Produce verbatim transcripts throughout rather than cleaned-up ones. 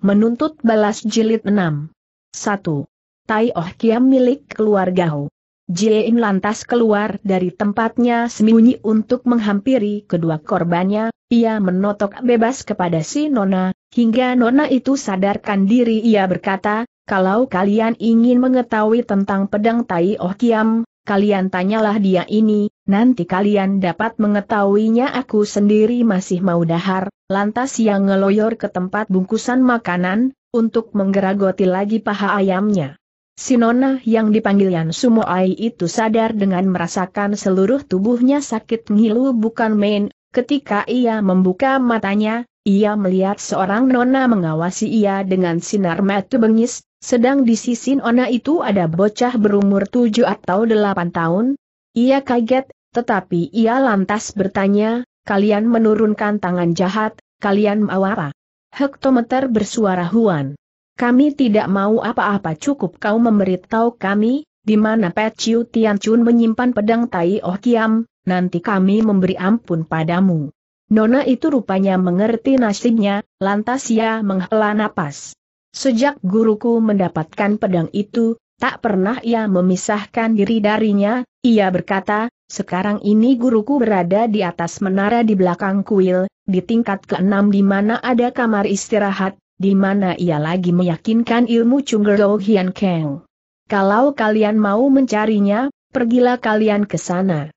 Menuntut balas jilid enam. satu. Tai Oh Kiam milik keluarga Ho Jiein lantas keluar dari tempatnya sembunyi untuk menghampiri kedua korbannya. Ia menotok bebas kepada si Nona, hingga Nona itu sadarkan diri. Ia berkata, "Kalau kalian ingin mengetahui tentang pedang Tai Oh Kiam, kalian tanyalah dia ini, nanti kalian dapat mengetahuinya." Aku sendiri masih mau dahar, lantas ia ngeloyor ke tempat bungkusan makanan, untuk menggeragoti lagi paha ayamnya. Si Nona yang dipanggil Yan Sumoai itu sadar dengan merasakan seluruh tubuhnya sakit ngilu bukan main. Ketika ia membuka matanya, ia melihat seorang Nona mengawasi ia dengan sinar mata bengis, sedang di sisi Nona itu ada bocah berumur tujuh atau delapan tahun. Ia kaget, tetapi ia lantas bertanya, "Kalian menurunkan tangan jahat, kalian mau apa?" Hektometer bersuara Huan. "Kami tidak mau apa-apa, cukup kau memberitahu kami di mana Pet Chiu Tian Chun menyimpan pedang Tai Oh Kiam, nanti kami memberi ampun padamu." Nona itu rupanya mengerti nasibnya, lantas ia menghela napas. "Sejak guruku mendapatkan pedang itu, tak pernah ia memisahkan diri darinya," ia berkata. "Sekarang ini guruku berada di atas menara di belakang kuil, di tingkat keenam di mana ada kamar istirahat, di mana ia lagi meyakinkan ilmu Chunggero Hian Kang. Kalau kalian mau mencarinya, pergilah kalian ke sana."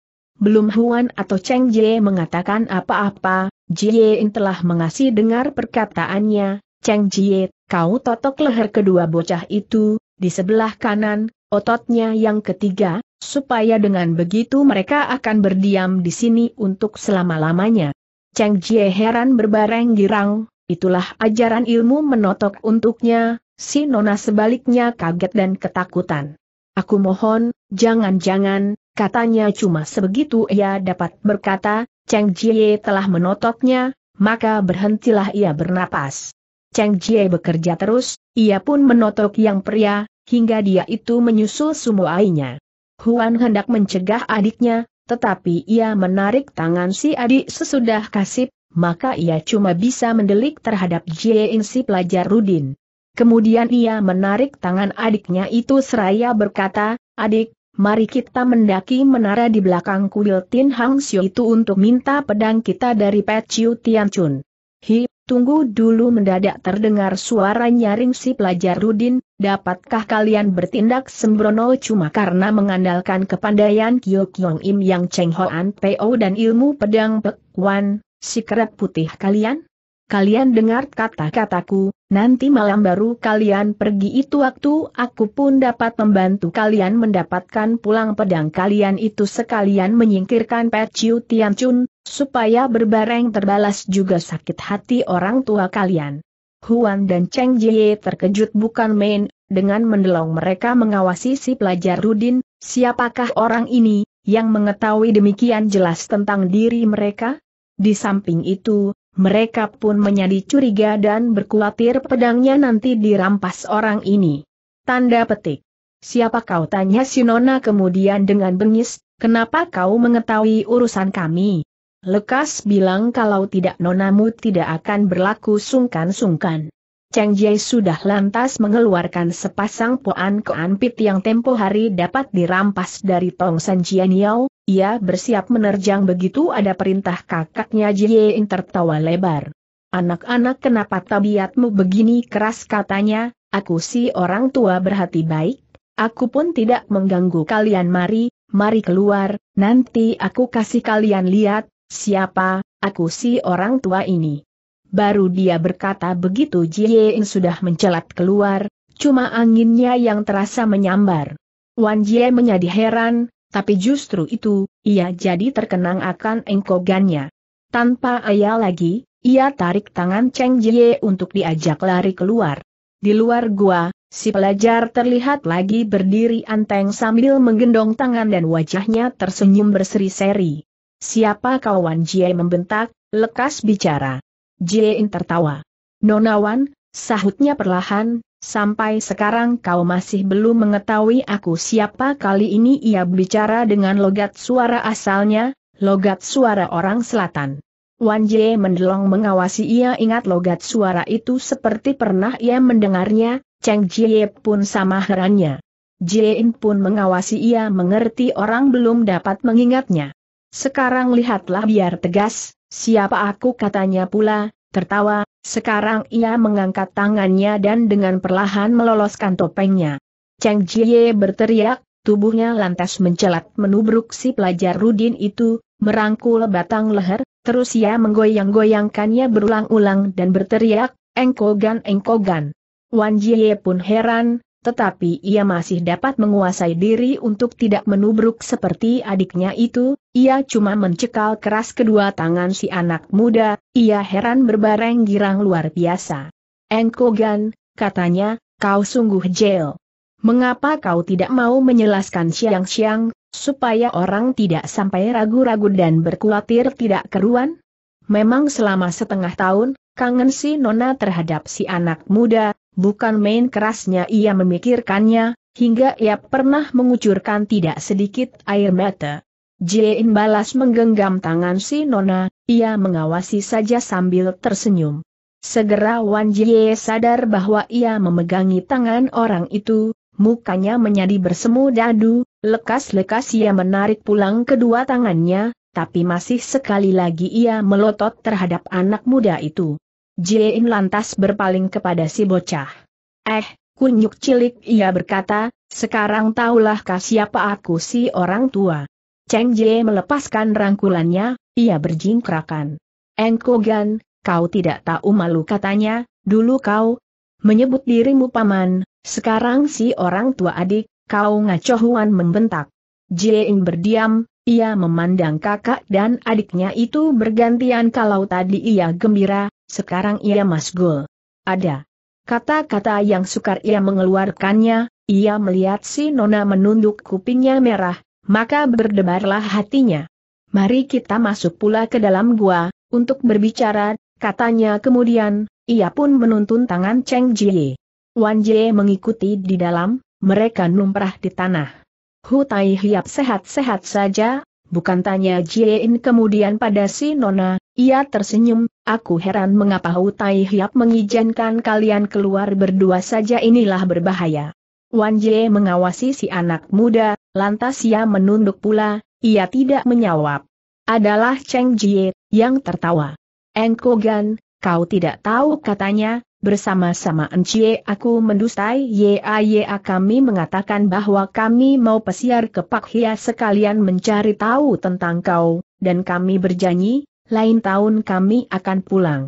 Belum Huan atau Cheng Jie mengatakan apa-apa, Jiein telah mengasih dengar perkataannya. "Cheng Jie, kau totok leher kedua bocah itu, di sebelah kanan, ototnya yang ketiga, supaya dengan begitu mereka akan berdiam di sini untuk selama-lamanya." Cheng Jie heran berbareng girang, itulah ajaran ilmu menotok untuknya. Si Nona sebaliknya kaget dan ketakutan. "Aku mohon, jangan-jangan," katanya. Cuma sebegitu ia dapat berkata. Cheng Jie telah menotoknya, maka berhentilah ia bernapas. Cheng Jie bekerja terus, ia pun menotok yang pria, hingga dia itu menyusul Sumoainya. Huan hendak mencegah adiknya, tetapi ia menarik tangan si adik sesudah kasib, maka ia cuma bisa mendelik terhadap Jiein si pelajar Rudin. Kemudian ia menarik tangan adiknya itu seraya berkata, "Adik, mari kita mendaki menara di belakang kuil Tin Hang Sio itu untuk minta pedang kita dari Pet Chiu Tian Chun." "Hi, tunggu dulu!" Mendadak terdengar suara nyaring si pelajar Rudin, "Dapatkah kalian bertindak sembrono cuma karena mengandalkan kepandaian Kyo Kyong Im yang Cheng Hoan Po dan ilmu pedang Pek Wan, si keret putih kalian? Kalian dengar kata-kataku, nanti malam baru kalian pergi. Itu waktu aku pun dapat membantu kalian mendapatkan pulang pedang kalian itu, sekalian menyingkirkan Pet Chiu Tian Chun, supaya berbareng terbalas juga sakit hati orang tua kalian." Huan dan Cheng Jie terkejut bukan main, dengan mendelong mereka mengawasi si pelajar Rudin. Siapakah orang ini, yang mengetahui demikian jelas tentang diri mereka? Di samping itu, mereka pun menjadi curiga dan berkhawatir pedangnya nanti dirampas orang ini. Tanda petik. "Siapa kau?" tanya si Nona kemudian dengan bengis, "Kenapa kau mengetahui urusan kami?" "Lekas bilang, kalau tidak nonamu tidak akan berlaku sungkan-sungkan." Cheng Jie sudah lantas mengeluarkan sepasang poan keanpit yang tempo hari dapat dirampas dari Tong San Jian Yao. Ia bersiap menerjang begitu ada perintah kakaknya. Jiein tertawa lebar. "Anak-anak, kenapa tabiatmu begini keras?" katanya. "Aku si orang tua berhati baik, aku pun tidak mengganggu kalian. Mari, mari keluar, nanti aku kasih kalian lihat siapa aku si orang tua ini." Baru dia berkata begitu, Jiein sudah mencelat keluar, cuma anginnya yang terasa menyambar. Wan Jie menjadi heran, tapi justru itu, ia jadi terkenang akan engkogannya. Tanpa ayal lagi, ia tarik tangan Cheng Jie untuk diajak lari keluar. Di luar gua, si pelajar terlihat lagi berdiri anteng sambil menggendong tangan dan wajahnya tersenyum berseri-seri. "Siapa kau?" Wan Jie membentak, "Lekas bicara." Jiein tertawa. "Nona Wan," sahutnya perlahan, "sampai sekarang kau masih belum mengetahui aku siapa?" Kali ini ia bicara dengan logat suara asalnya, logat suara orang selatan. Wan Jie mendelong mengawasi ia, ingat logat suara itu seperti pernah ia mendengarnya, Cheng Jie pun sama herannya. Jie pun mengawasi ia, mengerti orang belum dapat mengingatnya. Sekarang lihatlah biar tegas, siapa aku, katanya pula, tertawa, sekarang ia mengangkat tangannya dan dengan perlahan meloloskan topengnya. Cheng Jie berteriak, tubuhnya lantas mencelat menubruk si pelajar Rudin itu, merangkul batang leher, terus ia menggoyang-goyangkannya berulang-ulang dan berteriak, "Engkogan, engkogan." Wan Jie pun heran, tetapi ia masih dapat menguasai diri untuk tidak menubruk seperti adiknya itu, ia cuma mencekal keras kedua tangan si anak muda, ia heran berbareng girang luar biasa. "Engkogan," katanya, "kau sungguh jel. Mengapa kau tidak mau menjelaskan siang-siang, supaya orang tidak sampai ragu-ragu dan berkhawatir tidak keruan?" Memang selama setengah tahun, kangen si Nona terhadap si anak muda, bukan main kerasnya ia memikirkannya, hingga ia pernah mengucurkan tidak sedikit air mata. Jiein balas menggenggam tangan si Nona, ia mengawasi saja sambil tersenyum. Segera Wan Jie sadar bahwa ia memegangi tangan orang itu, mukanya menjadi bersemu dadu, lekas-lekas ia menarik pulang kedua tangannya, tapi masih sekali lagi ia melotot terhadap anak muda itu. Jiein lantas berpaling kepada si bocah. "Eh, kunyuk cilik," ia berkata, "sekarang tahulah kah siapa aku, si orang tua." Cheng Jie melepaskan rangkulannya, ia berjingkrakan. "Engkogan, kau tidak tahu malu," katanya, "dulu kau menyebut dirimu paman. Sekarang si orang tua adik, kau ngaco," Huan membentak. Jiein berdiam, ia memandang kakak dan adiknya itu bergantian, kalau tadi ia gembira, sekarang ia masgul. Ada kata-kata yang sukar ia mengeluarkannya, ia melihat si Nona menunduk kupingnya merah, maka berdebarlah hatinya. "Mari kita masuk pula ke dalam gua, untuk berbicara," katanya kemudian, ia pun menuntun tangan Cheng Jie. Wan Jie mengikuti di dalam, mereka numprah di tanah. "Hu Tai Hiap sehat-sehat saja, bukan?" tanya Jiein kemudian pada si Nona, ia tersenyum, "Aku heran mengapa Hu Tai Hiap mengizinkan kalian keluar berdua saja, inilah berbahaya." Wan Jie mengawasi si anak muda, lantas ia menunduk pula, ia tidak menjawab. Adalah Cheng Jie yang tertawa. "Engkogan, kau tidak tahu," katanya, "bersama-sama Encie aku mendustai. Ya ya, kami mengatakan bahwa kami mau pesiar ke Pak Hia sekalian mencari tahu tentang kau, dan kami berjanji, lain tahun kami akan pulang."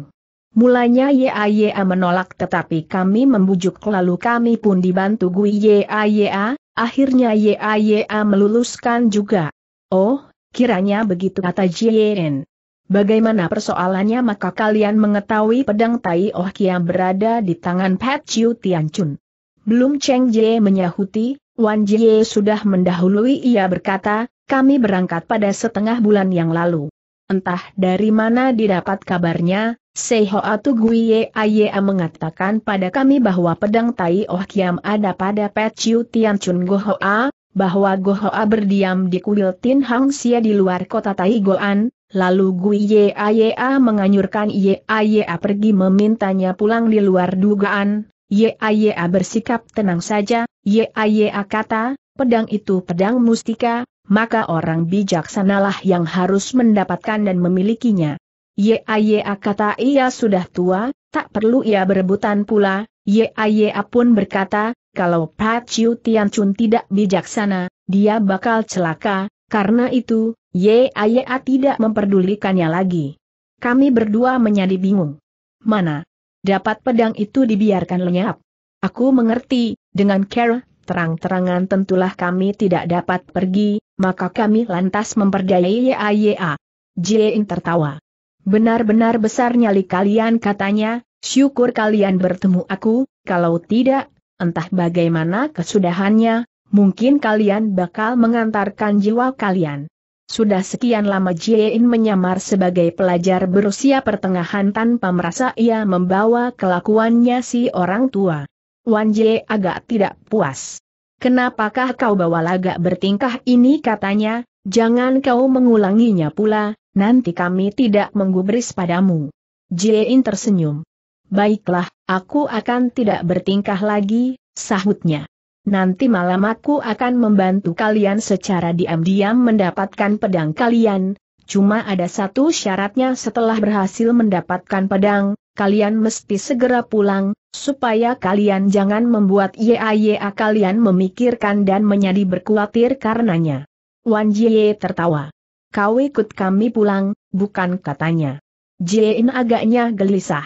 Mulanya Ya ya menolak, tetapi kami membujuk, lalu kami pun dibantu Gui Ya ya, akhirnya Ya ya meluluskan juga. "Oh, kiranya begitu," kata Jien. "Bagaimana persoalannya?" "Maka kalian mengetahui pedang Tai Oh Kia berada di tangan Pat Chiu Tianchun." Belum Cheng Jie menyahuti, Wan Jie sudah mendahului, ia berkata, "Kami berangkat pada setengah bulan yang lalu. Entah dari mana didapat kabarnya, Sehoa Tugui Yaya mengatakan pada kami bahwa pedang Tai Oh Kiam ada pada Pat Chiu Tianchun Gohoa, bahwa Gohoa berdiam di kuil Tin Hang Sia di luar kota Taigoan. Lalu Gui Ya ya menganyurkan Ya ya pergi memintanya pulang di luar dugaan. Ya ya bersikap tenang saja. Ya ya kata, pedang itu pedang mustika, maka orang bijaksanalah yang harus mendapatkan dan memilikinya. Ya ya kata ia sudah tua, tak perlu ia berebutan pula. Ya ya pun berkata, kalau Pat Chiu Tianchun tidak bijaksana, dia bakal celaka, karena itu Ya ya tidak memperdulikannya lagi. Kami berdua menjadi bingung. Mana dapat pedang itu dibiarkan lenyap? Aku mengerti, dengan care, terang-terangan tentulah kami tidak dapat pergi, maka kami lantas memperdayai Ya ya. Jiein tertawa. "Benar-benar besar nyali kalian," katanya, "syukur kalian bertemu aku, kalau tidak, entah bagaimana kesudahannya, mungkin kalian bakal mengantarkan jiwa kalian." Sudah sekian lama Jiein menyamar sebagai pelajar berusia pertengahan tanpa merasa ia membawa kelakuannya si orang tua. Wan Jie agak tidak puas. "Kenapakah kau bawa lagak bertingkah ini?" katanya, "jangan kau mengulanginya pula, nanti kami tidak menggubris padamu." Jiein tersenyum. "Baiklah, aku akan tidak bertingkah lagi," sahutnya. "Nanti malam aku akan membantu kalian secara diam-diam mendapatkan pedang kalian. Cuma ada satu syaratnya, setelah berhasil mendapatkan pedang, kalian mesti segera pulang, supaya kalian jangan membuat Y A Y A kalian memikirkan dan menjadi berkhawatir karenanya." Wan Jie tertawa. "Kau ikut kami pulang, bukan?" katanya. Jiein agaknya gelisah.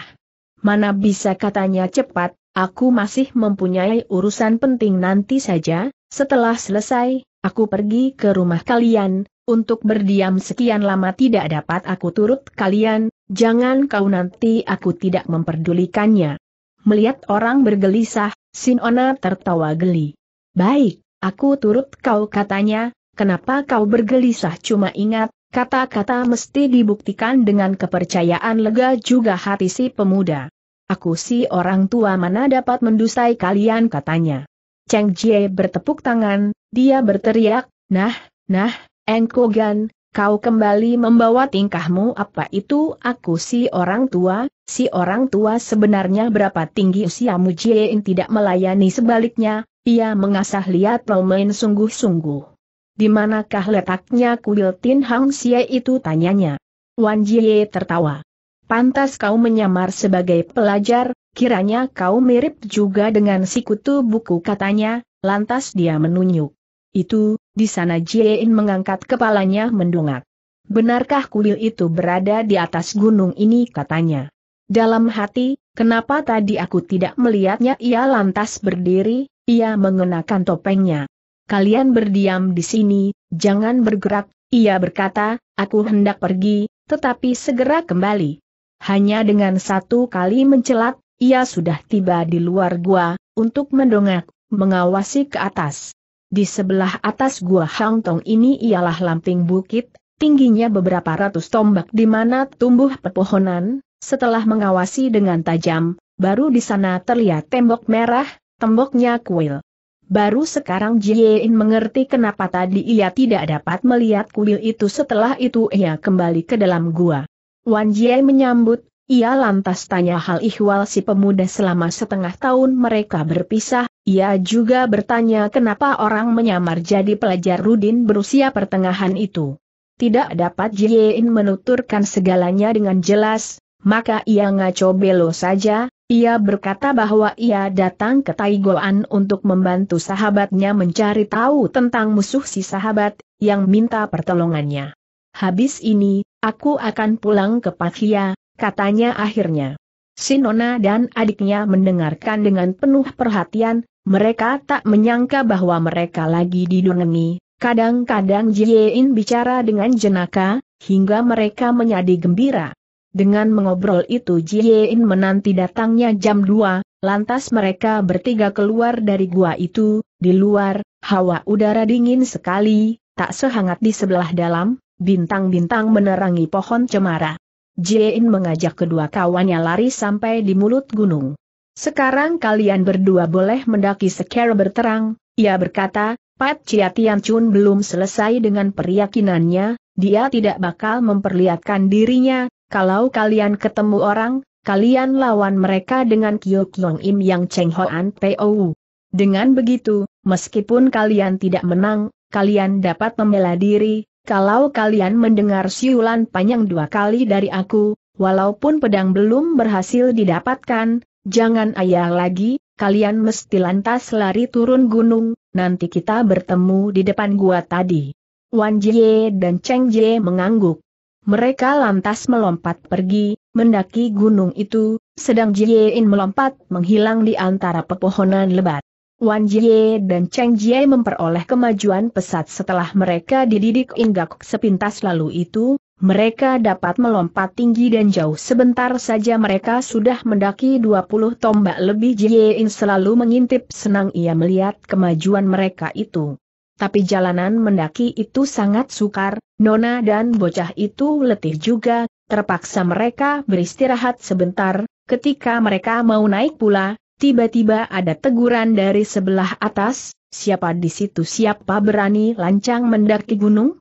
"Mana bisa," katanya cepat, "aku masih mempunyai urusan penting, nanti saja, setelah selesai, aku pergi ke rumah kalian. Untuk berdiam sekian lama tidak dapat aku turut kalian, jangan kau nanti aku tidak memperdulikannya." Melihat orang bergelisah, Sinona tertawa geli. "Baik, aku turut kau," katanya, "kenapa kau bergelisah? Cuma ingat, kata-kata mesti dibuktikan dengan kepercayaan." Lega juga hati si pemuda. "Aku si orang tua, mana dapat mendustai kalian," katanya. Cheng Jie bertepuk tangan, dia berteriak, "Nah, nah, Engkogan, kau kembali membawa tingkahmu. Apa itu aku si orang tua? Si orang tua sebenarnya berapa tinggi usiamu?" Jiein tidak melayani, sebaliknya, ia mengasah lihat Romain sungguh-sungguh. "Di manakah letaknya kuil Tin Hang Xie itu?" tanyanya. Wan Jie tertawa. "Pantas kau menyamar sebagai pelajar, kiranya kau mirip juga dengan sikutu buku," katanya, lantas dia menunjuk. "Itu, di sana." Jiein mengangkat kepalanya mendongak. "Benarkah kuil itu berada di atas gunung ini?" katanya. Dalam hati, "Kenapa tadi aku tidak melihatnya?" Ia lantas berdiri, ia mengenakan topengnya. "Kalian berdiam di sini, jangan bergerak," ia berkata, "aku hendak pergi, tetapi segera kembali." Hanya dengan satu kali mencelat, ia sudah tiba di luar gua, untuk mendongak, mengawasi ke atas. Di sebelah atas gua Hang Tong ini ialah lamping bukit, tingginya beberapa ratus tombak di mana tumbuh pepohonan. Setelah mengawasi dengan tajam, baru di sana terlihat tembok merah, temboknya kuil. Baru sekarang Jiein mengerti kenapa tadi ia tidak dapat melihat kuil itu. Setelah itu ia kembali ke dalam gua. Wan Jie menyambut, ia lantas tanya hal ihwal si pemuda. Selama setengah tahun mereka berpisah. Ia juga bertanya kenapa orang menyamar jadi pelajar Rudin berusia pertengahan itu. Tidak dapat Jiein menuturkan segalanya dengan jelas, maka ia ngaco belo saja. Ia berkata bahwa ia datang ke Taigoan untuk membantu sahabatnya mencari tahu tentang musuh si sahabat, yang minta pertolongannya. "Habis ini, aku akan pulang ke Pakhia," katanya akhirnya. Sinona dan adiknya mendengarkan dengan penuh perhatian. Mereka tak menyangka bahwa mereka lagi didungangi. Kadang-kadang Jiein bicara dengan jenaka, hingga mereka menjadi gembira. Dengan mengobrol itu Jiein menanti datangnya jam dua, lantas mereka bertiga keluar dari gua itu. Di luar, hawa udara dingin sekali, tak sehangat di sebelah dalam, bintang-bintang menerangi pohon cemara. Jiein mengajak kedua kawannya lari sampai di mulut gunung. "Sekarang kalian berdua boleh mendaki secara berterang," ia berkata. Pat Chia Tianchun belum selesai dengan peryakinannya, dia tidak bakal memperlihatkan dirinya. "Kalau kalian ketemu orang, kalian lawan mereka dengan Kyo Kyong Im yang Cheng Hoan Pou. Dengan begitu, meskipun kalian tidak menang, kalian dapat membela diri. Kalau kalian mendengar siulan panjang dua kali dari aku, walaupun pedang belum berhasil didapatkan, jangan ayah lagi, kalian mesti lantas lari turun gunung, nanti kita bertemu di depan gua tadi." Wan Jie dan Cheng Jie mengangguk. Mereka lantas melompat pergi, mendaki gunung itu, sedang Jiein melompat menghilang di antara pepohonan lebat. Wan Jie dan Cheng Jie memperoleh kemajuan pesat setelah mereka dididik inggak sepintas. Lalu itu, mereka dapat melompat tinggi dan jauh. Sebentar saja mereka sudah mendaki dua puluh tombak lebih. Jiein selalu mengintip, senang ia melihat kemajuan mereka itu. Tapi jalanan mendaki itu sangat sukar, Nona dan bocah itu letih juga, terpaksa mereka beristirahat sebentar. Ketika mereka mau naik pula, tiba-tiba ada teguran dari sebelah atas, "Siapa di situ? Siapa berani lancang mendaki gunung?"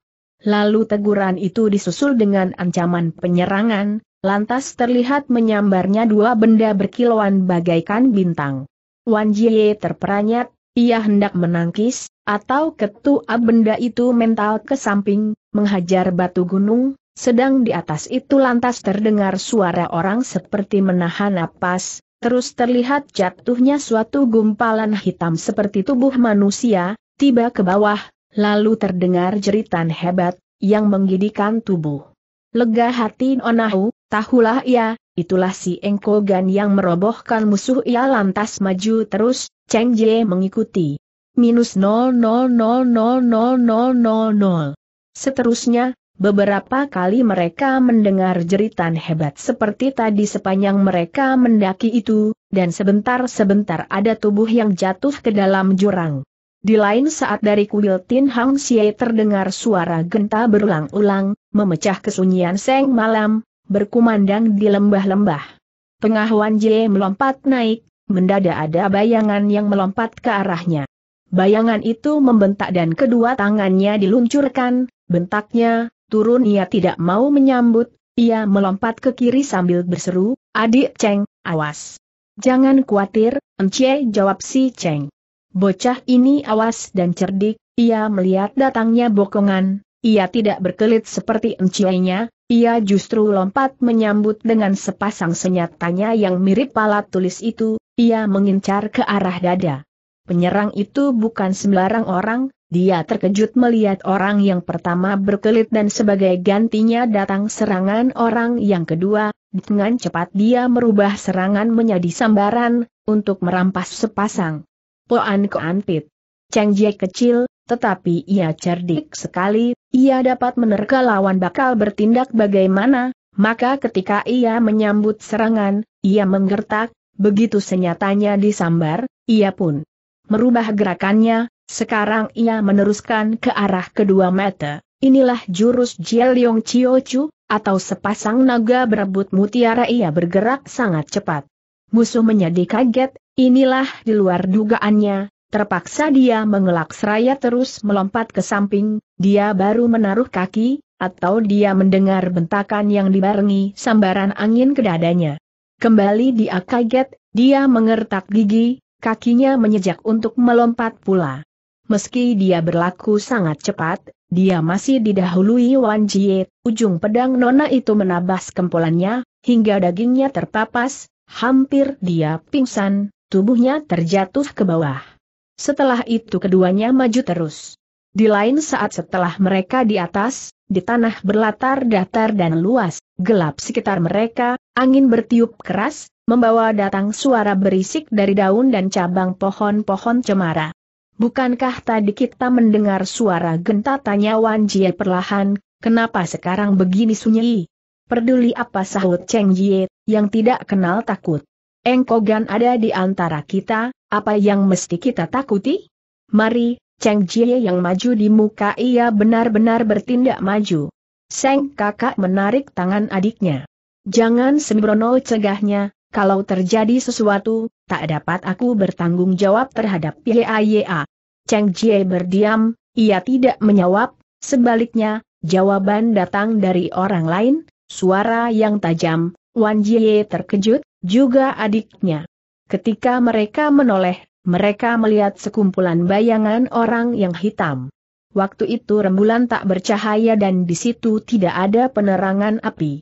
Lalu teguran itu disusul dengan ancaman penyerangan, lantas terlihat menyambarnya dua benda berkilauan bagaikan bintang. Wan Jie terperanyat, ia hendak menangkis, atau ketua benda itu mental ke samping, menghajar batu gunung, sedang di atas itu lantas terdengar suara orang seperti menahan napas, terus terlihat jatuhnya suatu gumpalan hitam seperti tubuh manusia, tiba ke bawah. Lalu terdengar jeritan hebat, yang menggigitkan tubuh. Lega hati Onahu, tahulah ia, itulah si Engkogan yang merobohkan musuh. Ia lantas maju terus, Cheng Jie mengikuti. Minus nol nol nol nol nol nol nol nol. Seterusnya, beberapa kali mereka mendengar jeritan hebat seperti tadi sepanjang mereka mendaki itu, dan sebentar-sebentar ada tubuh yang jatuh ke dalam jurang. Di lain saat dari kuil Tin Hang Xie terdengar suara genta berulang-ulang, memecah kesunyian seng malam, berkumandang di lembah-lembah. Tengah Wan Jie melompat naik, mendadak ada bayangan yang melompat ke arahnya. Bayangan itu membentak dan kedua tangannya diluncurkan, bentaknya, turun ia tidak mau menyambut, ia melompat ke kiri sambil berseru, "Adik Cheng, awas!" "Jangan khawatir, Encik," jawab si Cheng. Bocah ini awas dan cerdik, ia melihat datangnya bokongan, ia tidak berkelit seperti enciainya, ia justru lompat menyambut dengan sepasang senyatanya yang mirip pala tulis itu, ia mengincar ke arah dada. Penyerang itu bukan sembarang orang, dia terkejut melihat orang yang pertama berkelit dan sebagai gantinya datang serangan orang yang kedua, dengan cepat dia merubah serangan menjadi sambaran, untuk merampas sepasang. Poan Koan Pit. Cheng Jie kecil, tetapi ia cerdik sekali, ia dapat menerka lawan bakal bertindak bagaimana, maka ketika ia menyambut serangan, ia menggertak, begitu senyatanya disambar, ia pun merubah gerakannya, sekarang ia meneruskan ke arah kedua mata. Inilah jurus Jie Liong Chio Chu, atau sepasang naga berebut mutiara. Ia bergerak sangat cepat. Musuh menjadi kaget, inilah di luar dugaannya, terpaksa dia mengelak seraya terus melompat ke samping, dia baru menaruh kaki, atau dia mendengar bentakan yang dibarengi sambaran angin ke dadanya. Kembali dia kaget, dia mengertak gigi, kakinya menyejak untuk melompat pula. Meski dia berlaku sangat cepat, dia masih didahului Wan Jie, ujung pedang nona itu menabas kempolannya, hingga dagingnya tertapas. Hampir dia pingsan, tubuhnya terjatuh ke bawah. Setelah itu keduanya maju terus. Di lain saat setelah mereka di atas, di tanah berlatar datar dan luas, gelap sekitar mereka, angin bertiup keras, membawa datang suara berisik dari daun dan cabang pohon-pohon cemara. "Bukankah tadi kita mendengar suara genta?" tanya Wan Jie perlahan, "kenapa sekarang begini sunyi?" "Peduli apa?" sahut Cheng Jie, yang tidak kenal takut. "Engkogan ada di antara kita, apa yang mesti kita takuti? Mari." Cheng Jie yang maju di muka ia benar-benar bertindak maju. Seng kakak menarik tangan adiknya. "Jangan sembrono," cegahnya, "kalau terjadi sesuatu, tak dapat aku bertanggung jawab terhadap P I A." Cheng Jie berdiam, ia tidak menjawab, sebaliknya, jawaban datang dari orang lain. Suara yang tajam, Wan Jie terkejut, juga adiknya. Ketika mereka menoleh, mereka melihat sekumpulan bayangan orang yang hitam. Waktu itu rembulan tak bercahaya dan di situ tidak ada penerangan api.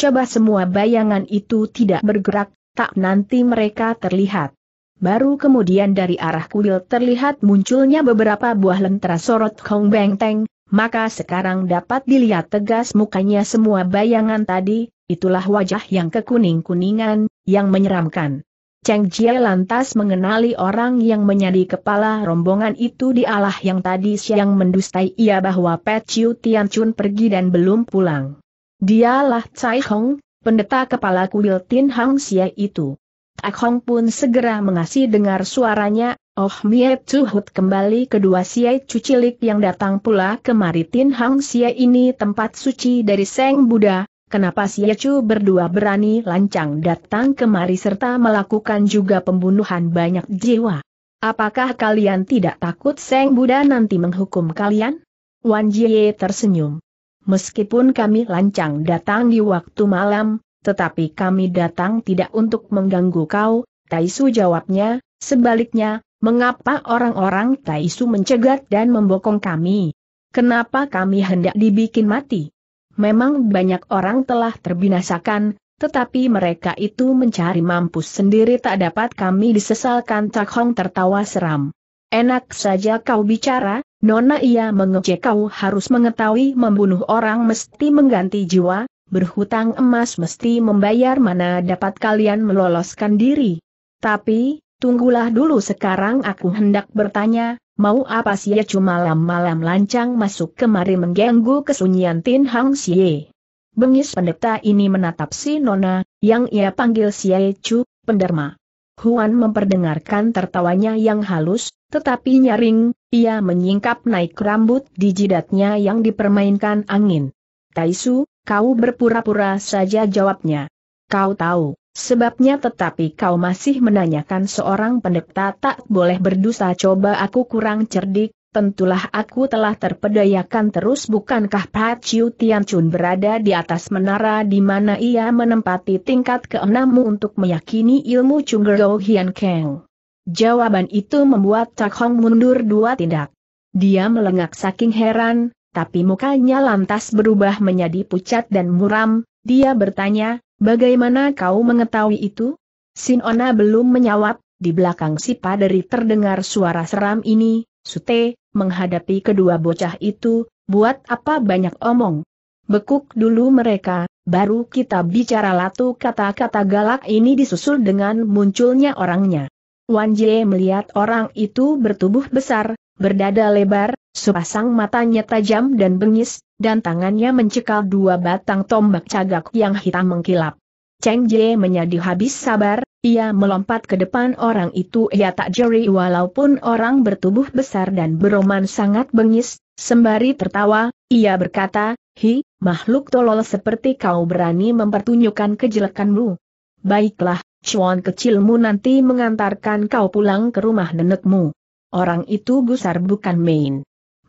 Coba semua bayangan itu tidak bergerak, tak nanti mereka terlihat. Baru kemudian dari arah kuil terlihat munculnya beberapa buah lentera sorot Hong Beng Teng. Maka sekarang dapat dilihat tegas mukanya semua bayangan tadi, itulah wajah yang kekuning-kuningan, yang menyeramkan. Cheng Jie lantas mengenali orang yang menjadi kepala rombongan itu, dialah yang tadi siang mendustai ia bahwa Pet Chiu Tian Chun pergi dan belum pulang. Dialah Cai Hong, pendeta kepala kuil Tin Hang Xie itu. Tak Hong pun segera mengasih dengar suaranya. "Oh Mie Tsuhut, kembali kedua Xie Cu cilik yang datang pula kemari. Tin Hang Xie ini tempat suci dari Seng Buddha, kenapa Xie Cu berdua berani lancang datang kemari serta melakukan juga pembunuhan banyak jiwa? Apakah kalian tidak takut Seng Buddha nanti menghukum kalian?" Wan Jie tersenyum. meskipun kami lancang datang di waktu malam, tetapi kami datang tidak untuk mengganggu kau, Taisu jawabnya, sebaliknya, mengapa orang-orang Taisu mencegat dan membokong kami? Kenapa kami hendak dibikin mati? Memang banyak orang telah terbinasakan, tetapi mereka itu mencari mampus sendiri, tak dapat kami disesalkan. Tak Hong tertawa seram. Enak saja kau bicara, Nona, ia mengejek, kau harus mengetahui membunuh orang mesti mengganti jiwa, berhutang emas mesti membayar, mana dapat kalian meloloskan diri. Tapi, tunggulah dulu, sekarang aku hendak bertanya, mau apa sih ya cuma malam-malam lancang masuk kemari mengganggu kesunyian Tin Hang Xie? Bengis pendeta ini menatap si Nona, yang ia panggil Xie Chu, penderma. Huan memperdengarkan tertawanya yang halus, tetapi nyaring, ia menyingkap naik rambut di jidatnya yang dipermainkan angin. Taisu, kau berpura-pura saja jawabnya. Kau tahu sebabnya, tetapi kau masih menanyakan. Seorang pendeta tak boleh berdosa. Coba aku kurang cerdik, tentulah aku telah terpedayakan. Terus bukankah Pat Chiu Tian Chun berada di atas menara di mana ia menempati tingkat keenamu untuk meyakini ilmu Chunggao Hian Kang? Jawaban itu membuat Tak Hong mundur dua tindak. Dia melengak saking heran, tapi mukanya lantas berubah menjadi pucat dan muram. Dia bertanya, bagaimana kau mengetahui itu? Sinona belum menjawab, di belakang si paderi terdengar suara seram ini, Sute, menghadapi kedua bocah itu, buat apa banyak omong? Bekuk dulu mereka, baru kita bicara. Latu kata-kata galak ini disusul dengan munculnya orangnya. Wan Jie melihat orang itu bertubuh besar, berdada lebar, sepasang matanya tajam dan bengis, dan tangannya mencekal dua batang tombak cagak yang hitam mengkilap. Cheng Jie menjadi habis sabar, ia melompat ke depan orang itu. Ia tak jeri walaupun orang bertubuh besar dan beroman sangat bengis, sembari tertawa, ia berkata, hi, makhluk tolol seperti kau berani mempertunjukkan kejelekanmu. Baiklah, cuan kecilmu nanti mengantarkan kau pulang ke rumah nenekmu. Orang itu gusar bukan main.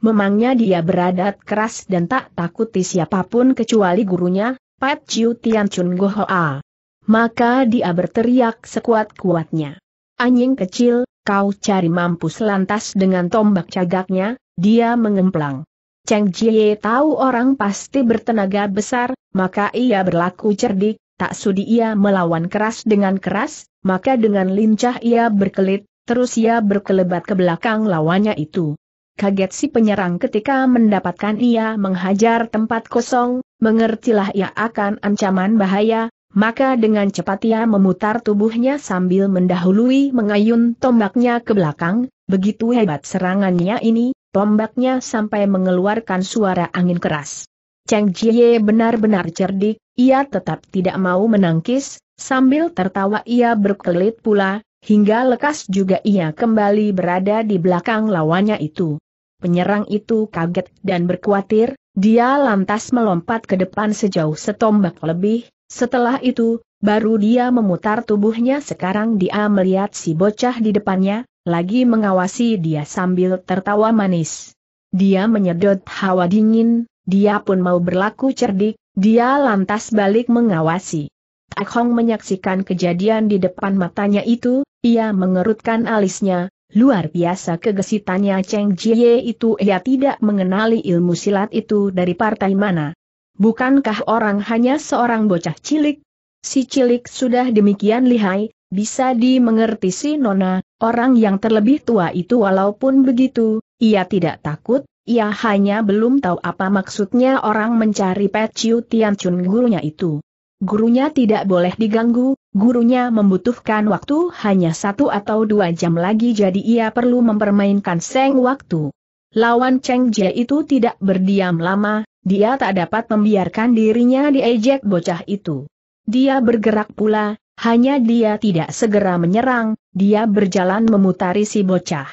Memangnya dia beradat keras dan tak takuti siapapun kecuali gurunya, Pat Chiu Tian Chun Gohoa. Maka dia berteriak sekuat-kuatnya. Anjing kecil, kau cari mampus! Lantas dengan tombak cagaknya, dia mengemplang. Cheng Jie tahu orang pasti bertenaga besar, maka ia berlaku cerdik, tak sudi ia melawan keras dengan keras, maka dengan lincah ia berkelit, terus ia berkelebat ke belakang lawannya itu. Kaget si penyerang ketika mendapatkan ia menghajar tempat kosong, mengertilah ia akan ancaman bahaya, maka dengan cepat ia memutar tubuhnya sambil mendahului mengayun tombaknya ke belakang. Begitu hebat serangannya ini, tombaknya sampai mengeluarkan suara angin keras. Cheng Jie benar-benar cerdik, ia tetap tidak mau menangkis, sambil tertawa ia berkelit pula, hingga lekas juga ia kembali berada di belakang lawannya itu. Penyerang itu kaget dan berkhawatir, dia lantas melompat ke depan sejauh setombak lebih, setelah itu, baru dia memutar tubuhnya. Sekarang dia melihat si bocah di depannya, lagi mengawasi dia sambil tertawa manis. Dia menyedot hawa dingin, dia pun mau berlaku cerdik, dia lantas balik mengawasi. Tak Hong menyaksikan kejadian di depan matanya itu, ia mengerutkan alisnya. Luar biasa kegesitannya Cheng Jie itu, ia tidak mengenali ilmu silat itu dari partai mana. Bukankah orang hanya seorang bocah cilik? Si cilik sudah demikian lihai, bisa dimengerti si Nona, orang yang terlebih tua itu. Walaupun begitu, ia tidak takut, ia hanya belum tahu apa maksudnya orang mencari Pat Chiu Tian Chun gurunya itu. Gurunya tidak boleh diganggu. Gurunya membutuhkan waktu hanya satu atau dua jam lagi, jadi ia perlu mempermainkan seng waktu. Lawan Cheng Jie itu tidak berdiam lama, dia tak dapat membiarkan dirinya diejek bocah itu. Dia bergerak pula, hanya dia tidak segera menyerang, dia berjalan memutari si bocah.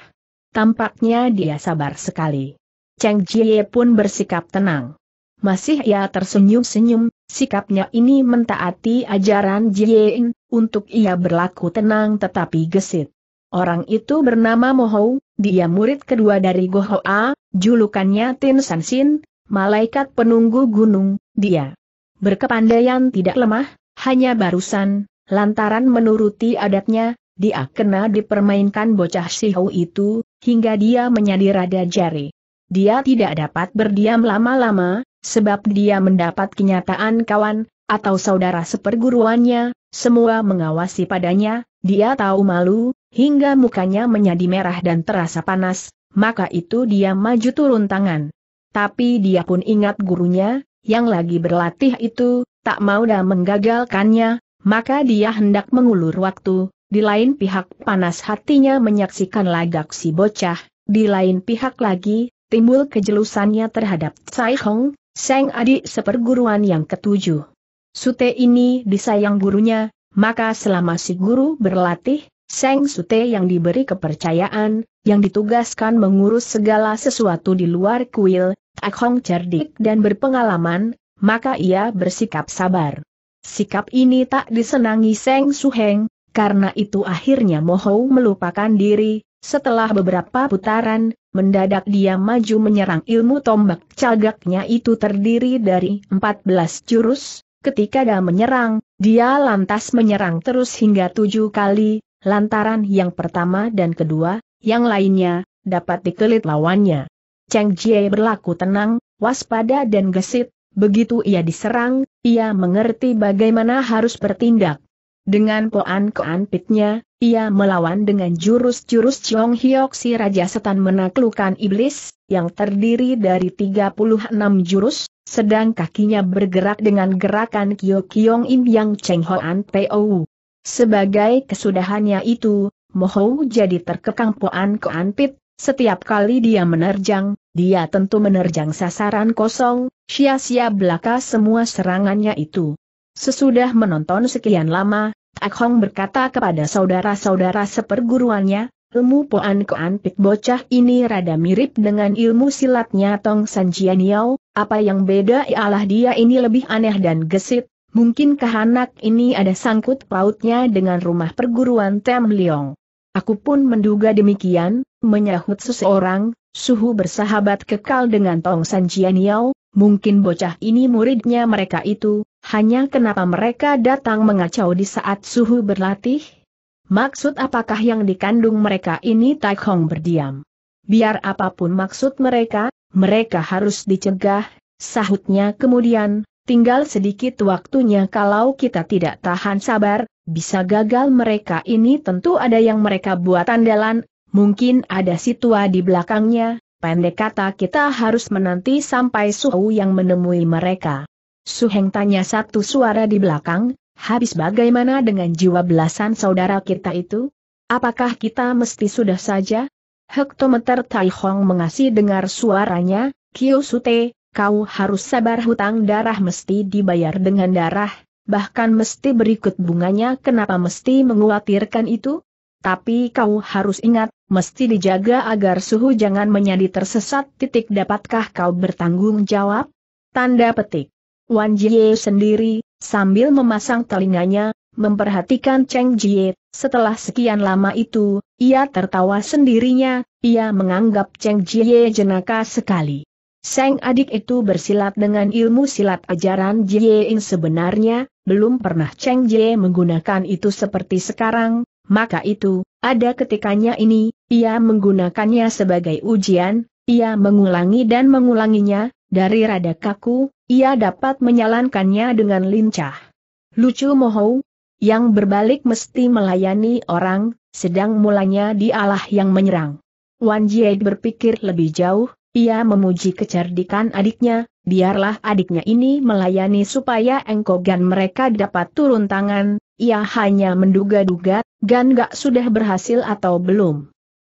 Tampaknya dia sabar sekali. Cheng Jie pun bersikap tenang. Masih ia tersenyum-senyum, sikapnya ini mentaati ajaran Jiein, untuk ia berlaku tenang tetapi gesit. Orang itu bernama Mo Hou, dia murid kedua dari Gohoa, julukannya Tin San Sin, malaikat penunggu gunung, dia berkepandaian tidak lemah, hanya barusan, lantaran menuruti adatnya, dia kena dipermainkan bocah Sihau itu, hingga dia menyadi rada jari. Dia tidak dapat berdiam lama-lama, sebab dia mendapat kenyataan kawan, atau saudara seperguruannya, semua mengawasi padanya, dia tahu malu, hingga mukanya menjadi merah dan terasa panas, maka itu dia maju turun tangan. Tapi dia pun ingat gurunya, yang lagi berlatih itu, tak mau dah menggagalkannya, maka dia hendak mengulur waktu, di lain pihak panas hatinya menyaksikan lagak si bocah, di lain pihak lagi, timbul kejelusannya terhadap Tsai Hong, sang adik seperguruan yang ketujuh. Sute ini disayang gurunya, maka selama si guru berlatih, sang Sute yang diberi kepercayaan, yang ditugaskan mengurus segala sesuatu di luar kuil, Tak Hong cerdik dan berpengalaman, maka ia bersikap sabar. Sikap ini tak disenangi sang Suheng, karena itu akhirnya Mohou melupakan diri, setelah beberapa putaran, mendadak dia maju menyerang ilmu tombak cagaknya itu terdiri dari empat belas jurus. Ketika dia menyerang, dia lantas menyerang terus hingga tujuh kali, lantaran yang pertama dan kedua, yang lainnya, dapat dikelit lawannya. Cheng Jie berlaku tenang, waspada dan gesit, begitu ia diserang, ia mengerti bagaimana harus bertindak. Dengan poan-koan pitnya, ia melawan dengan jurus-jurus Chong Hyok si Raja Setan menaklukkan iblis, yang terdiri dari tiga puluh enam jurus, sedang kakinya bergerak dengan gerakan Kyo-Kyong Im yang Cheng Hoan Pou. Sebagai kesudahannya itu, Mohou jadi terkekang poan koan pit, setiap kali dia menerjang, dia tentu menerjang sasaran kosong, sia-sia belaka semua serangannya itu. Sesudah menonton sekian lama, Tak Hong berkata kepada saudara-saudara seperguruannya, ilmu poan koan pit bocah ini rada mirip dengan ilmu silatnya Tong San Jian Yao, apa yang beda ialah dia ini lebih aneh dan gesit, mungkinkah anak ini ada sangkut pautnya dengan rumah perguruan Tem Liong. Aku pun menduga demikian, menyahut seseorang, suhu bersahabat kekal dengan Tong San Jian Yao, mungkin bocah ini muridnya mereka itu, hanya kenapa mereka datang mengacau di saat suhu berlatih? Maksud apakah yang dikandung mereka ini? Tak Hong berdiam. Biar apapun maksud mereka, mereka harus dicegah, sahutnya kemudian, tinggal sedikit waktunya kalau kita tidak tahan sabar, bisa gagal mereka ini tentu ada yang mereka buat andalan, mungkin ada si tua di belakangnya, pendek kata kita harus menanti sampai Suhu yang menemui mereka. Suheng tanya satu suara di belakang, habis bagaimana dengan jiwa belasan saudara kita itu? Apakah kita mesti sudah saja? Hektometer Tai Hong mengasih dengar suaranya, Kiyo Sute, kau harus sabar, hutang darah mesti dibayar dengan darah, bahkan mesti berikut bunganya, kenapa mesti mengkhawatirkan itu? Tapi kau harus ingat, mesti dijaga agar suhu jangan menjadi tersesat titik dapatkah kau bertanggung jawab? Tanda petik. Wan Jie sendiri, sambil memasang telinganya, memperhatikan Cheng Jie, setelah sekian lama itu, ia tertawa sendirinya, ia menganggap Cheng Jie jenaka sekali. Sang adik itu bersilat dengan ilmu silat ajaran Jie Ing sebenarnya, belum pernah Cheng Jie menggunakan itu seperti sekarang, maka itu, ada ketikanya ini, ia menggunakannya sebagai ujian, ia mengulangi dan mengulanginya, dari rada kaku, ia dapat menyalankannya dengan lincah. Lucu Mohou, yang berbalik mesti melayani orang, sedang mulanya dialah yang menyerang. Wan Jie berpikir lebih jauh, ia memuji kecerdikan adiknya, biarlah adiknya ini melayani supaya engkogan mereka dapat turun tangan, ia hanya menduga-duga, gan gak sudah berhasil atau belum.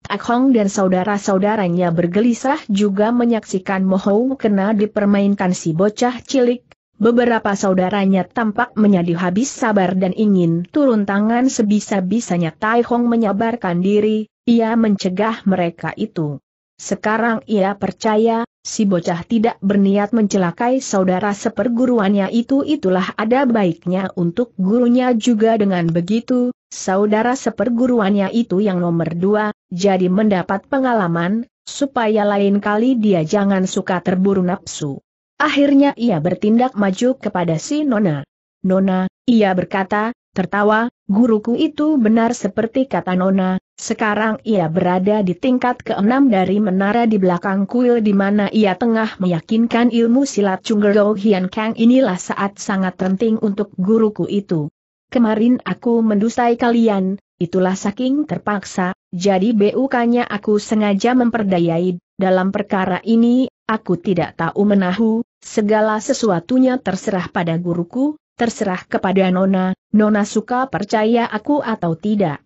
Tak Hong dan saudara-saudaranya bergelisah juga menyaksikan Mohou kena dipermainkan si bocah cilik, beberapa saudaranya tampak menjadi habis sabar dan ingin turun tangan sebisa-bisanya. Tai Hong menyabarkan diri, ia mencegah mereka itu. Sekarang ia percaya, si bocah tidak berniat mencelakai saudara seperguruannya itu, itulah ada baiknya untuk gurunya juga dengan begitu. Saudara seperguruannya itu yang nomor dua, jadi mendapat pengalaman, supaya lain kali dia jangan suka terburu nafsu. Akhirnya ia bertindak maju kepada si Nona. "Nona," ia berkata, tertawa, "guruku itu benar seperti kata Nona, sekarang ia berada di tingkat keenam dari menara di belakang kuil di mana ia tengah meyakinkan ilmu silat Chunggero Hian Kang inilah saat sangat penting untuk guruku itu. Kemarin aku mendustai kalian, itulah saking terpaksa, jadi bukannya aku sengaja memperdayai, dalam perkara ini, aku tidak tahu menahu, segala sesuatunya terserah pada guruku, terserah kepada Nona, Nona suka percaya aku atau tidak."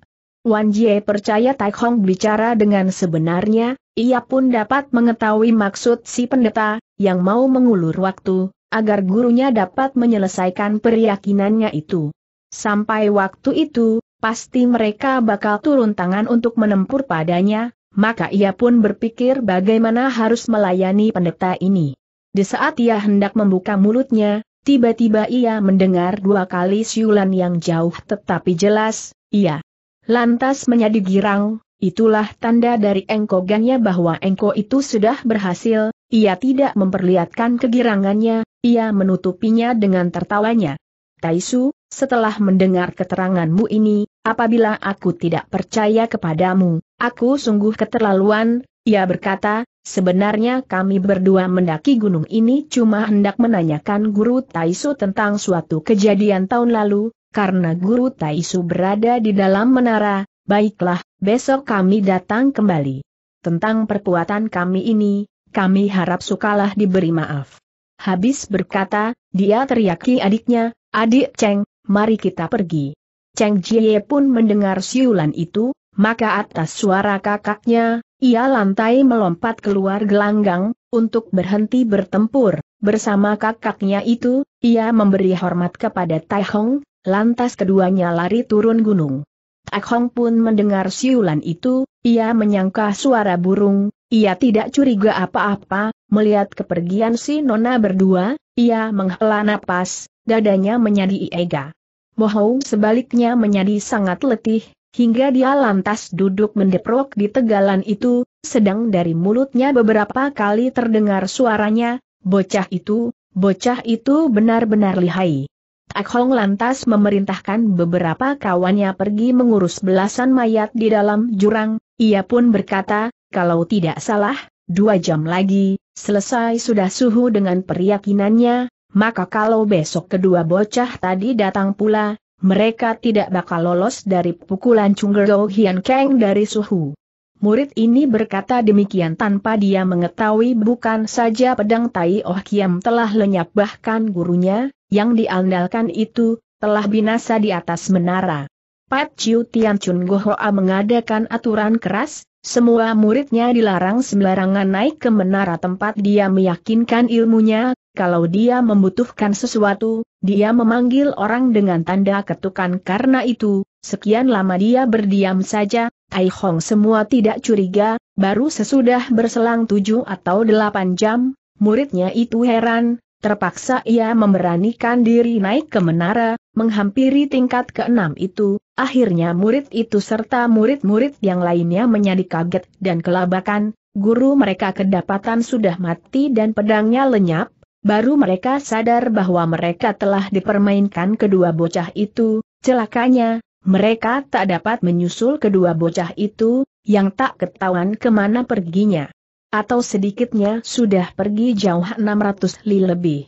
Wan Jie percaya Tai Hong bicara dengan sebenarnya, ia pun dapat mengetahui maksud si pendeta, yang mau mengulur waktu, agar gurunya dapat menyelesaikan peryakinannya itu. Sampai waktu itu, pasti mereka bakal turun tangan untuk menempur padanya, maka ia pun berpikir bagaimana harus melayani pendeta ini. Di saat ia hendak membuka mulutnya, tiba-tiba ia mendengar dua kali siulan yang jauh tetapi jelas, ia lantas menjadi girang, itulah tanda dari engkogannya bahwa engko itu sudah berhasil, ia tidak memperlihatkan kegirangannya, ia menutupinya dengan tertawanya. "Taisu, setelah mendengar keteranganmu ini, apabila aku tidak percaya kepadamu, aku sungguh keterlaluan," ia berkata, "sebenarnya kami berdua mendaki gunung ini cuma hendak menanyakan guru Taisu tentang suatu kejadian tahun lalu, karena guru Taisu berada di dalam menara, baiklah, besok kami datang kembali. Tentang perbuatan kami ini, kami harap sukalah diberi maaf." Habis berkata, dia teriaki adiknya, "Adik Cheng, mari kita pergi." Cheng Jie pun mendengar siulan itu, maka atas suara kakaknya, ia lantai melompat keluar gelanggang, untuk berhenti bertempur. Bersama kakaknya itu, ia memberi hormat kepada Tai Hong, lantas keduanya lari turun gunung. Tai Hong pun mendengar siulan itu, ia menyangka suara burung, ia tidak curiga apa-apa, melihat kepergian si Nona berdua, ia menghela napas, dadanya menjadi iega. Mohong sebaliknya menjadi sangat letih, hingga dia lantas duduk mendeprok di tegalan itu, sedang dari mulutnya beberapa kali terdengar suaranya, "Bocah itu, bocah itu benar-benar lihai." Tak Hong lantas memerintahkan beberapa kawannya pergi mengurus belasan mayat di dalam jurang, ia pun berkata, "Kalau tidak salah, dua jam lagi, selesai sudah suhu dengan peryakinannya, maka kalau besok kedua bocah tadi datang pula, mereka tidak bakal lolos dari pukulan Chunggero Hian Kang dari suhu." Murid ini berkata demikian tanpa dia mengetahui bukan saja pedang Tai Oh Kiam telah lenyap bahkan gurunya, yang diandalkan itu, telah binasa di atas menara. Pat Chiu Tian Chun Go Hoa mengadakan aturan keras, semua muridnya dilarang sembarangan naik ke menara tempat dia meyakinkan ilmunya. Kalau dia membutuhkan sesuatu, dia memanggil orang dengan tanda ketukan karena itu, sekian lama dia berdiam saja, Tai Hong semua tidak curiga, baru sesudah berselang tujuh atau delapan jam, muridnya itu heran, terpaksa ia memberanikan diri naik ke menara, menghampiri tingkat keenam itu, akhirnya murid itu serta murid-murid yang lainnya menjadi kaget dan kelabakan, guru mereka kedapatan sudah mati dan pedangnya lenyap. Baru mereka sadar bahwa mereka telah dipermainkan kedua bocah itu, celakanya, mereka tak dapat menyusul kedua bocah itu, yang tak ketahuan kemana perginya. Atau sedikitnya sudah pergi jauh enam ratus li lebih.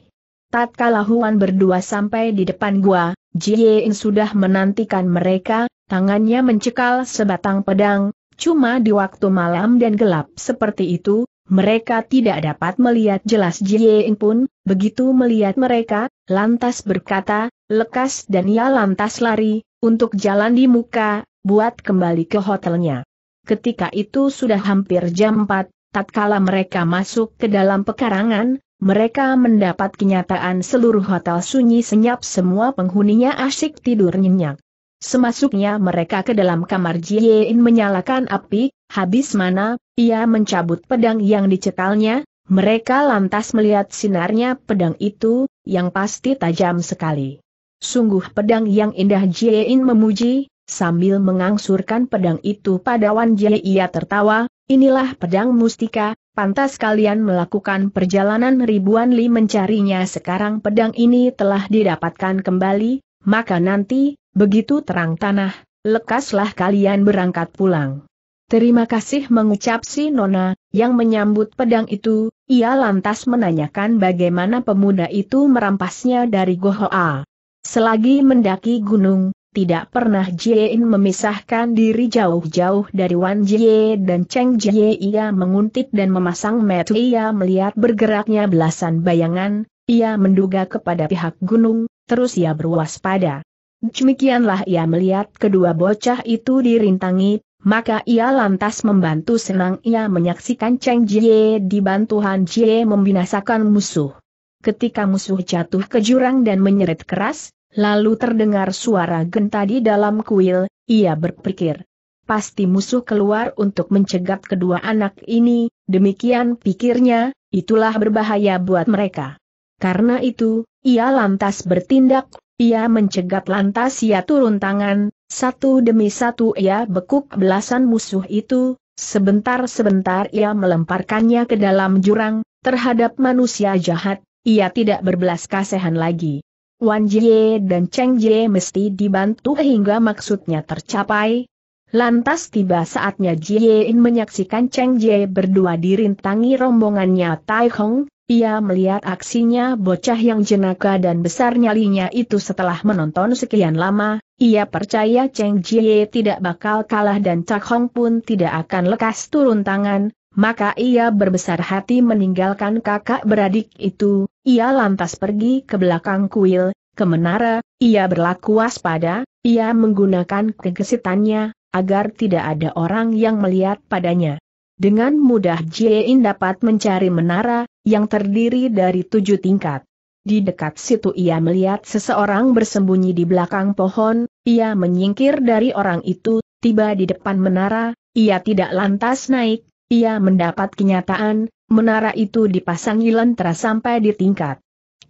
Tatkala Huan berdua sampai di depan gua, Jie In sudah menantikan mereka, tangannya mencekal sebatang pedang, cuma di waktu malam dan gelap seperti itu, mereka tidak dapat melihat jelas. Jie In pun, begitu melihat mereka, lantas berkata, "Lekas," dan ia lantas lari, untuk jalan di muka, buat kembali ke hotelnya. Ketika itu sudah hampir jam empat, tatkala mereka masuk ke dalam pekarangan, mereka mendapat kenyataan seluruh hotel sunyi senyap semua penghuninya asyik tidur nyenyak. Semasuknya mereka ke dalam kamar Jie In menyalakan api, habis mana, ia mencabut pedang yang dicekalnya, mereka lantas melihat sinarnya pedang itu, yang pasti tajam sekali. "Sungguh pedang yang indah," Jie In memuji, sambil mengangsurkan pedang itu pada Wan Jie ia tertawa, Inilah pedang mustika, pantas kalian melakukan perjalanan ribuan li mencarinya. Sekarang pedang ini telah didapatkan kembali, maka nanti, begitu terang tanah, lekaslah kalian berangkat pulang." "Terima kasih," mengucap si Nona, yang menyambut pedang itu. Ia lantas menanyakan bagaimana pemuda itu merampasnya dari Gohoa. Selagi mendaki gunung, tidak pernah Jiein memisahkan diri jauh-jauh dari Wan Jie dan Cheng Jie. Ia menguntit dan memasang mata. Ia melihat bergeraknya belasan bayangan. Ia menduga kepada pihak gunung, terus ia berwaspada. Demikianlah ia melihat kedua bocah itu dirintangi, maka ia lantas membantu. Senang ia menyaksikan Cheng Jie dibantu Han Jie membinasakan musuh. Ketika musuh jatuh ke jurang dan menyeret keras, lalu terdengar suara genta di dalam kuil. Ia berpikir, pasti musuh keluar untuk mencegat kedua anak ini. Demikian pikirnya, itulah berbahaya buat mereka. Karena itu, ia lantas bertindak. Ia mencegat, lantas ia turun tangan. Satu demi satu ia bekuk belasan musuh itu. Sebentar-sebentar ia melemparkannya ke dalam jurang. Terhadap manusia jahat, ia tidak berbelas kasihan lagi. Wan Jie dan Cheng Jie mesti dibantu hingga maksudnya tercapai. Lantas tiba saatnya Jiein menyaksikan Cheng Jie berdua dirintangi rombongannya Tai Hong. Ia melihat aksinya bocah yang jenaka dan besar nyalinya itu. Setelah menonton sekian lama, ia percaya Cheng Jie tidak bakal kalah dan Tai Hong pun tidak akan lekas turun tangan. Maka ia berbesar hati meninggalkan kakak beradik itu. Ia lantas pergi ke belakang kuil, ke menara. Ia berlaku waspada. Ia menggunakan kegesitannya, agar tidak ada orang yang melihat padanya. Dengan mudah Jiein dapat mencari menara, yang terdiri dari tujuh tingkat. Di dekat situ ia melihat seseorang bersembunyi di belakang pohon. Ia menyingkir dari orang itu. Tiba di depan menara, ia tidak lantas naik. Ia mendapat kenyataan, menara itu dipasangi lentera sampai di tingkat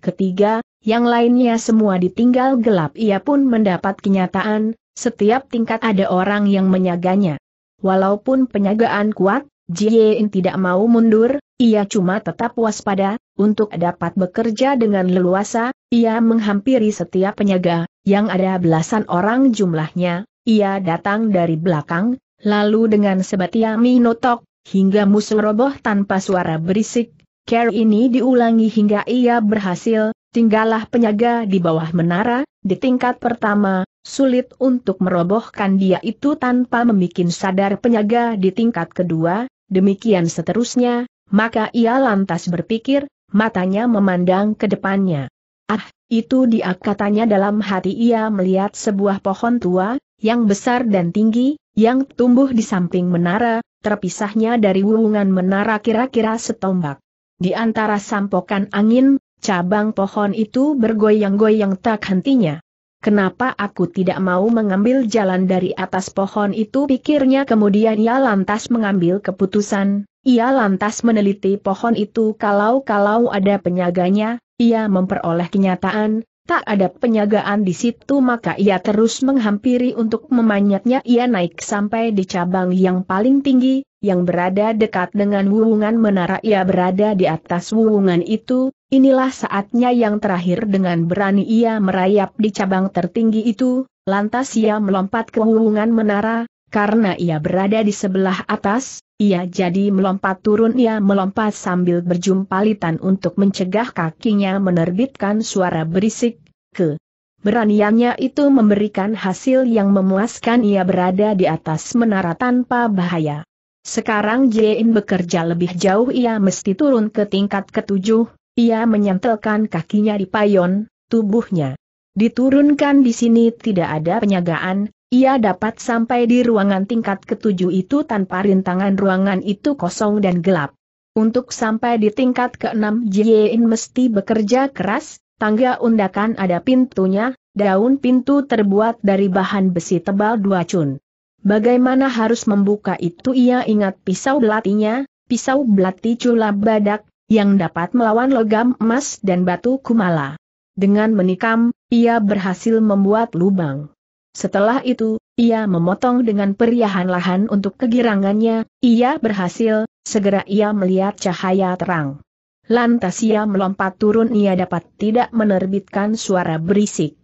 ketiga, yang lainnya semua ditinggal gelap. Ia pun mendapat kenyataan, setiap tingkat ada orang yang menyaganya. Walaupun penjagaan kuat, Jiein tidak mau mundur, ia cuma tetap waspada, untuk dapat bekerja dengan leluasa. Ia menghampiri setiap penjaga, yang ada belasan orang jumlahnya. Ia datang dari belakang, lalu dengan sebatia minotok, hingga musuh roboh tanpa suara berisik. Cara ini diulangi hingga ia berhasil. Tinggallah penjaga di bawah menara, di tingkat pertama. Sulit untuk merobohkan dia itu tanpa membuat sadar penjaga di tingkat kedua. Demikian seterusnya. Maka ia lantas berpikir, matanya memandang ke depannya. "Ah, itu dia," katanya dalam hati. Ia melihat sebuah pohon tua, yang besar dan tinggi, yang tumbuh di samping menara. Terpisahnya dari wuwungan menara kira-kira setombak. Di antara sampokan angin, cabang pohon itu bergoyang-goyang tak hentinya. "Kenapa aku tidak mau mengambil jalan dari atas pohon itu?" pikirnya. Kemudian ia lantas mengambil keputusan. Ia lantas meneliti pohon itu. Kalau-kalau ada penyaganya, ia memperoleh kenyataan, tak ada penjagaan di situ. Maka ia terus menghampiri untuk memanyatnya. Ia naik sampai di cabang yang paling tinggi, yang berada dekat dengan wuwungan menara. Ia berada di atas wuwungan itu. Inilah saatnya yang terakhir. Dengan berani ia merayap di cabang tertinggi itu. Lantas ia melompat ke wuwungan menara. Karena ia berada di sebelah atas, ia jadi melompat turun. Ia melompat sambil berjumpalitan untuk mencegah kakinya menerbitkan suara berisik. Keberaniannya itu memberikan hasil yang memuaskan. Ia berada di atas menara tanpa bahaya. Sekarang Jiein bekerja lebih jauh. Ia mesti turun ke tingkat ketujuh. Ia menyentelkan kakinya di payon. Tubuhnya diturunkan. Di sini tidak ada penjagaan. Ia dapat sampai di ruangan tingkat ketujuh itu tanpa rintangan. Ruangan itu kosong dan gelap. Untuk sampai di tingkat keenam, Jiein mesti bekerja keras. Tangga undakan ada pintunya. Daun pintu terbuat dari bahan besi tebal dua cun. Bagaimana harus membuka itu? Ia ingat pisau belatinya, pisau belati Cula Badak, yang dapat melawan logam emas dan batu kumala. Dengan menikam, ia berhasil membuat lubang. Setelah itu, ia memotong dengan perlahan-lahan untuk kegirangannya, ia berhasil, segera ia melihat cahaya terang. Lantas ia melompat turun, ia dapat tidak menerbitkan suara berisik.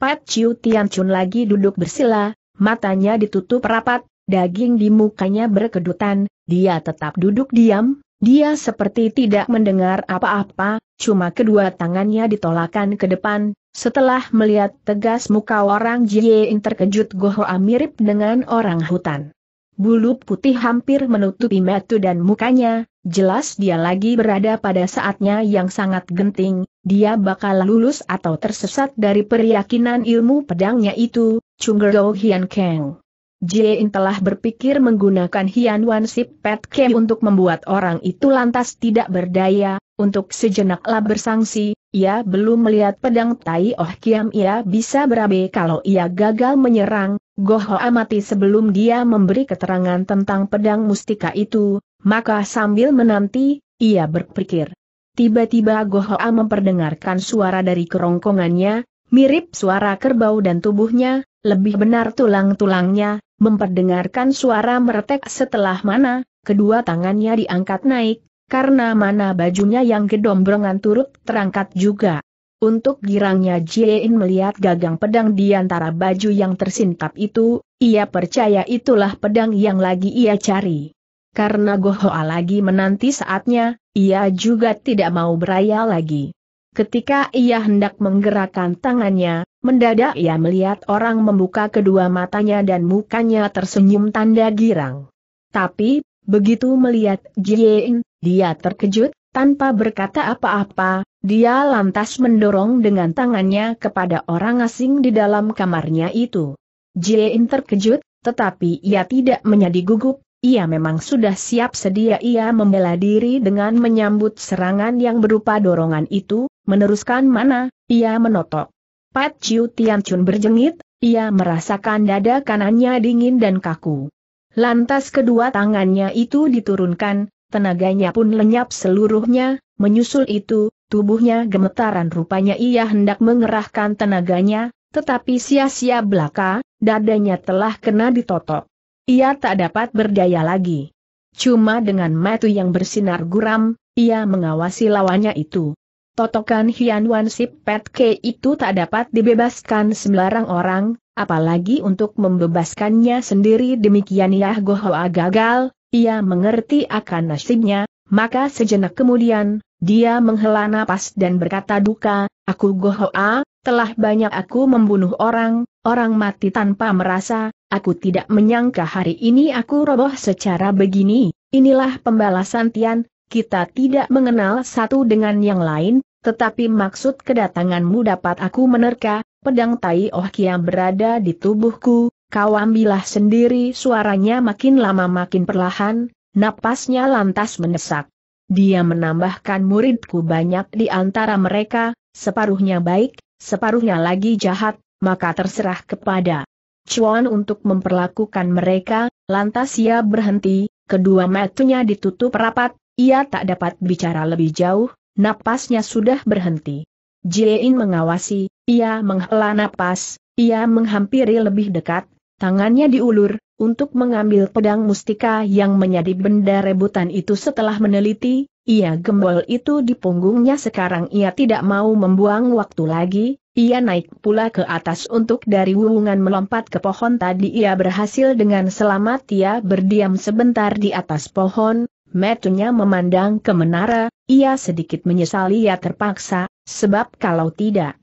Pat Chiu Tianchun lagi duduk bersila, matanya ditutup rapat, daging di mukanya berkedutan, dia tetap duduk diam, dia seperti tidak mendengar apa-apa, cuma kedua tangannya ditolakkan ke depan. Setelah melihat tegas muka orang Jiein terkejut, Gohoa mirip dengan orang hutan. Bulu putih hampir menutupi mata dan mukanya, jelas dia lagi berada pada saatnya yang sangat genting, dia bakal lulus atau tersesat dari peryakinan ilmu pedangnya itu, Chunggero Hian Kang. Jiein telah berpikir menggunakan Hian Wan Sip Pet Kei untuk membuat orang itu lantas tidak berdaya, untuk sejenaklah bersangsi. Ia belum melihat pedang Tai Oh Kiam, ia bisa berabe kalau ia gagal menyerang. Gohoa mati sebelum dia memberi keterangan tentang pedang mustika itu, maka sambil menanti, ia berpikir. Tiba-tiba Gohoa memperdengarkan suara dari kerongkongannya, mirip suara kerbau dan tubuhnya, lebih benar tulang-tulangnya, memperdengarkan suara meretek setelah mana, kedua tangannya diangkat naik. Karena mana bajunya yang gedombrongan turut terangkat juga. Untuk girangnya Jiein melihat gagang pedang di antara baju yang tersingkap itu, ia percaya itulah pedang yang lagi ia cari. Karena Gohoa lagi menanti saatnya, ia juga tidak mau beraya lagi. Ketika ia hendak menggerakkan tangannya, mendadak ia melihat orang membuka kedua matanya dan mukanya tersenyum tanda girang. Tapi, begitu melihat Jiein, dia terkejut, tanpa berkata apa-apa, dia lantas mendorong dengan tangannya kepada orang asing di dalam kamarnya itu. Jiein terkejut, tetapi ia tidak menjadi gugup, ia memang sudah siap sedia, ia membela diri dengan menyambut serangan yang berupa dorongan itu, meneruskan mana, ia menotok. Pat Chiu Tianchun berjengit, ia merasakan dada kanannya dingin dan kaku. Lantas kedua tangannya itu diturunkan, tenaganya pun lenyap seluruhnya, menyusul itu, tubuhnya gemetaran rupanya ia hendak mengerahkan tenaganya, tetapi sia-sia belaka, dadanya telah kena ditotok. Ia tak dapat berdaya lagi. Cuma dengan mata yang bersinar guram, ia mengawasi lawannya itu. Totokan Hian Wan Sip Pet Kei itu tak dapat dibebaskan sembarang orang, apalagi untuk membebaskannya sendiri, demikian ya Gohoa gagal. Ia mengerti akan nasibnya, maka sejenak kemudian, dia menghela napas dan berkata duka, aku Gohoa, telah banyak aku membunuh orang, orang mati tanpa merasa, aku tidak menyangka hari ini aku roboh secara begini, inilah pembalasan Tian, kita tidak mengenal satu dengan yang lain, tetapi maksud kedatanganmu dapat aku menerka, pedang Tai Oh Kiam berada di tubuhku. Kau ambillah sendiri. Suaranya makin lama makin perlahan, napasnya lantas mendesak. Dia menambahkan, muridku banyak di antara mereka, separuhnya baik, separuhnya lagi jahat, maka terserah kepada Chuan untuk memperlakukan mereka. Lantas ia berhenti, kedua matanya ditutup rapat, ia tak dapat bicara lebih jauh, napasnya sudah berhenti. Jiein mengawasi, ia menghela napas, ia menghampiri lebih dekat. Tangannya diulur, untuk mengambil pedang mustika yang menjadi benda rebutan itu. Setelah meneliti, ia gembol itu di punggungnya. Sekarang ia tidak mau membuang waktu lagi, ia naik pula ke atas untuk dari wuwungan melompat ke pohon tadi. Ia berhasil dengan selamat, ia berdiam sebentar di atas pohon, matanya memandang ke menara, ia sedikit menyesali ia terpaksa, sebab kalau tidak,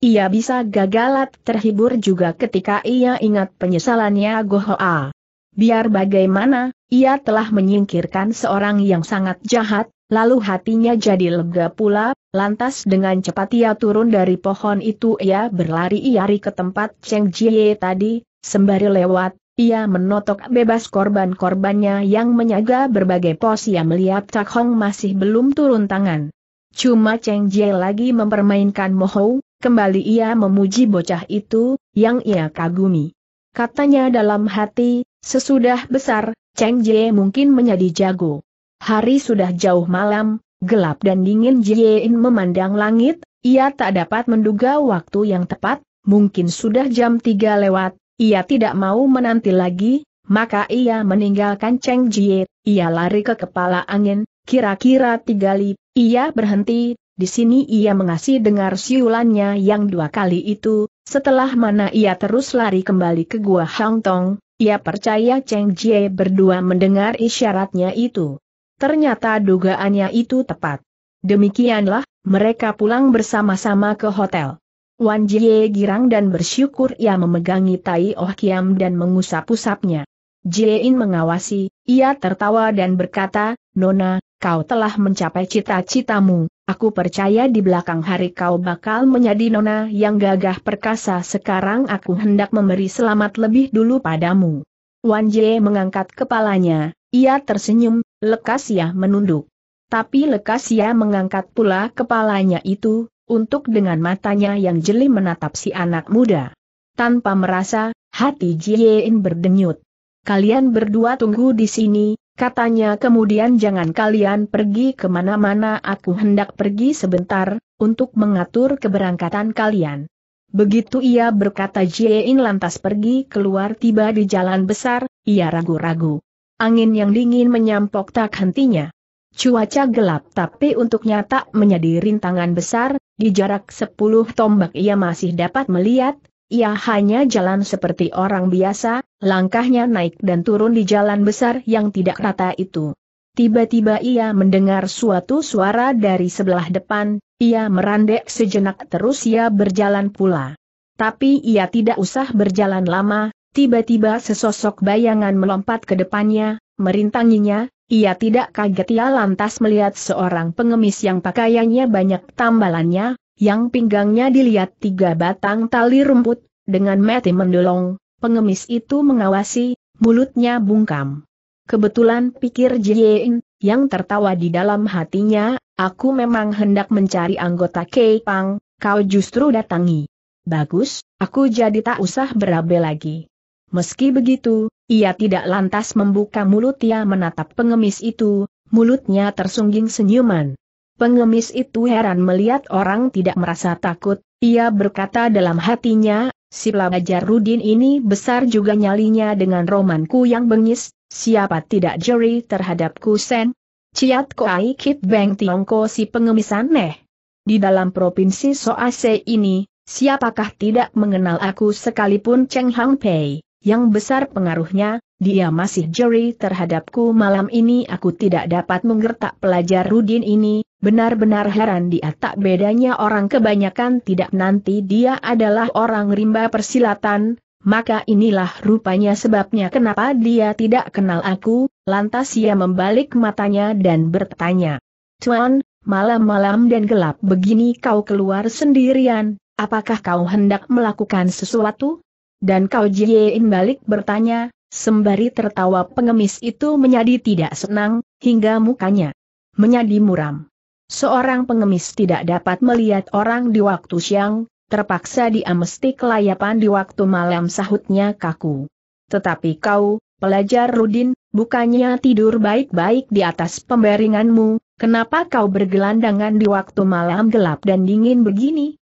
ia bisa gagalat. Terhibur juga ketika ia ingat penyesalannya Gohoa. Biar bagaimana, ia telah menyingkirkan seorang yang sangat jahat, lalu hatinya jadi lega pula, lantas dengan cepat ia turun dari pohon itu, ia berlari-lari ke tempat Cheng Jie tadi, sembari lewat, ia menotok bebas korban-korbannya yang menyaga berbagai pos. Ia melihat Cak Hong masih belum turun tangan. Cuma Cheng Jie lagi mempermainkan Mohou. Kembali ia memuji bocah itu, yang ia kagumi. Katanya dalam hati, sesudah besar, Cheng Jie mungkin menjadi jago. Hari sudah jauh malam, gelap dan dingin. Jiein memandang langit, ia tak dapat menduga waktu yang tepat, mungkin sudah jam tiga lewat, Ia tidak mau menanti lagi, maka ia meninggalkan Cheng Jie, ia lari ke kepala angin, kira-kira tiga lip, ia berhenti, di sini ia mengasih dengar siulannya yang dua kali itu, setelah mana ia terus lari kembali ke Gua Hang Tong, ia percaya Cheng Jie berdua mendengar isyaratnya itu. Ternyata dugaannya itu tepat. Demikianlah, mereka pulang bersama-sama ke hotel. Wan Jie girang dan bersyukur ia memegangi Tai Oh Kiam dan mengusap-usapnya. Jie In mengawasi, ia tertawa dan berkata, "Nona, kau telah mencapai cita-citamu, aku percaya di belakang hari kau bakal menjadi nona yang gagah perkasa. Sekarang aku hendak memberi selamat lebih dulu padamu." Wan Jie mengangkat kepalanya, ia tersenyum, lekas ia menunduk. Tapi lekas ia mengangkat pula kepalanya itu, untuk dengan matanya yang jeli menatap si anak muda. Tanpa merasa, hati Jie In berdenyut. "Kalian berdua tunggu di sini," katanya kemudian, "jangan kalian pergi kemana-mana, aku hendak pergi sebentar, untuk mengatur keberangkatan kalian." Begitu ia berkata Jie In lantas pergi keluar. Tiba di jalan besar, ia ragu-ragu. Angin yang dingin menyampok tak hentinya. Cuaca gelap tapi untuknya tak menjadi rintangan besar, di jarak sepuluh tombak ia masih dapat melihat, ia hanya jalan seperti orang biasa, langkahnya naik dan turun di jalan besar yang tidak rata itu. Tiba-tiba ia mendengar suatu suara dari sebelah depan, ia merandek sejenak terus ia berjalan pula. Tapi ia tidak usah berjalan lama. Tiba-tiba sesosok bayangan melompat ke depannya, merintanginya, ia tidak kaget ia lantas melihat seorang pengemis yang pakaiannya banyak tambalannya, yang pinggangnya dilihat tiga batang tali rumput, dengan mata mendolong, pengemis itu mengawasi, mulutnya bungkam. "Kebetulan," pikir Jie In, yang tertawa di dalam hatinya, "aku memang hendak mencari anggota Keipang, kau justru datangi. Bagus, aku jadi tak usah berabe lagi." Meski begitu, ia tidak lantas membuka mulut, ia menatap pengemis itu, mulutnya tersungging senyuman. Pengemis itu heran melihat orang tidak merasa takut, ia berkata dalam hatinya, "Si pelajar Rudin ini besar juga nyalinya dengan romanku yang bengis, siapa tidak jeri terhadapku sen? Ciat koai kit beng tiongko si pengemis aneh. Di dalam provinsi Soase ini, siapakah tidak mengenal aku sekalipun Cheng Hang Pei? Yang besar pengaruhnya, dia masih jeri terhadapku. Malam ini aku tidak dapat menggertak pelajar Rudin ini, benar-benar heran dia tak bedanya orang kebanyakan. Tidak nanti dia adalah orang rimba persilatan, maka inilah rupanya sebabnya kenapa dia tidak kenal aku." Lantas ia membalik matanya dan bertanya, "Tuan, malam-malam dan gelap begini kau keluar sendirian, apakah kau hendak melakukan sesuatu?" Dan kau Jie In balik bertanya, sembari tertawa pengemis itu menjadi tidak senang, hingga mukanya menjadi muram. Seorang pengemis tidak dapat melihat orang di waktu siang, terpaksa dia mesti kelayapan di waktu malam, sahutnya kaku. "Tetapi kau, pelajar Rudin, bukannya tidur baik-baik di atas pembaringanmu, kenapa kau bergelandangan di waktu malam gelap dan dingin begini?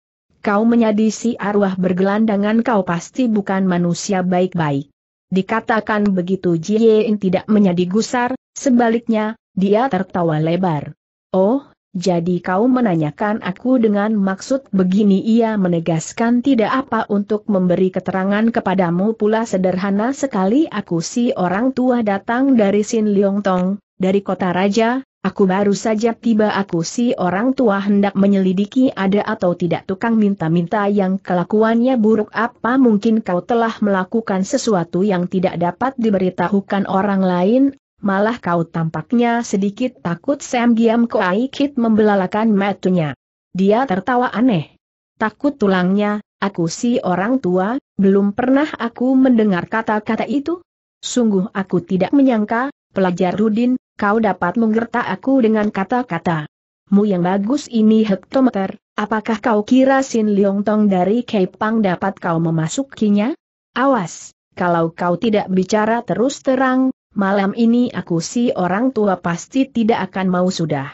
Kau menjadi si arwah bergelandangan, kau pasti bukan manusia baik-baik." Dikatakan begitu Jie In tidak menjadi gusar, sebaliknya, dia tertawa lebar. "Oh, jadi kau menanyakan aku dengan maksud begini?" ia menegaskan. "Tidak apa, untuk memberi keterangan kepadamu pula sederhana sekali. Aku si orang tua datang dari Sin Leong Tong, dari kota raja. Aku baru saja tiba, aku si orang tua hendak menyelidiki ada atau tidak tukang minta-minta yang kelakuannya buruk. Apa mungkin kau telah melakukan sesuatu yang tidak dapat diberitahukan orang lain, malah kau tampaknya sedikit takut." Sam Giam Koai Kit membelalakan matanya. Dia tertawa aneh. "Takut tulangnya, aku si orang tua, belum pernah aku mendengar kata-kata itu. Sungguh aku tidak menyangka, pelajar Rudin, kau dapat menggertak aku dengan kata-katamu yang bagus ini. Hektometer, apakah kau kira Sin Leong Tong dari Keipang dapat kau memasukinya? Awas, kalau kau tidak bicara terus terang, malam ini aku si orang tua pasti tidak akan mau." "Sudah."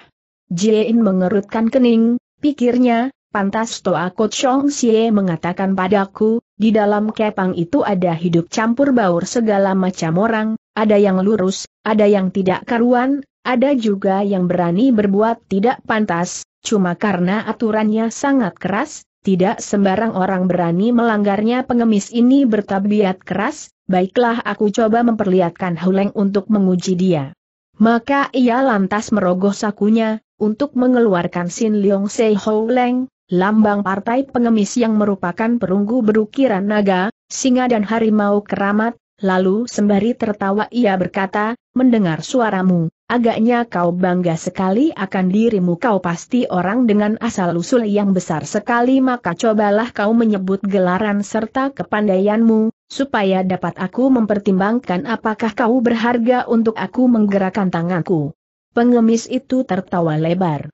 Jie In mengerutkan kening, pikirnya, Pantas Toa Kot Chong Sie mengatakan padaku, di dalam kepang itu ada hidup campur baur segala macam orang, ada yang lurus, ada yang tidak karuan, ada juga yang berani berbuat tidak pantas, cuma karena aturannya sangat keras, tidak sembarang orang berani melanggarnya. Pengemis ini bertabiat keras, baiklah aku coba memperlihatkan Huleng untuk menguji dia. Maka ia lantas merogoh sakunya, untuk mengeluarkan Sin Leong Se Huleng, lambang partai pengemis yang merupakan perunggu berukiran naga, singa dan harimau keramat, lalu sembari tertawa ia berkata, mendengar suaramu, agaknya kau bangga sekali akan dirimu, kau pasti orang dengan asal-usul yang besar sekali, maka cobalah kau menyebut gelaran serta kepandaianmu, supaya dapat aku mempertimbangkan apakah kau berharga untuk aku menggerakkan tanganku. Pengemis itu tertawa lebar.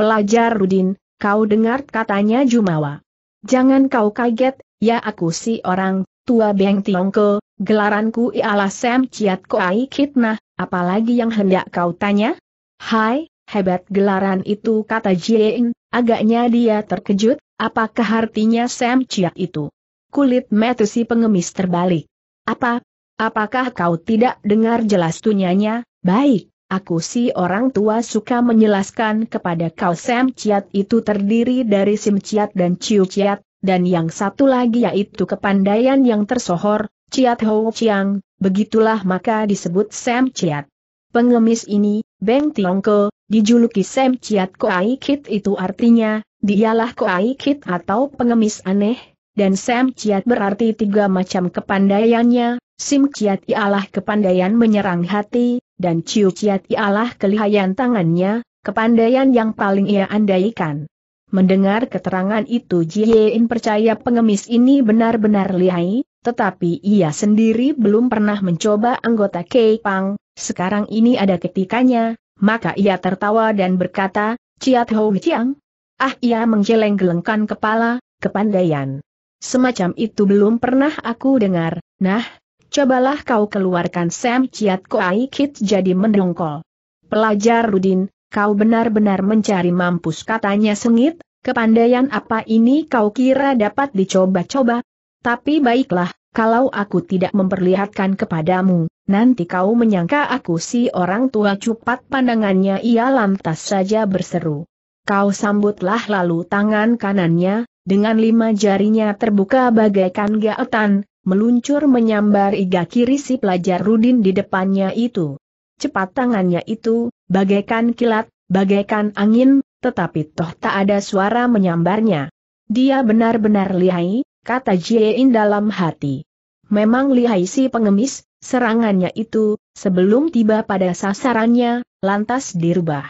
Pelajar Rudin, kau dengar, katanya jumawa. Jangan kau kaget, ya aku si orang tua Beng Tiongko, gelaranku ialah Sam Ciat Koai Kitnah, apalagi yang hendak kau tanya? Hai, hebat gelaran itu, kata Jien, agaknya dia terkejut, apakah artinya Sam Ciat itu? Kulit mata si pengemis terbalik. Apa? Apakah kau tidak dengar jelas, tunyanya? Baik. Aku si orang tua suka menjelaskan kepada kau, Sam Ciat itu terdiri dari Sim Ciat dan Ciu Ciat, dan yang satu lagi yaitu kepandaian yang tersohor, Ciat Hou Chiang, begitulah maka disebut Sam Ciat. Pengemis ini, Beng Tiongko, dijuluki Sam Ciat Koai Kit, itu artinya, dialah Koai Kit atau pengemis aneh, dan Sam Ciat berarti tiga macam kepandaiannya, Sim Ciat ialah kepandaian menyerang hati, dan Ciu Ciat ialah kelihayan tangannya, kepandaian yang paling ia andaikan. Mendengar keterangan itu Jiein percaya pengemis ini benar-benar lihai, tetapi ia sendiri belum pernah mencoba anggota Kepang, sekarang ini ada ketikanya, maka ia tertawa dan berkata, Ciat Hou Chiang? Ah, ia menggeleng-gelengkan kepala, kepandaian semacam itu belum pernah aku dengar, nah, cobalah kau keluarkan Sam Ciat Koai Kit jadi mendongkol. Pelajar Rudin, kau benar-benar mencari mampus, katanya sengit, kepandaian apa ini kau kira dapat dicoba-coba? Tapi baiklah, kalau aku tidak memperlihatkan kepadamu, nanti kau menyangka aku si orang tua cupat pandangannya, ia lantas saja berseru. Kau sambutlah, lalu tangan kanannya, dengan lima jarinya terbuka bagaikan gaetan, meluncur menyambar iga kiri si pelajar Rudin di depannya itu. Cepat tangannya itu, bagaikan kilat, bagaikan angin, tetapi toh tak ada suara menyambarnya. Dia benar-benar lihai, kata Jiein dalam hati. Memang lihai si pengemis, serangannya itu, sebelum tiba pada sasarannya, lantas dirubah.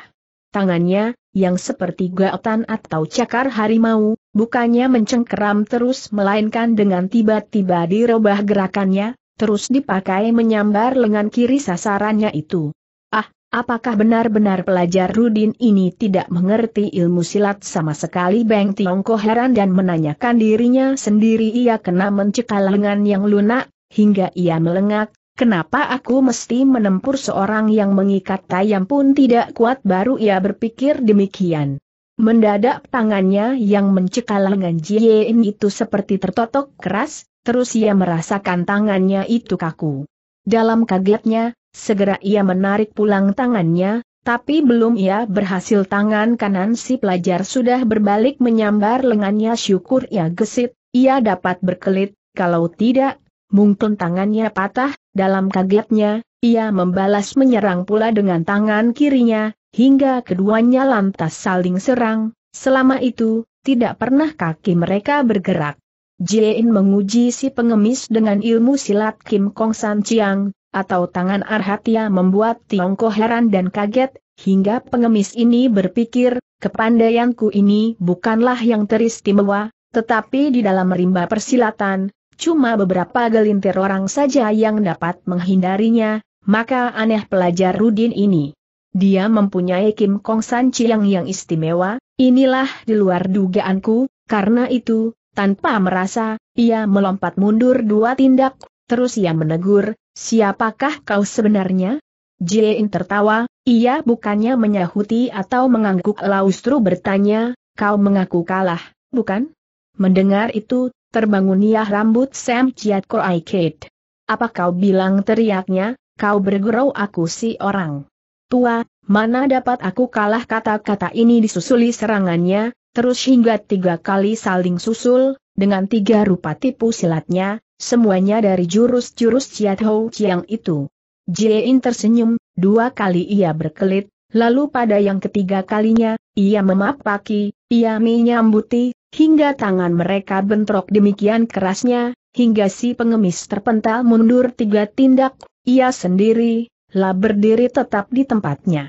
Tangannya, yang seperti gaetan atau cakar harimau, bukannya mencengkeram terus melainkan dengan tiba-tiba dirubah gerakannya, terus dipakai menyambar lengan kiri sasarannya itu. Ah, apakah benar-benar pelajar Rudin ini tidak mengerti ilmu silat sama sekali? Beng Tiongko heran dan menanyakan dirinya sendiri, ia kena mencekal lengan yang lunak, hingga ia melengak. Kenapa aku mesti menempur seorang yang mengikat tayam pun tidak kuat? Baru ia berpikir demikian. Mendadak tangannya yang mencekal lengan Jiein itu seperti tertotok keras, terus ia merasakan tangannya itu kaku. Dalam kagetnya, segera ia menarik pulang tangannya, tapi belum ia berhasil, tangan kanan si pelajar sudah berbalik menyambar lengannya. Syukur ia gesit, ia dapat berkelit, kalau tidak, mungkin tangannya patah. Dalam kagetnya, ia membalas menyerang pula dengan tangan kirinya, hingga keduanya lantas saling serang. Selama itu, tidak pernah kaki mereka bergerak. Jiein menguji si pengemis dengan ilmu silat Kim Kong San Chiang, atau tangan arhat. Ia membuat Tiongko heran dan kaget, hingga pengemis ini berpikir, kepandaianku ini bukanlah yang teristimewa, tetapi di dalam rimba persilatan, cuma beberapa gelintir orang saja yang dapat menghindarinya, maka aneh pelajar Rudin ini. Dia mempunyai Kim Kong San Chiang yang istimewa, inilah di luar dugaanku, karena itu, tanpa merasa, ia melompat mundur dua tindak, terus ia menegur, siapakah kau sebenarnya? Jiein tertawa, ia bukannya menyahuti atau mengangguk, laustru bertanya, Kau mengaku kalah, bukan? Mendengar itu, terbangun yah rambut Sam Chiat Koai Kate. Apa kau bilang, teriaknya, kau bergerau aku si orang tua, mana dapat aku kalah? Kata-kata ini disusuli serangannya, terus hingga tiga kali saling susul, dengan tiga rupa tipu silatnya, semuanya dari jurus-jurus Chiat Hou Chiang itu. Jiein tersenyum, dua kali ia berkelit, lalu pada yang ketiga kalinya, ia memapaki, ia menyambuti, hingga tangan mereka bentrok demikian kerasnya, hingga si pengemis terpental mundur tiga tindak, ia sendiri, lah berdiri tetap di tempatnya.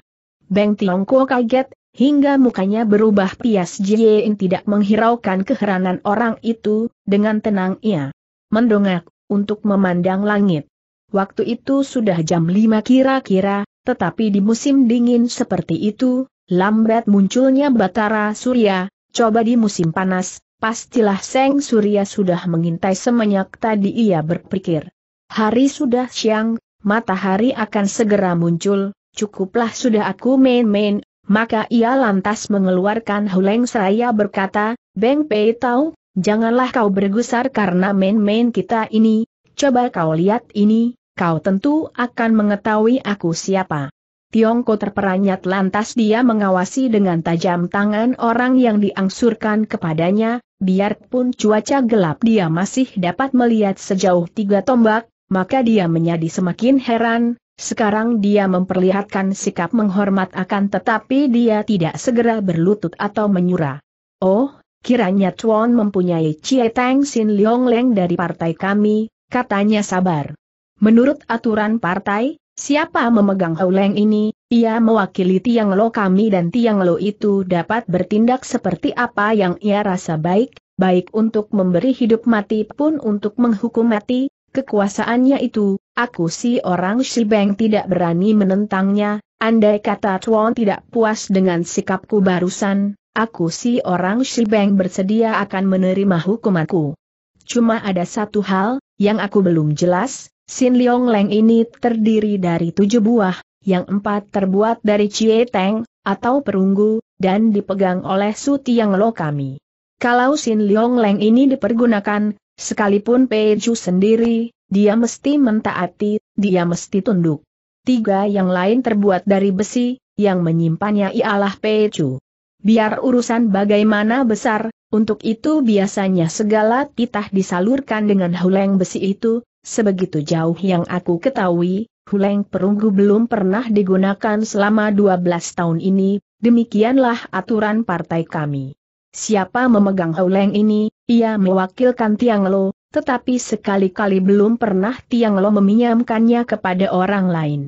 Beng Tiongko kaget, hingga mukanya berubah pias. Jiein tidak menghiraukan keheranan orang itu, dengan tenang ia mendongak, untuk memandang langit. Waktu itu sudah jam lima kira-kira. Tetapi di musim dingin seperti itu, lambat munculnya batara surya, coba di musim panas, pastilah Seng Surya sudah mengintai. Semenjak tadi ia berpikir, hari sudah siang, matahari akan segera muncul, cukuplah sudah aku main-main. Maka ia lantas mengeluarkan Huleng seraya berkata, Beng Pei Tau, janganlah kau bergusar karena main-main kita ini, coba kau lihat ini. Kau tentu akan mengetahui aku siapa. Tiongko terperanyat, lantas dia mengawasi dengan tajam tangan orang yang diangsurkan kepadanya, biarpun cuaca gelap dia masih dapat melihat sejauh tiga tombak, maka dia menjadi semakin heran. Sekarang dia memperlihatkan sikap menghormat akan tetapi dia tidak segera berlutut atau menyurah. Oh, kiranya Chuan mempunyai Cie Tang Sin Liong Leng dari partai kami, katanya sabar. Menurut aturan partai, siapa memegang Huleng ini, ia mewakili Tiang Lo kami dan Tiang Lo itu dapat bertindak seperti apa yang ia rasa baik, baik untuk memberi hidup mati pun untuk menghukum mati, kekuasaannya itu, aku si orang Shibeng tidak berani menentangnya. Andai kata Chuan tidak puas dengan sikapku barusan, aku si orang Shibeng bersedia akan menerima hukumanku. Cuma ada satu hal, yang aku belum jelas. Sin Liong Leng ini terdiri dari tujuh buah, yang empat terbuat dari Cie Teng, atau perunggu, dan dipegang oleh Su Tiang Lo kami. Kalau Sin Liong Leng ini dipergunakan, sekalipun Pei Ju sendiri, dia mesti mentaati, dia mesti tunduk. Tiga yang lain terbuat dari besi, yang menyimpannya ialah Pei Ju. Biar urusan bagaimana besar, untuk itu biasanya segala titah disalurkan dengan huleng besi itu. Sebegitu jauh yang aku ketahui, huleng perunggu belum pernah digunakan selama dua belas tahun ini, demikianlah aturan partai kami. Siapa memegang huleng ini, ia mewakilkan Tiang Lo, tetapi sekali-kali belum pernah Tiang Lo meminjamkannya kepada orang lain.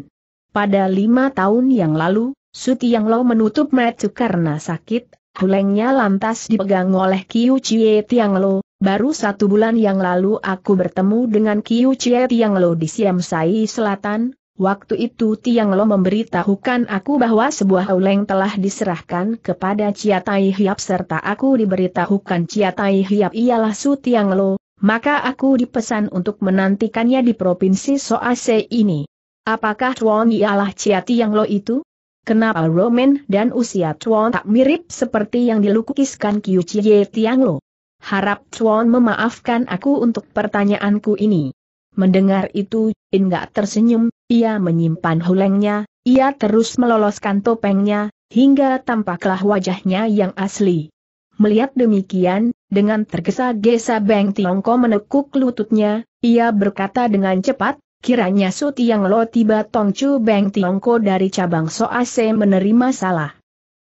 Pada lima tahun yang lalu, Su Tiang Lo menutup mata karena sakit, hulengnya lantas dipegang oleh Kiu Cie Tiang Lo. Baru satu bulan yang lalu aku bertemu dengan Kiu Cie Tiang Lo di Siam Sai Selatan, waktu itu Tiang Lo memberitahukan aku bahwa sebuah huleng telah diserahkan kepada Chia Tai Hiap serta aku diberitahukan Chia Tai Hiap ialah Su Tiang Lo, maka aku dipesan untuk menantikannya di provinsi Soase ini. Apakah Chuan ialah Chia Tiang Lo itu? Kenapa Roman dan usia Chuan tak mirip seperti yang dilukiskan Kiu Cie Tiang Lo? Harap Chuan memaafkan aku untuk pertanyaanku ini. Mendengar itu, In gak tersenyum, ia menyimpan hulengnya, ia terus meloloskan topengnya, hingga tampaklah wajahnya yang asli. Melihat demikian, dengan tergesa-gesa Beng Tiongko menekuk lututnya, ia berkata dengan cepat, kiranya Su Tiang Lo tiba. Tongcu Beng Tiongko dari cabang Soase menerima salah.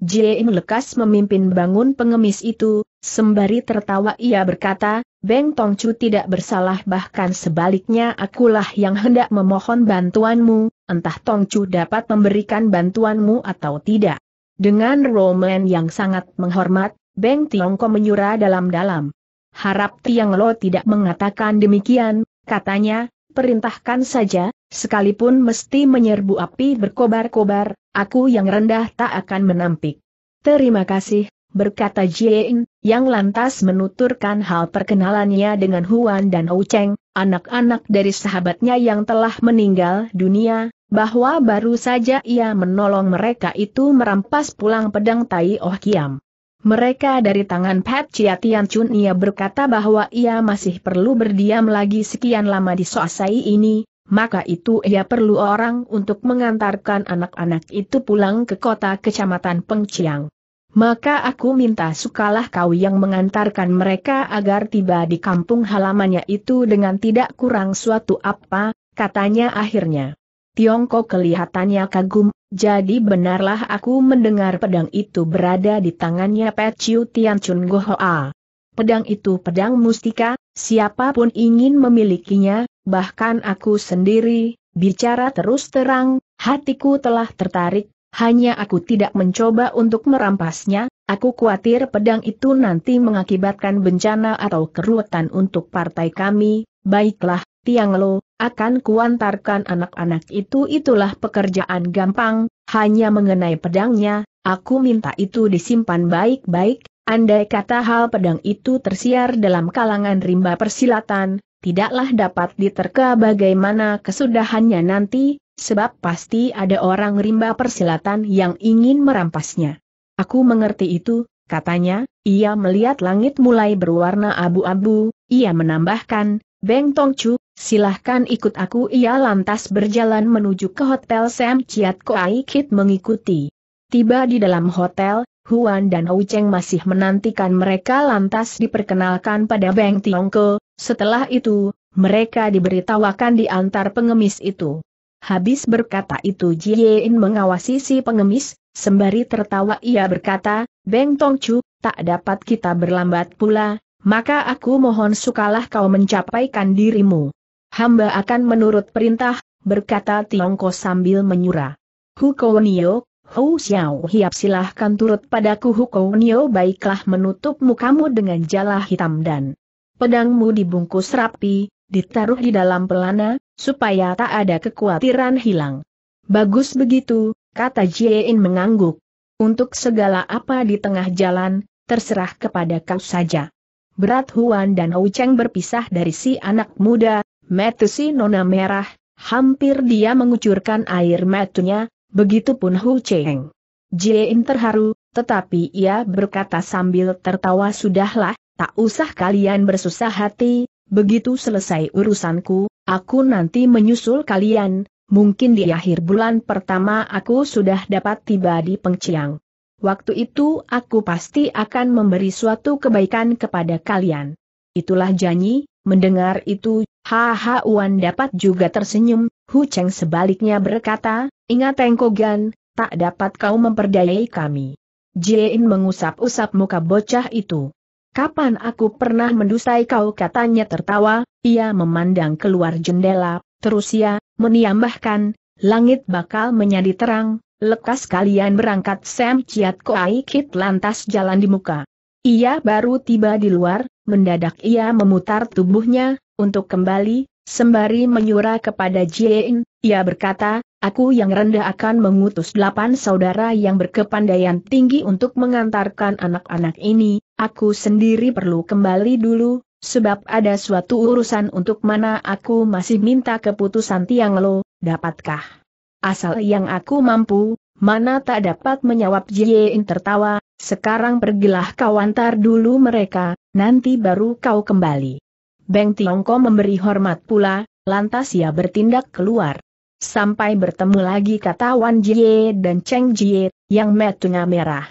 Jiein lekas memimpin bangun pengemis itu, sembari tertawa ia berkata, Beng Tongcu tidak bersalah, bahkan sebaliknya akulah yang hendak memohon bantuanmu, entah Tongcu dapat memberikan bantuanmu atau tidak. Dengan Roman yang sangat menghormat, Beng Tiongko menyura dalam-dalam. Harap Tiang Lo tidak mengatakan demikian, katanya, perintahkan saja, sekalipun mesti menyerbu api berkobar-kobar. Aku yang rendah tak akan menampik. Terima kasih, berkata Jiein, yang lantas menuturkan hal perkenalannya dengan Huan dan Hou Cheng, anak-anak dari sahabatnya yang telah meninggal dunia, bahwa baru saja ia menolong mereka itu merampas pulang pedang Tai Oh Kiam. mereka dari tangan Pat Chia Tian Chun. Ia berkata bahwa ia masih perlu berdiam lagi sekian lama di Soasai ini, maka itu ia perlu orang untuk mengantarkan anak-anak itu pulang ke kota kecamatan Pengciang. Maka aku minta sukalah kau yang mengantarkan mereka agar tiba di kampung halamannya itu dengan tidak kurang suatu apa, katanya akhirnya. Tiongkok kelihatannya kagum, jadi benarlah aku mendengar pedang itu berada di tangannya Pat Chiu Tian Chun Gohoa. Pedang itu pedang mustika, siapapun ingin memilikinya, bahkan aku sendiri, bicara terus terang, hatiku telah tertarik, hanya aku tidak mencoba untuk merampasnya, aku khawatir pedang itu nanti mengakibatkan bencana atau keruwetan untuk partai kami. Baiklah, Tiang Lo, akan kuantarkan anak-anak itu. Itulah pekerjaan gampang, hanya mengenai pedangnya, aku minta itu disimpan baik-baik, andai kata hal pedang itu tersiar dalam kalangan rimba persilatan, tidaklah dapat diterka bagaimana kesudahannya nanti, sebab pasti ada orang rimba persilatan yang ingin merampasnya. Aku mengerti itu, katanya, ia melihat langit mulai berwarna abu-abu, ia menambahkan, Beng Tong Chu, silahkan ikut aku. Ia lantas berjalan menuju ke hotel Sam Chiat Koai Kit mengikuti. Tiba di dalam hotel, Huan dan Hou Cheng masih menantikan mereka lantas diperkenalkan pada Beng Tiong Ke. Setelah itu, mereka diberitawakan diantar pengemis itu. Habis berkata itu Jie In mengawasi si pengemis, sembari tertawa ia berkata, Beng Tong Chu, tak dapat kita berlambat pula. Maka aku mohon sukalah kau mencapaikan dirimu. Hamba akan menurut perintah, berkata Tiongkok sambil menyura. Hukou Nio, Hou Xiao Hiap, silahkan turut padaku. Hukou Nio baiklah, menutup mukamu dengan jala hitam dan pedangmu dibungkus rapi, ditaruh di dalam pelana, supaya tak ada kekhawatiran hilang. Bagus begitu, kata Jie In mengangguk. Untuk segala apa di tengah jalan, terserah kepada kau saja. Berat Huan dan Hou Cheng berpisah dari si anak muda, mata si nona merah, hampir dia mengucurkan air matanya, begitupun Hou Cheng. Jie In terharu, tetapi ia berkata sambil tertawa, sudahlah, tak usah kalian bersusah hati, begitu selesai urusanku, aku nanti menyusul kalian, mungkin di akhir bulan pertama aku sudah dapat tiba di Pengciang. Waktu itu aku pasti akan memberi suatu kebaikan kepada kalian. Itulah janji. Mendengar itu, Haha Wan dapat juga tersenyum. Hu Cheng sebaliknya berkata, ingat Engkogan, tak dapat kau memperdayai kami. Jie In mengusap-usap muka bocah itu. Kapan aku pernah mendustai kau, katanya tertawa, ia memandang keluar jendela, terus ia menambahkan, langit bakal menjadi terang. Lekas kalian berangkat. Sam Chiat Koai Kit lantas jalan di muka. Ia baru tiba di luar, mendadak ia memutar tubuhnya, untuk kembali, sembari menyura kepada Jie In, ia berkata, aku yang rendah akan mengutus delapan saudara yang berkepandaian tinggi untuk mengantarkan anak-anak ini, aku sendiri perlu kembali dulu, sebab ada suatu urusan untuk mana aku masih minta keputusan Tiang Lo, dapatkah? Asal yang aku mampu, mana tak dapat menyawab. Jie In tertawa, sekarang pergilah kau antar dulu mereka, nanti baru kau kembali. Beng Tiongko memberi hormat pula, lantas ia bertindak keluar. Sampai bertemu lagi, kata Wan Jie dan Cheng Jie, yang matanya merah.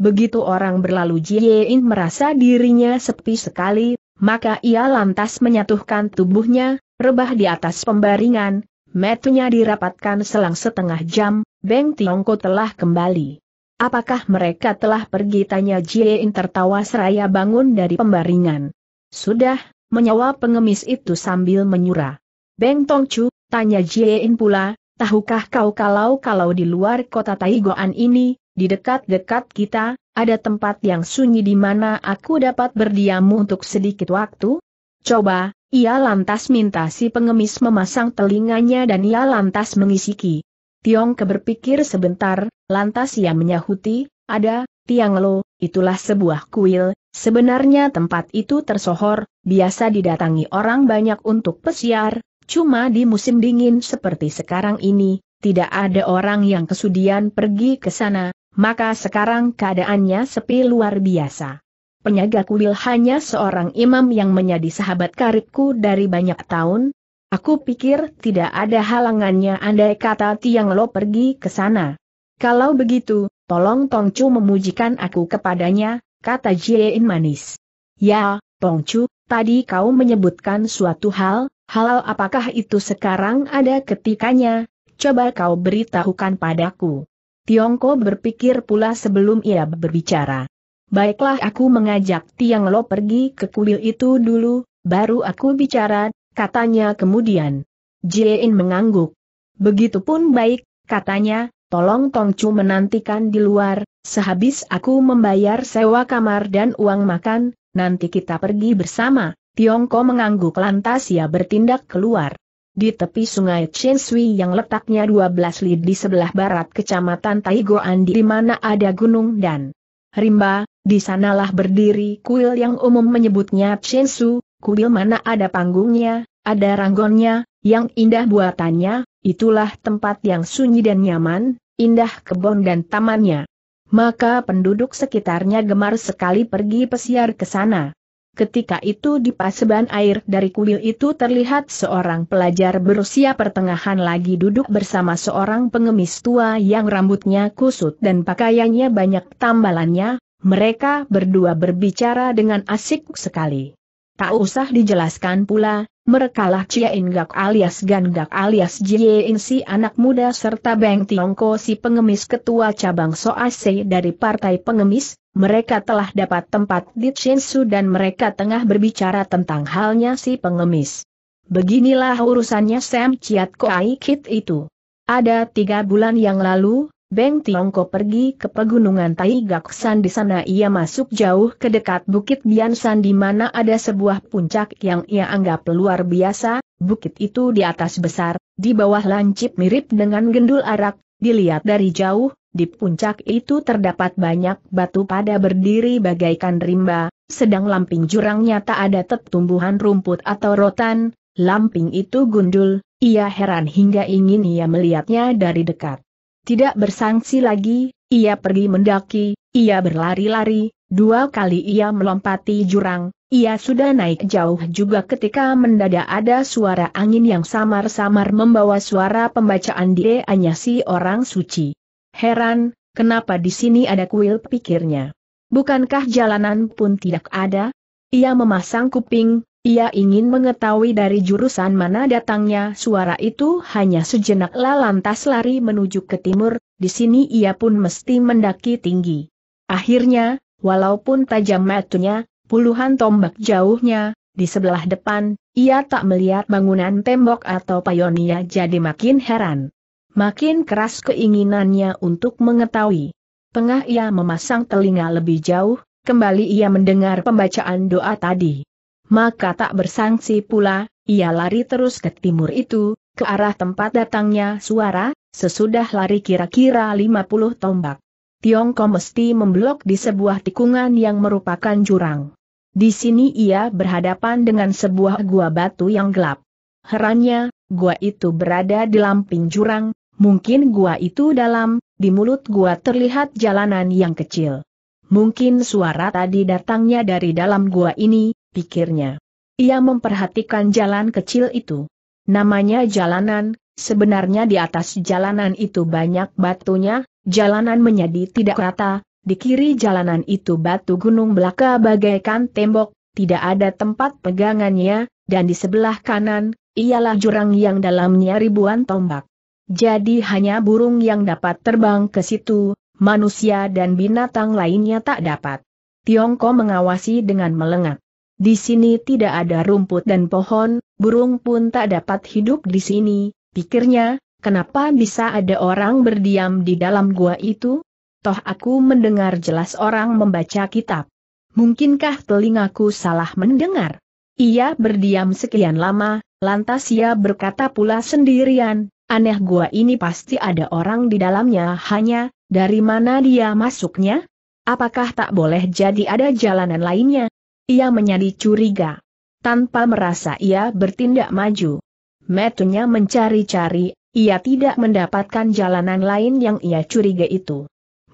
Begitu orang berlalu Jie In merasa dirinya sepi sekali, maka ia lantas menyatukan tubuhnya, rebah di atas pembaringan. Matanya dirapatkan. Selang setengah jam, Beng Tiongko telah kembali. Apakah mereka telah pergi, tanya Jie In tertawa seraya bangun dari pembaringan. Sudah, menyawa pengemis itu sambil menyura. Beng Tong Chu, tanya Jie In pula, tahukah kau kalau-kalau di luar kota Taigoan ini, di dekat-dekat kita, ada tempat yang sunyi di mana aku dapat berdiam untuk sedikit waktu? Coba. Ia lantas minta si pengemis memasang telinganya dan ia lantas mengisiki. Tiongke berpikir sebentar, lantas ia menyahuti, ada, Tiang Lo, itulah sebuah kuil, sebenarnya tempat itu tersohor, biasa didatangi orang banyak untuk pesiar, cuma di musim dingin seperti sekarang ini, tidak ada orang yang kesudian pergi ke sana, maka sekarang keadaannya sepi luar biasa. Penjaga kuil hanya seorang imam yang menjadi sahabat karibku dari banyak tahun. Aku pikir tidak ada halangannya andai kata Tiang Lo pergi ke sana. Kalau begitu, tolong Tong Chu memujikan aku kepadanya, kata Jiein manis. Ya, Tong Chu, tadi kau menyebutkan suatu hal, halal apakah itu sekarang ada ketikanya, coba kau beritahukan padaku. Tiongko berpikir pula sebelum ia berbicara. Baiklah, aku mengajak Tiang Lo pergi ke kuil itu dulu, baru aku bicara, katanya kemudian. Jiein mengangguk. Begitupun baik, katanya. Tolong Tong Chu menantikan di luar, sehabis aku membayar sewa kamar dan uang makan, nanti kita pergi bersama. Tiongko mengangguk lantas ia bertindak keluar. Di tepi sungai Chen Shui yang letaknya dua belas li di sebelah barat kecamatan Taigoan di mana ada gunung dan rimba, di sanalah berdiri kuil yang umum menyebutnya Chen Shui, kuil mana ada panggungnya, ada ranggonnya, yang indah buatannya. Itulah tempat yang sunyi dan nyaman, indah kebun dan tamannya. Maka penduduk sekitarnya gemar sekali pergi pesiar ke sana. Ketika itu di paseban air dari kuil itu terlihat seorang pelajar berusia pertengahan lagi duduk bersama seorang pengemis tua yang rambutnya kusut dan pakaiannya banyak tambalannya. Mereka berdua berbicara dengan asik sekali. Tak usah dijelaskan pula. Merekalah Chien Gak alias Gan Gak alias Jiein si anak muda serta Beng Tiongko si pengemis ketua cabang Soase dari partai pengemis. Mereka telah dapat tempat di Chen Su dan mereka tengah berbicara tentang halnya si pengemis. Beginilah urusannya Sam Chiat Koai Kit itu. Ada tiga bulan yang lalu, Beng Tiongko pergi ke pegunungan Tai Gaksan. Di sana ia masuk jauh ke dekat Bukit Biansan di mana ada sebuah puncak yang ia anggap luar biasa. Bukit itu di atas besar, di bawah lancip mirip dengan gendul arak. Dilihat dari jauh, di puncak itu terdapat banyak batu pada berdiri bagaikan rimba, sedang lamping jurangnya tak ada tetumbuhan rumput atau rotan. Lamping itu gundul, ia heran hingga ingin ia melihatnya dari dekat. Tidak bersangsi lagi, ia pergi mendaki, ia berlari-lari, dua kali ia melompati jurang, ia sudah naik jauh juga ketika mendadak ada suara angin yang samar-samar membawa suara pembacaan doanya si orang suci. Heran, kenapa di sini ada kuil, pikirnya. Bukankah jalanan pun tidak ada? Ia memasang kuping, ia ingin mengetahui dari jurusan mana datangnya suara itu. Hanya sejenak lah lantas lari menuju ke timur, di sini ia pun mesti mendaki tinggi. Akhirnya, walaupun tajam matanya, puluhan tombak jauhnya, di sebelah depan, ia tak melihat bangunan tembok atau payonia jadi makin heran. Makin keras keinginannya untuk mengetahui. Tengah ia memasang telinga lebih jauh, kembali ia mendengar pembacaan doa tadi. Maka tak bersangsi pula, ia lari terus ke timur itu, ke arah tempat datangnya suara. Sesudah lari kira-kira lima puluh tombak. Tiongko mesti memblok di sebuah tikungan yang merupakan jurang. Di sini ia berhadapan dengan sebuah gua batu yang gelap. Herannya, gua itu berada di lamping jurang, mungkin gua itu dalam, di mulut gua terlihat jalanan yang kecil. Mungkin suara tadi datangnya dari dalam gua ini, pikirnya. Ia memperhatikan jalan kecil itu. Namanya jalanan, sebenarnya di atas jalanan itu banyak batunya, jalanan menjadi tidak rata, di kiri jalanan itu batu gunung belaka bagaikan tembok, tidak ada tempat pegangannya, dan di sebelah kanan, ialah jurang yang dalamnya ribuan tombak. Jadi hanya burung yang dapat terbang ke situ, manusia dan binatang lainnya tak dapat. Tiongko mengawasi dengan melengak. Di sini tidak ada rumput dan pohon, burung pun tak dapat hidup di sini, pikirnya, kenapa bisa ada orang berdiam di dalam gua itu? Toh aku mendengar jelas orang membaca kitab. Mungkinkah telingaku salah mendengar? Ia berdiam sekian lama, lantas ia berkata pula sendirian, aneh gua ini pasti ada orang di dalamnya, hanya, dari mana dia masuknya? Apakah tak boleh jadi ada jalanan lainnya? Ia menjadi curiga. Tanpa merasa ia bertindak maju. Matanya mencari-cari, ia tidak mendapatkan jalanan lain yang ia curiga itu.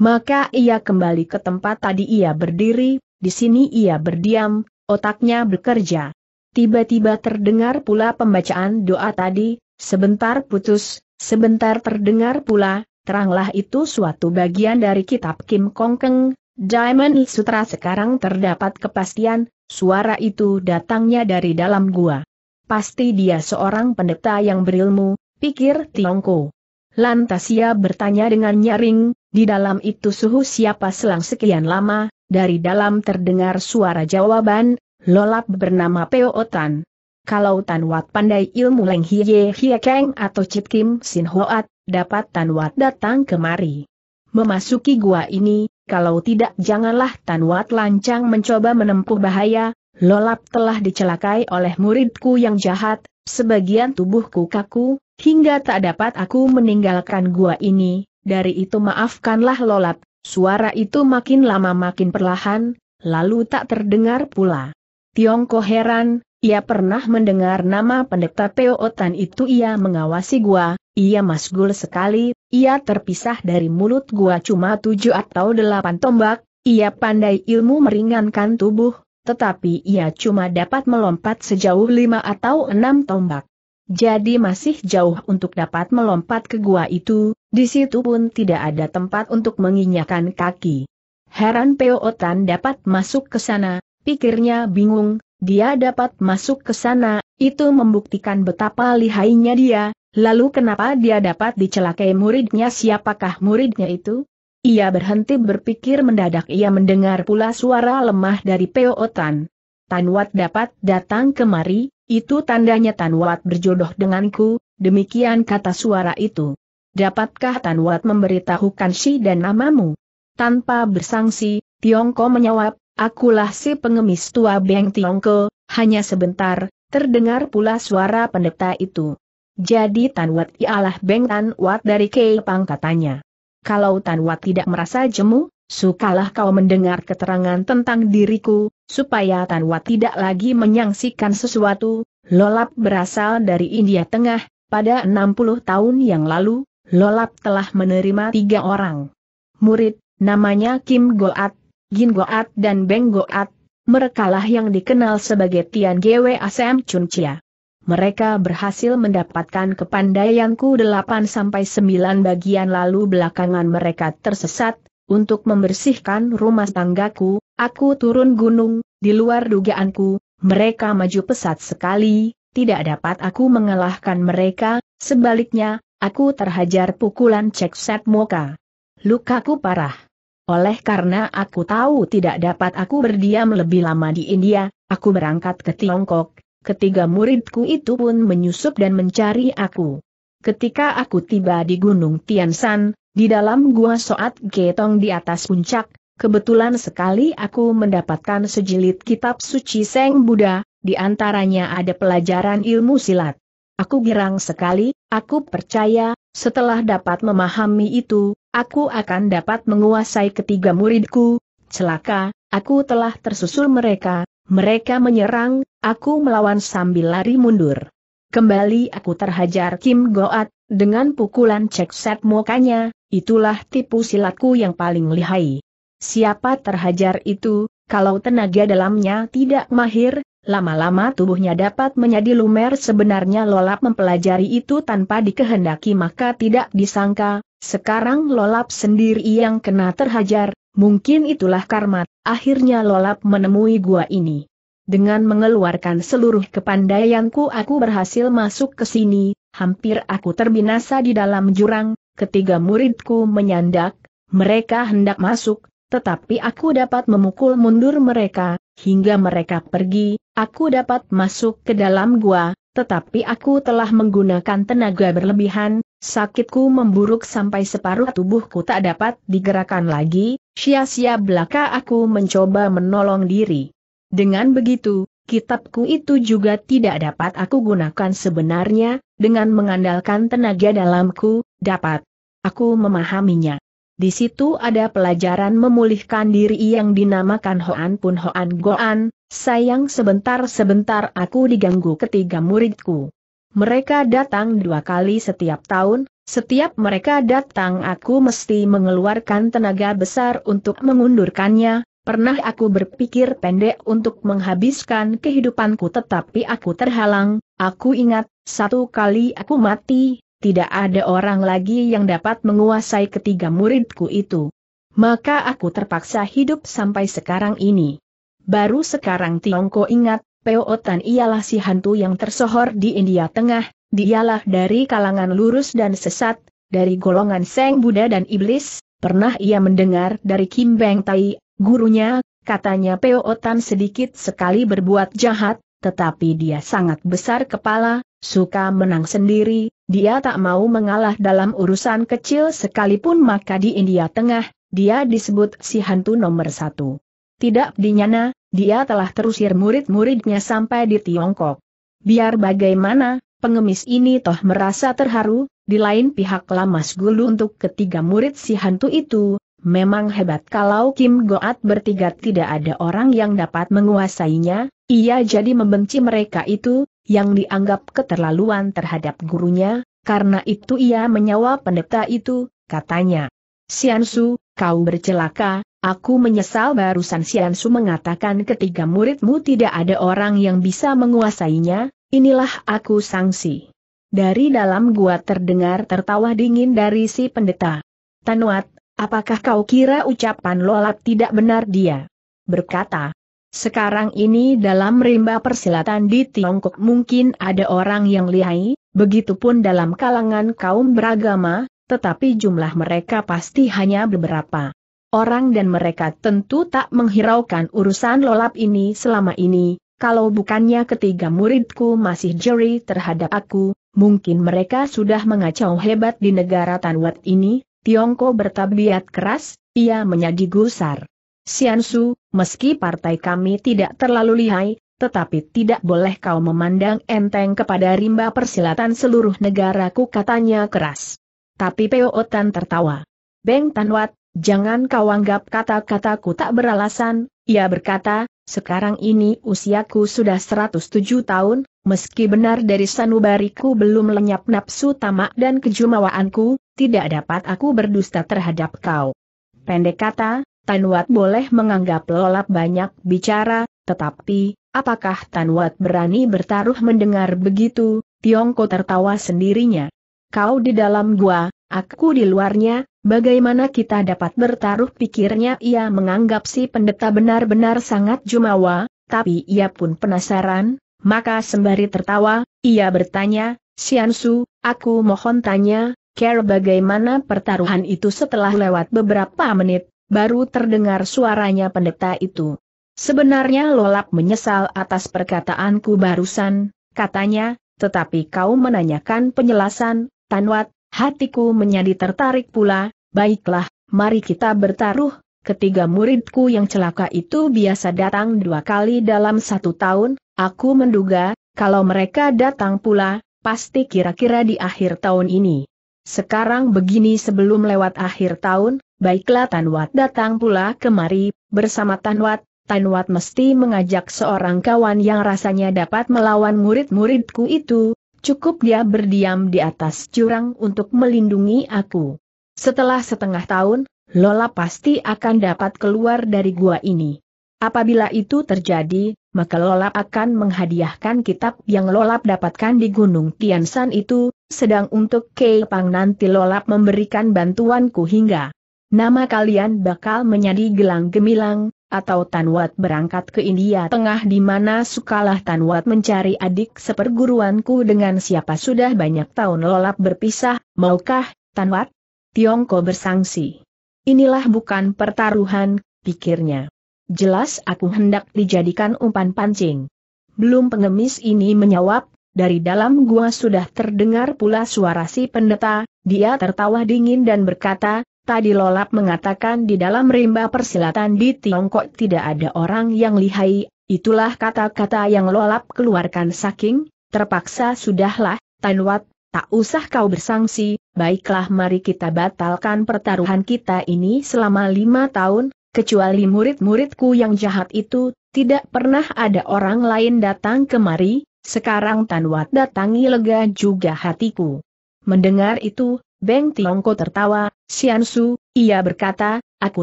Maka ia kembali ke tempat tadi ia berdiri, di sini ia berdiam, otaknya bekerja. Tiba-tiba terdengar pula pembacaan doa tadi, sebentar putus, sebentar terdengar pula, teranglah itu suatu bagian dari kitab Kim Kong Keng, Diamond Sutra. Sekarang terdapat kepastian, suara itu datangnya dari dalam gua. Pasti dia seorang pendeta yang berilmu, pikir Tiongko. Lantas ia bertanya dengan nyaring, di dalam itu suhu siapa? Selang sekian lama, dari dalam terdengar suara jawaban, lolap bernama Peo Tan. Kalau Tan Wat pandai ilmu Leng Hie Hie Keng atau Cip Kim Sin Hoat, dapat Tan Wat datang kemari. Memasuki gua ini, kalau tidak janganlah Tan Wat lancang mencoba menempuh bahaya. Lolap telah dicelakai oleh muridku yang jahat, sebagian tubuhku kaku, hingga tak dapat aku meninggalkan gua ini, dari itu maafkanlah lolap. Suara itu makin lama makin perlahan, lalu tak terdengar pula. Tiongko heran, ia pernah mendengar nama pendeta Peo Tan itu. Ia mengawasi gua, ia masgul sekali, ia terpisah dari mulut gua cuma tujuh atau delapan tombak, ia pandai ilmu meringankan tubuh. Tetapi ia cuma dapat melompat sejauh lima atau enam tombak. Jadi masih jauh untuk dapat melompat ke gua itu, di situ pun tidak ada tempat untuk menginjakan kaki. Heran Peo Tan dapat masuk ke sana, pikirnya bingung, dia dapat masuk ke sana, itu membuktikan betapa lihainya dia, lalu kenapa dia dapat dicelakai muridnya? Siapakah muridnya itu? Ia berhenti berpikir. Mendadak ia mendengar pula suara lemah dari Peo Tan. Tan Wat dapat datang kemari, itu tandanya Tan Wat berjodoh denganku, demikian kata suara itu. Dapatkah Tan Wat memberitahukan si dan namamu? Tanpa bersangsi, Tiongko menjawab, akulah si pengemis tua Beng Tiongko. Hanya sebentar, terdengar pula suara pendeta itu. Jadi Tan Wat ialah Beng Tan Wat dari Kepang, katanya. Kalau Tan Wat tidak merasa jemu, sukalah kau mendengar keterangan tentang diriku, supaya Tan Wat tidak lagi menyangsikan sesuatu. Lolap berasal dari India Tengah, pada enam puluh tahun yang lalu, Lolap telah menerima tiga orang murid, namanya Kim Goat, Gin Goat dan Beng Goat, merekalah yang dikenal sebagai Tian Gwe Asam Chun Chia. Mereka berhasil mendapatkan kepandaianku delapan sampai sembilan bagian, lalu belakangan mereka tersesat. Untuk membersihkan rumah tanggaku, aku turun gunung, di luar dugaanku, mereka maju pesat sekali, tidak dapat aku mengalahkan mereka, sebaliknya, aku terhajar pukulan cekset muka. Lukaku parah. Oleh karena aku tahu tidak dapat aku berdiam lebih lama di India, aku berangkat ke Tiongkok. Ketiga muridku itu pun menyusup dan mencari aku. Ketika aku tiba di Gunung Tianshan, di dalam gua Soat Getong di atas puncak, kebetulan sekali aku mendapatkan sejilid kitab suci Seng Buddha, di antaranya ada pelajaran ilmu silat. Aku girang sekali, aku percaya, setelah dapat memahami itu, aku akan dapat menguasai ketiga muridku. Celaka, aku telah tersusul mereka. Mereka menyerang, aku melawan sambil lari mundur. Kembali aku terhajar Kim Goat, dengan pukulan cekset mukanya, itulah tipu silatku yang paling lihai. Siapa terhajar itu, kalau tenaga dalamnya tidak mahir, lama-lama tubuhnya dapat menjadi lumer. Sebenarnya Lolap mempelajari itu tanpa dikehendaki, maka tidak disangka, sekarang Lolap sendiri yang kena terhajar. Mungkin itulah karma, akhirnya Lolap menemui gua ini. Dengan mengeluarkan seluruh kepandaianku aku berhasil masuk ke sini, hampir aku terbinasa di dalam jurang, ketiga muridku menyandak, mereka hendak masuk, tetapi aku dapat memukul mundur mereka, hingga mereka pergi, aku dapat masuk ke dalam gua, tetapi aku telah menggunakan tenaga berlebihan, sakitku memburuk sampai separuh tubuhku tak dapat digerakkan lagi. Sia-sia belaka aku mencoba menolong diri. Dengan begitu, kitabku itu juga tidak dapat aku gunakan sebenarnya, dengan mengandalkan tenaga dalamku, dapat aku memahaminya. Di situ ada pelajaran memulihkan diri yang dinamakan Hoan Pun Hoan Goan. Sayang sebentar-sebentar aku diganggu ketiga muridku. Mereka datang dua kali setiap tahun, Setiap mereka datang aku mesti mengeluarkan tenaga besar untuk mengundurkannya. Pernah aku berpikir pendek untuk menghabiskan kehidupanku tetapi aku terhalang. Aku ingat, satu kali aku mati, tidak ada orang lagi yang dapat menguasai ketiga muridku itu. Maka aku terpaksa hidup sampai sekarang ini. Baru sekarang Tiongko ingat, Peo Tan ialah si hantu yang tersohor di India Tengah. Dialah dari kalangan lurus dan sesat, dari golongan Seng Buddha dan Iblis. Pernah ia mendengar dari Kim Beng Tai, gurunya, katanya Peo Tan sedikit sekali berbuat jahat, tetapi dia sangat besar kepala, suka menang sendiri, dia tak mau mengalah dalam urusan kecil sekalipun maka di India Tengah, dia disebut si hantu nomor satu. Tidak dinyana, dia telah terusir murid-muridnya sampai di Tiongkok. Biar bagaimana, pengemis ini toh merasa terharu, di lain pihak Lamas Gulu untuk ketiga murid si hantu itu, memang hebat kalau Kim Goat bertiga tidak ada orang yang dapat menguasainya, ia jadi membenci mereka itu, yang dianggap keterlaluan terhadap gurunya, karena itu ia menyawa pendeta itu, katanya. Siansu, kau bercelaka, aku menyesal barusan Siansu mengatakan ketiga muridmu tidak ada orang yang bisa menguasainya. Inilah aku sanksi. Dari dalam gua terdengar tertawa dingin dari si pendeta. Tanuat, apakah kau kira ucapan lolap tidak benar dia? Berkata, sekarang ini dalam rimba persilatan di Tiongkok mungkin ada orang yang lihai, begitupun dalam kalangan kaum beragama, tetapi jumlah mereka pasti hanya beberapa orang dan mereka tentu tak menghiraukan urusan lolap ini selama ini. Kalau bukannya ketiga muridku masih jeri terhadap aku, mungkin mereka sudah mengacau hebat di negara Tanwat ini. Tiongko bertabiat keras, ia menjadi gusar. Siansu, meski partai kami tidak terlalu lihai, tetapi tidak boleh kau memandang enteng kepada rimba persilatan seluruh negaraku, katanya keras. Tapi Peo Tan tertawa. Beng Tanwat, jangan kau anggap kata-kataku tak beralasan, ia berkata. Sekarang ini usiaku sudah seratus tujuh tahun, meski benar dari sanubariku belum lenyap nafsu tamak dan kejumawaanku, tidak dapat aku berdusta terhadap kau. Pendek kata, Tanwat boleh menganggap lolap banyak bicara, tetapi, apakah Tanwat berani bertaruh mendengar begitu? Tiongko tertawa sendirinya. Kau di dalam gua, aku di luarnya. Bagaimana kita dapat bertaruh pikirnya? Ia menganggap si pendeta benar-benar sangat jumawa, tapi ia pun penasaran, maka sembari tertawa, ia bertanya, Siansu, aku mohon tanya, kira bagaimana pertaruhan itu? Setelah lewat beberapa menit, baru terdengar suaranya pendeta itu. Sebenarnya lolap menyesal atas perkataanku barusan, katanya, tetapi kau menanyakan penjelasan, Tanwat. Hatiku menjadi tertarik pula, baiklah, mari kita bertaruh, ketiga muridku yang celaka itu biasa datang dua kali dalam satu tahun, aku menduga, kalau mereka datang pula, pasti kira-kira di akhir tahun ini. Sekarang begini sebelum lewat akhir tahun, baiklah Tanwat datang pula kemari, bersama Tanwat, Tanwat mesti mengajak seorang kawan yang rasanya dapat melawan murid-muridku itu. Cukup dia berdiam di atas jurang untuk melindungi aku. Setelah setengah tahun, Lola pasti akan dapat keluar dari gua ini. Apabila itu terjadi, maka Lola akan menghadiahkan kitab yang Lola dapatkan di Gunung Tiansan itu, sedang untuk Kepang nanti Lola memberikan bantuanku hingga nama kalian bakal menjadi gelang gemilang, atau Tanwat berangkat ke India Tengah di mana sukalah Tanwat mencari adik seperguruanku dengan siapa sudah banyak tahun lolap berpisah, maukah, Tanwat? Tiongko bersangsi. Inilah bukan pertaruhan, pikirnya. Jelas aku hendak dijadikan umpan pancing. Belum pengemis ini menyawab, dari dalam gua sudah terdengar pula suara si pendeta, dia tertawa dingin dan berkata, tadi lolap mengatakan di dalam rimba persilatan di Tiongkok tidak ada orang yang lihai, itulah kata-kata yang lolap keluarkan saking terpaksa. Sudahlah, Tanwat, tak usah kau bersangsi, baiklah mari kita batalkan pertaruhan kita ini selama lima tahun, kecuali murid-muridku yang jahat itu, tidak pernah ada orang lain datang kemari, sekarang Tanwat datangi lega juga hatiku. Mendengar itu, Beng Tiongko tertawa, "Sian Su," ia berkata, "aku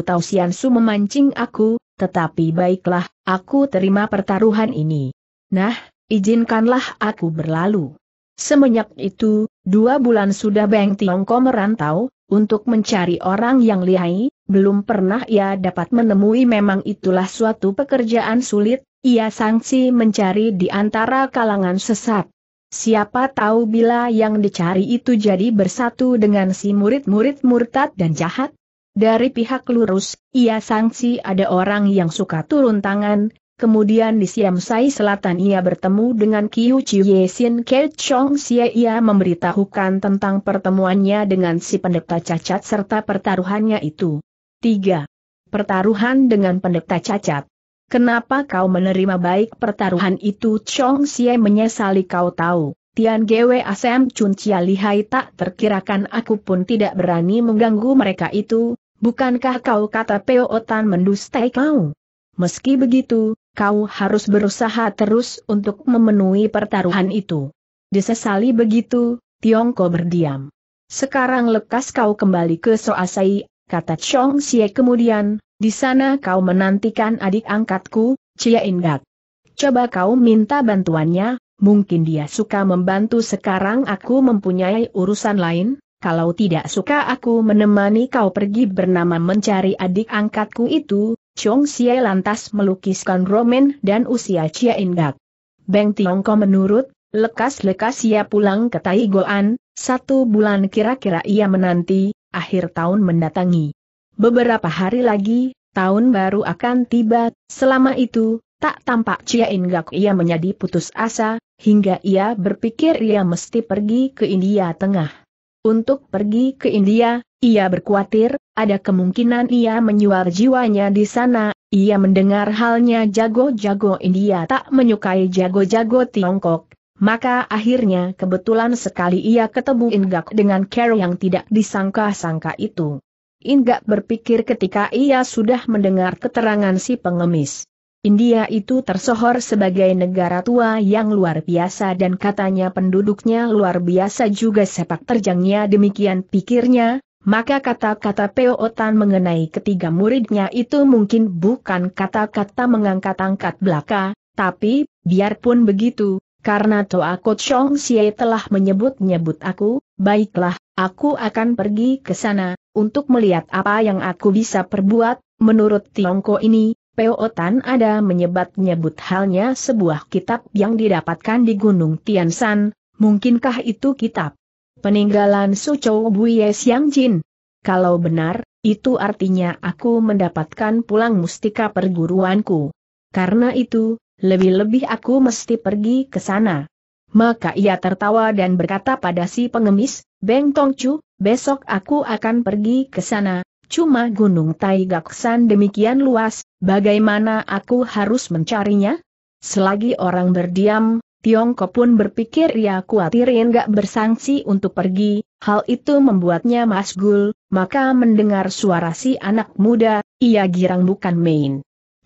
tahu Sian Su memancing aku, tetapi baiklah, aku terima pertaruhan ini. Nah, izinkanlah aku berlalu." Semenjak itu, dua bulan sudah Beng Tiongko merantau, untuk mencari orang yang lihai, belum pernah ia dapat menemui. Memang itulah suatu pekerjaan sulit, ia sangsi mencari di antara kalangan sesat. Siapa tahu bila yang dicari itu jadi bersatu dengan si murid-murid murtad dan jahat. Dari pihak lurus, ia sangsi ada orang yang suka turun tangan. Kemudian di Siamsai Selatan ia bertemu dengan Kiu Chiu Sin Ke Chong Xie. Ia memberitahukan tentang pertemuannya dengan si pendeta cacat serta pertaruhannya itu. tiga. Pertaruhan dengan pendeta cacat. "Kenapa kau menerima baik pertaruhan itu?" Chong Xie menyesali. "Kau tahu, Tian Gwe Asem Chun Cia lihai tak terkirakan, aku pun tidak berani mengganggu mereka itu." "Bukankah kau kata Peo Otan mendustai kau? Meski begitu, kau harus berusaha terus untuk memenuhi pertaruhan itu." Disesali begitu, Tiongko berdiam. "Sekarang lekas kau kembali ke Soasai," kata Chong Xie kemudian, "di sana kau menantikan adik angkatku, Cia Ingat. Coba kau minta bantuannya, mungkin dia suka membantu. Sekarang aku mempunyai urusan lain, kalau tidak suka aku menemani kau pergi bernama mencari adik angkatku itu." Chong Xie lantas melukiskan roman dan usia Cia Ingat. Beng Tiongko menurut, lekas-lekas ia pulang ke Taigoan. Satu bulan kira-kira ia menanti, akhir tahun mendatangi. Beberapa hari lagi, tahun baru akan tiba. Selama itu, tak tampak Cia Ingat. Ia menjadi putus asa, hingga ia berpikir ia mesti pergi ke India Tengah. Untuk pergi ke India, ia berkhawatir, ada kemungkinan ia menyuar jiwanya di sana. Ia mendengar halnya jago-jago India tak menyukai jago-jago Tiongkok, maka akhirnya kebetulan sekali ia ketemu Inggak dengan cara yang tidak disangka-sangka itu. Inggak berpikir ketika ia sudah mendengar keterangan si pengemis. India itu tersohor sebagai negara tua yang luar biasa dan katanya penduduknya luar biasa juga sepak terjangnya. Demikian pikirnya, maka kata-kata Peo Otan mengenai ketiga muridnya itu mungkin bukan kata-kata mengangkat-angkat belaka, tapi biarpun begitu, karena Toako Chong Xie telah menyebut-nyebut aku, baiklah, aku akan pergi ke sana, untuk melihat apa yang aku bisa perbuat. Menurut Tiongko ini, Peo Otan ada menyebat-nyebut halnya sebuah kitab yang didapatkan di Gunung Tiansan. Mungkinkah itu kitab peninggalan Su Chou Buye Siang Jin? Kalau benar, itu artinya aku mendapatkan pulang mustika perguruanku. Karena itu, lebih-lebih aku mesti pergi ke sana. Maka ia tertawa dan berkata pada si pengemis, "Beng Tongcu, besok aku akan pergi ke sana. Cuma Gunung Taigaksan demikian luas, bagaimana aku harus mencarinya?" Selagi orang berdiam, Tiongko pun berpikir ia khawatirin gak bersangsi untuk pergi. Hal itu membuatnya masgul, maka mendengar suara si anak muda, ia girang bukan main.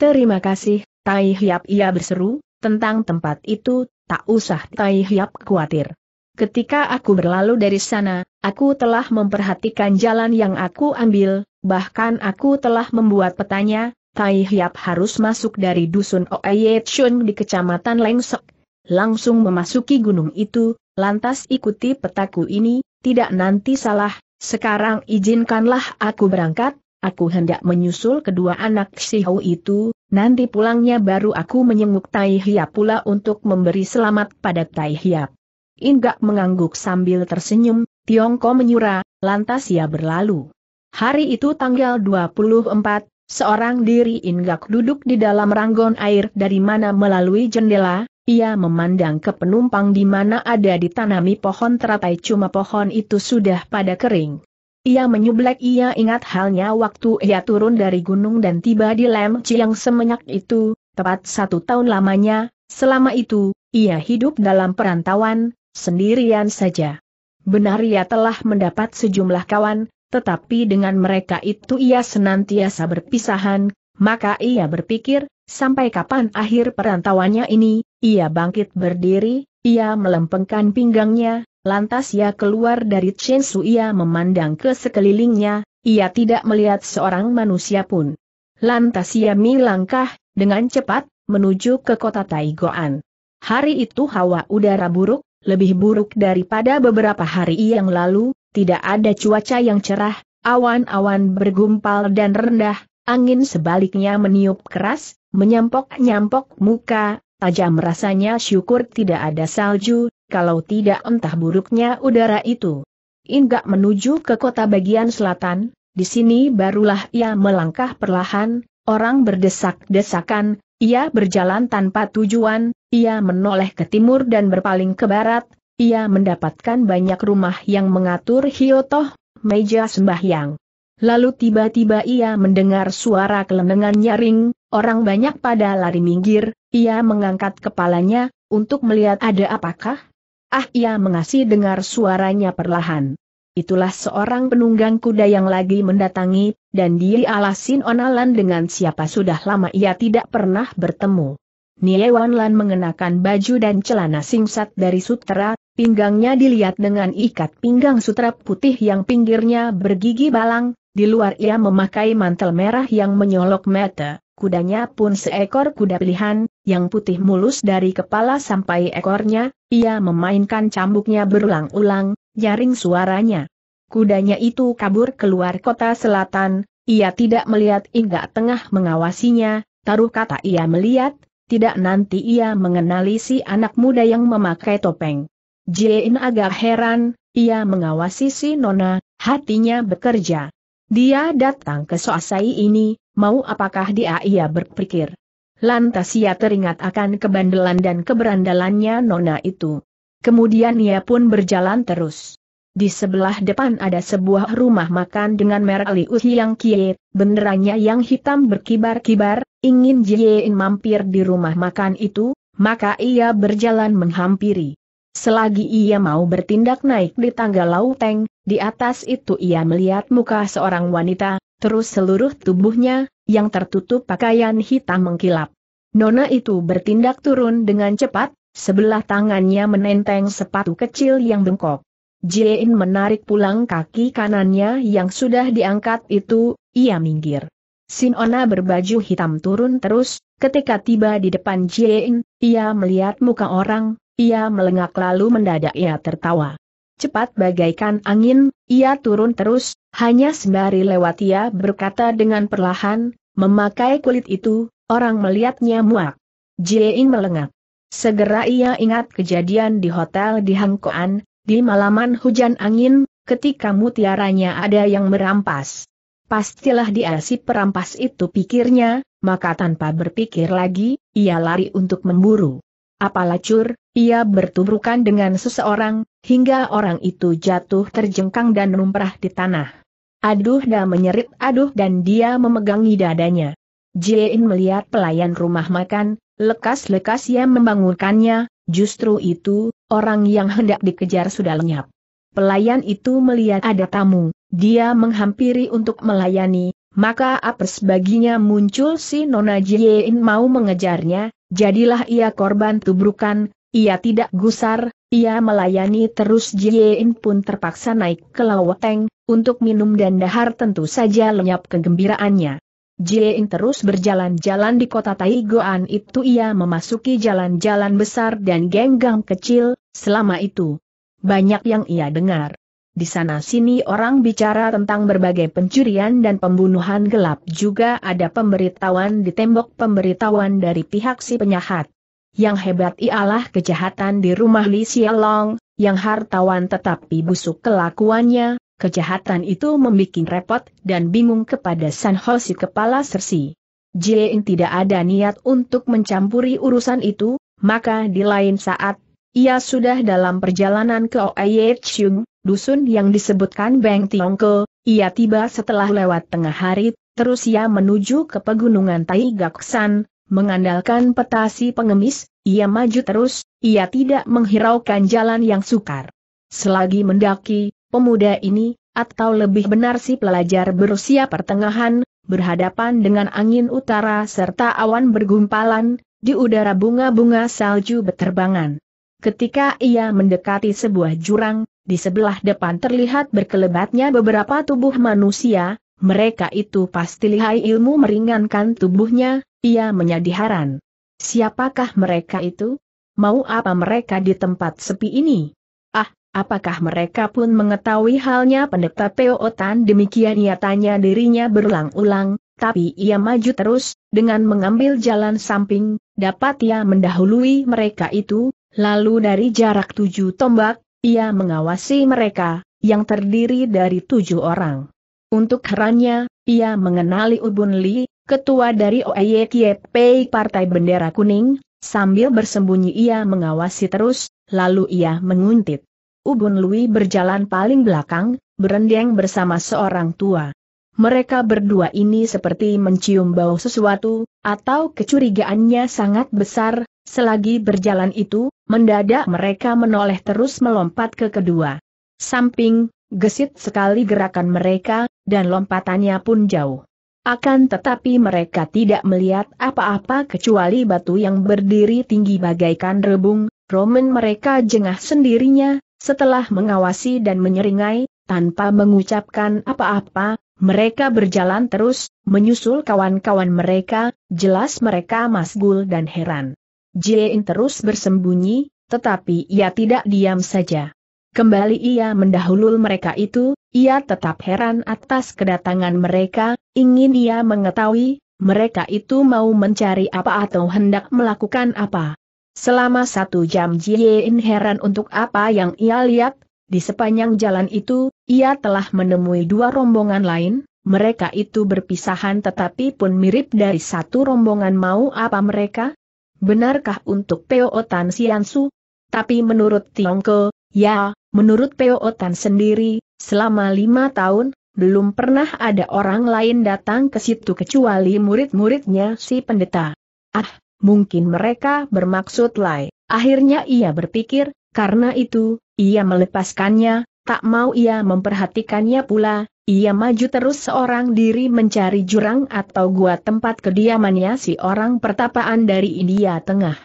"Terima kasih, Tai Hiap," ia berseru, "tentang tempat itu, tak usah Tai Hiap khawatir. Ketika aku berlalu dari sana, aku telah memperhatikan jalan yang aku ambil, bahkan aku telah membuat petanya. Tai Hiap harus masuk dari dusun Oye Chun di kecamatan Lengsok, langsung memasuki gunung itu, lantas ikuti petaku ini, tidak nanti salah. Sekarang izinkanlah aku berangkat, aku hendak menyusul kedua anak Sihou itu, nanti pulangnya baru aku menjenguk Tai Hiap pula untuk memberi selamat pada Tai Hiap." Inggak mengangguk sambil tersenyum. Tiongko menyura, lantas ia berlalu. Hari itu tanggal dua puluh empat, seorang diri Inggak duduk di dalam ranggon air dari mana melalui jendela, ia memandang ke penumpang di mana ada ditanami pohon teratai, cuma pohon itu sudah pada kering. Ia menyublek, ia ingat halnya waktu ia turun dari gunung dan tiba di Lem Chiang semenjak itu, tepat satu tahun lamanya. Selama itu, ia hidup dalam perantauan, sendirian saja. Benar ia telah mendapat sejumlah kawan, tetapi dengan mereka itu ia senantiasa berpisahan. Maka ia berpikir, sampai kapan akhir perantauannya ini? Ia bangkit berdiri, ia melempengkan pinggangnya, Lantas ia keluar dari Chen Su, ia memandang ke sekelilingnya, ia tidak melihat seorang manusia pun. Lantas ia melangkah dengan cepat, menuju ke kota Taigoan. Hari itu hawa udara buruk, lebih buruk daripada beberapa hari yang lalu, tidak ada cuaca yang cerah, awan-awan bergumpal dan rendah, angin sebaliknya meniup keras, menyampok-nyampok muka, tajam rasanya. Syukur tidak ada salju, kalau tidak entah buruknya udara itu. Inggak menuju ke kota bagian selatan, di sini barulah ia melangkah perlahan, orang berdesak-desakan, ia berjalan tanpa tujuan, ia menoleh ke timur dan berpaling ke barat, ia mendapatkan banyak rumah yang mengatur hiotoh, meja sembahyang. Lalu tiba-tiba ia mendengar suara kelenengan nyaring, orang banyak pada lari minggir, ia mengangkat kepalanya, untuk melihat ada apakah. Ah, ia mengasih dengar suaranya perlahan. Itulah seorang penunggang kuda yang lagi mendatangi, dan dia alasin onalan dengan siapa sudah lama ia tidak pernah bertemu. Niewanlan mengenakan baju dan celana singset dari sutera, pinggangnya dilihat dengan ikat pinggang sutera putih yang pinggirnya bergigi balang, di luar ia memakai mantel merah yang menyolok mata, kudanya pun seekor kuda pilihan, yang putih mulus dari kepala sampai ekornya, ia memainkan cambuknya berulang-ulang, nyaring suaranya. Kudanya itu kabur keluar kota selatan, ia tidak melihat hingga tengah mengawasinya, taruh kata ia melihat, tidak nanti ia mengenali si anak muda yang memakai topeng. Jin agak heran, ia mengawasi si nona, hatinya bekerja. Dia datang ke Soasai ini, mau apakah dia ia berpikir. Lantas ia teringat akan kebandelan dan keberandalannya nona itu. Kemudian ia pun berjalan terus. Di sebelah depan ada sebuah rumah makan dengan merek Liuhi yang kiet, benderanya yang hitam berkibar-kibar, ingin Jin mampir di rumah makan itu, maka ia berjalan menghampiri. Selagi ia mau bertindak naik di tangga lauteng, di atas itu ia melihat muka seorang wanita, terus seluruh tubuhnya, yang tertutup pakaian hitam mengkilap. Nona itu bertindak turun dengan cepat, sebelah tangannya menenteng sepatu kecil yang bengkok. Jin menarik pulang kaki kanannya yang sudah diangkat itu, ia minggir. Sinona berbaju hitam turun terus, ketika tiba di depan Jin, ia melihat muka orang. Ia melengak lalu mendadak ia tertawa. Cepat bagaikan angin, ia turun terus, hanya sembari lewat ia berkata dengan perlahan, memakai kulit itu, orang melihatnya muak. Jin melengak. Segera ia ingat kejadian di hotel di Hangkoan, di malaman hujan angin, ketika mutiaranya ada yang merampas. Pastilah dia si perampas itu pikirnya, maka tanpa berpikir lagi, ia lari untuk memburu. Apalacur, ia bertubrukan dengan seseorang, hingga orang itu jatuh terjengkang dan lumrah di tanah. Aduh dah menyerit aduh, dan dia memegangi dadanya. Jin melihat pelayan rumah makan, lekas-lekas ia membangunkannya, justru itu, orang yang hendak dikejar sudah lenyap. Pelayan itu melihat ada tamu, dia menghampiri untuk melayani, maka apes baginya muncul si nona. Jin mau mengejarnya, jadilah ia korban tubrukan, ia tidak gusar, ia melayani terus. Jin pun terpaksa naik ke laweteng, untuk minum dan dahar, tentu saja lenyap kegembiraannya. Jin terus berjalan-jalan di kota Taigoan itu, ia memasuki jalan-jalan besar dan genggang kecil, selama itu banyak yang ia dengar. Di sana-sini orang bicara tentang berbagai pencurian dan pembunuhan gelap, juga ada pemberitahuan di tembok, pemberitahuan dari pihak si penjahat. Yang hebat ialah kejahatan di rumah Li Xiaolong, yang hartawan tetapi busuk kelakuannya, kejahatan itu membuat repot dan bingung kepada San Ho si kepala sersi. Jin tidak ada niat untuk mencampuri urusan itu, maka di lain saat, ia sudah dalam perjalanan ke Oye Chung, dusun yang disebutkan Beng Tiongko, ia tiba setelah lewat tengah hari, terus ia menuju ke pegunungan Taigaksan, mengandalkan petasi pengemis, ia maju terus, ia tidak menghiraukan jalan yang sukar. Selagi mendaki, pemuda ini, atau lebih benar si pelajar berusia pertengahan, berhadapan dengan angin utara serta awan bergumpalan, di udara bunga-bunga salju beterbangan. Ketika ia mendekati sebuah jurang, di sebelah depan terlihat berkelebatnya beberapa tubuh manusia, mereka itu pasti lihai ilmu meringankan tubuhnya, ia menjadi heran. Siapakah mereka itu? Mau apa mereka di tempat sepi ini? Ah, apakah mereka pun mengetahui halnya pendeta Peotan? Demikian ia tanya dirinya berulang-ulang, tapi ia maju terus, dengan mengambil jalan samping, dapat ia mendahului mereka itu, lalu dari jarak tujuh tombak, ia mengawasi mereka, yang terdiri dari tujuh orang. Untuk herannya, ia mengenali Ubun Li, ketua dari O Y K P Partai Bendera Kuning, sambil bersembunyi ia mengawasi terus, lalu ia menguntit. Ubun Lui berjalan paling belakang, berendeng bersama seorang tua. Mereka berdua ini seperti mencium bau sesuatu, atau kecurigaannya sangat besar, selagi berjalan itu, mendadak mereka menoleh terus melompat ke kedua samping, gesit sekali gerakan mereka, dan lompatannya pun jauh. Akan tetapi mereka tidak melihat apa-apa kecuali batu yang berdiri tinggi bagaikan rebung, roman mereka jengah sendirinya. Setelah mengawasi dan menyeringai, tanpa mengucapkan apa-apa, mereka berjalan terus, menyusul kawan-kawan mereka, jelas mereka masgul dan heran. Jiein terus bersembunyi, tetapi ia tidak diam saja. Kembali ia mendahului mereka itu, ia tetap heran atas kedatangan mereka, ingin ia mengetahui, mereka itu mau mencari apa atau hendak melakukan apa. Selama satu jam Jiein heran untuk apa yang ia lihat, di sepanjang jalan itu, ia telah menemui dua rombongan lain, mereka itu berpisahan tetapi pun mirip dari satu rombongan. Mau apa mereka? Benarkah untuk Peotan Siansu? Tapi menurut Tiongko, ya, menurut Peotan sendiri, selama lima tahun, belum pernah ada orang lain datang ke situ kecuali murid-muridnya si pendeta. Ah! Mungkin mereka bermaksud lain. Akhirnya ia berpikir, karena itu, ia melepaskannya, tak mau ia memperhatikannya pula, ia maju terus seorang diri mencari jurang atau gua tempat kediamannya si orang pertapaan dari India Tengah.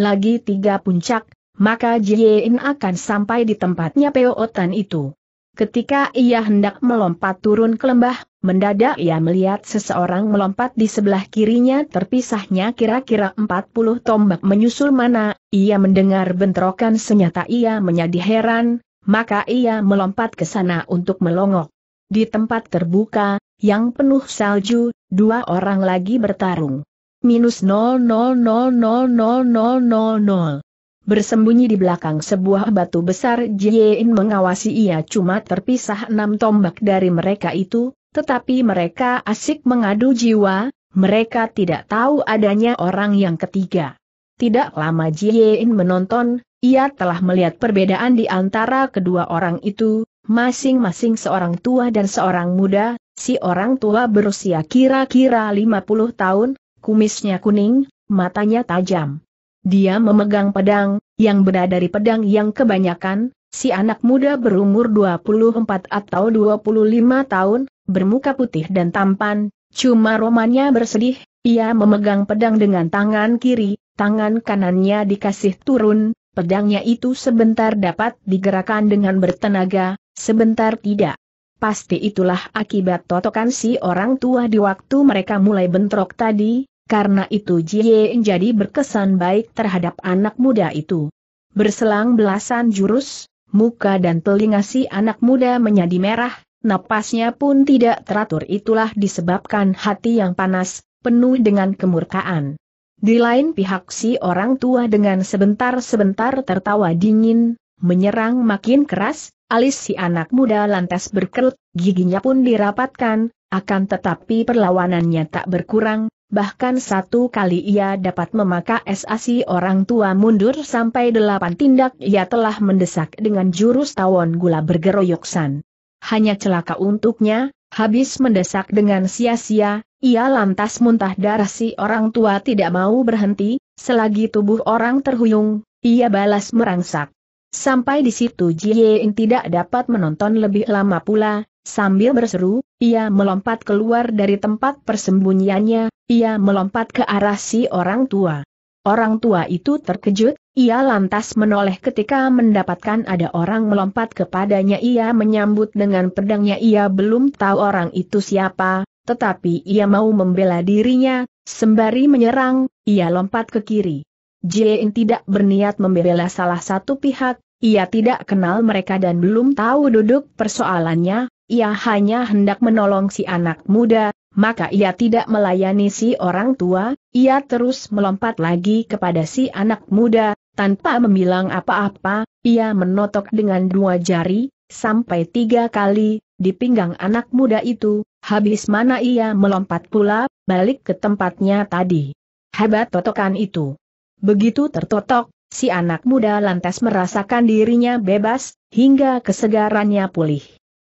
Lagi tiga puncak, maka Jiein akan sampai di tempatnya Peotan itu. Ketika ia hendak melompat turun ke lembah, mendadak ia melihat seseorang melompat di sebelah kirinya, terpisahnya kira-kira empat puluh tombak menyusul mana, ia mendengar bentrokan senjata, ia menjadi heran, maka ia melompat ke sana untuk melongok. Di tempat terbuka, yang penuh salju, dua orang lagi bertarung. Minus nol nol nol nol nol nol nol. Bersembunyi di belakang sebuah batu besar Jiein mengawasi, ia cuma terpisah enam tombak dari mereka itu. Tetapi mereka asik mengadu jiwa, mereka tidak tahu adanya orang yang ketiga. Tidak lama Jiein menonton, ia telah melihat perbedaan di antara kedua orang itu, masing-masing seorang tua dan seorang muda. Si orang tua berusia kira-kira lima puluh tahun, kumisnya kuning, matanya tajam. Dia memegang pedang, yang beda dari pedang yang kebanyakan. Si anak muda berumur dua puluh empat atau dua puluh lima tahun, bermuka putih dan tampan, cuma romannya bersedih, ia memegang pedang dengan tangan kiri, tangan kanannya dikasih turun, pedangnya itu sebentar dapat digerakkan dengan bertenaga, sebentar tidak. Pasti itulah akibat totokan si orang tua di waktu mereka mulai bentrok tadi, karena itu Jiein jadi berkesan baik terhadap anak muda itu. Berselang belasan jurus, muka dan telinga si anak muda menjadi merah, napasnya pun tidak teratur. Itulah disebabkan hati yang panas, penuh dengan kemurkaan. Di lain pihak si orang tua dengan sebentar-sebentar tertawa dingin, menyerang makin keras, alis si anak muda lantas berkerut, giginya pun dirapatkan, akan tetapi perlawanannya tak berkurang, bahkan satu kali ia dapat memaka S A C orang tua mundur sampai delapan tindak. Ia telah mendesak dengan jurus tawon gula bergeroyoksan. Hanya celaka untuknya, habis mendesak dengan sia-sia, ia lantas muntah darah. Si orang tua tidak mau berhenti, selagi tubuh orang terhuyung, ia balas merangsak. Sampai di situ Jiein tidak dapat menonton lebih lama pula, sambil berseru, ia melompat keluar dari tempat persembunyiannya, ia melompat ke arah si orang tua. Orang tua itu terkejut, ia lantas menoleh ketika mendapatkan ada orang melompat kepadanya. Ia menyambut dengan pedangnya. Ia belum tahu orang itu siapa, tetapi ia mau membela dirinya, sembari menyerang, ia lompat ke kiri. Jin tidak berniat membela salah satu pihak, ia tidak kenal mereka dan belum tahu duduk persoalannya, ia hanya hendak menolong si anak muda. Maka ia tidak melayani si orang tua, ia terus melompat lagi kepada si anak muda, tanpa membilang apa-apa, ia menotok dengan dua jari, sampai tiga kali, di pinggang anak muda itu, habis mana ia melompat pula, balik ke tempatnya tadi. Hebat totokan itu. Begitu tertotok, si anak muda lantas merasakan dirinya bebas, hingga kesegarannya pulih.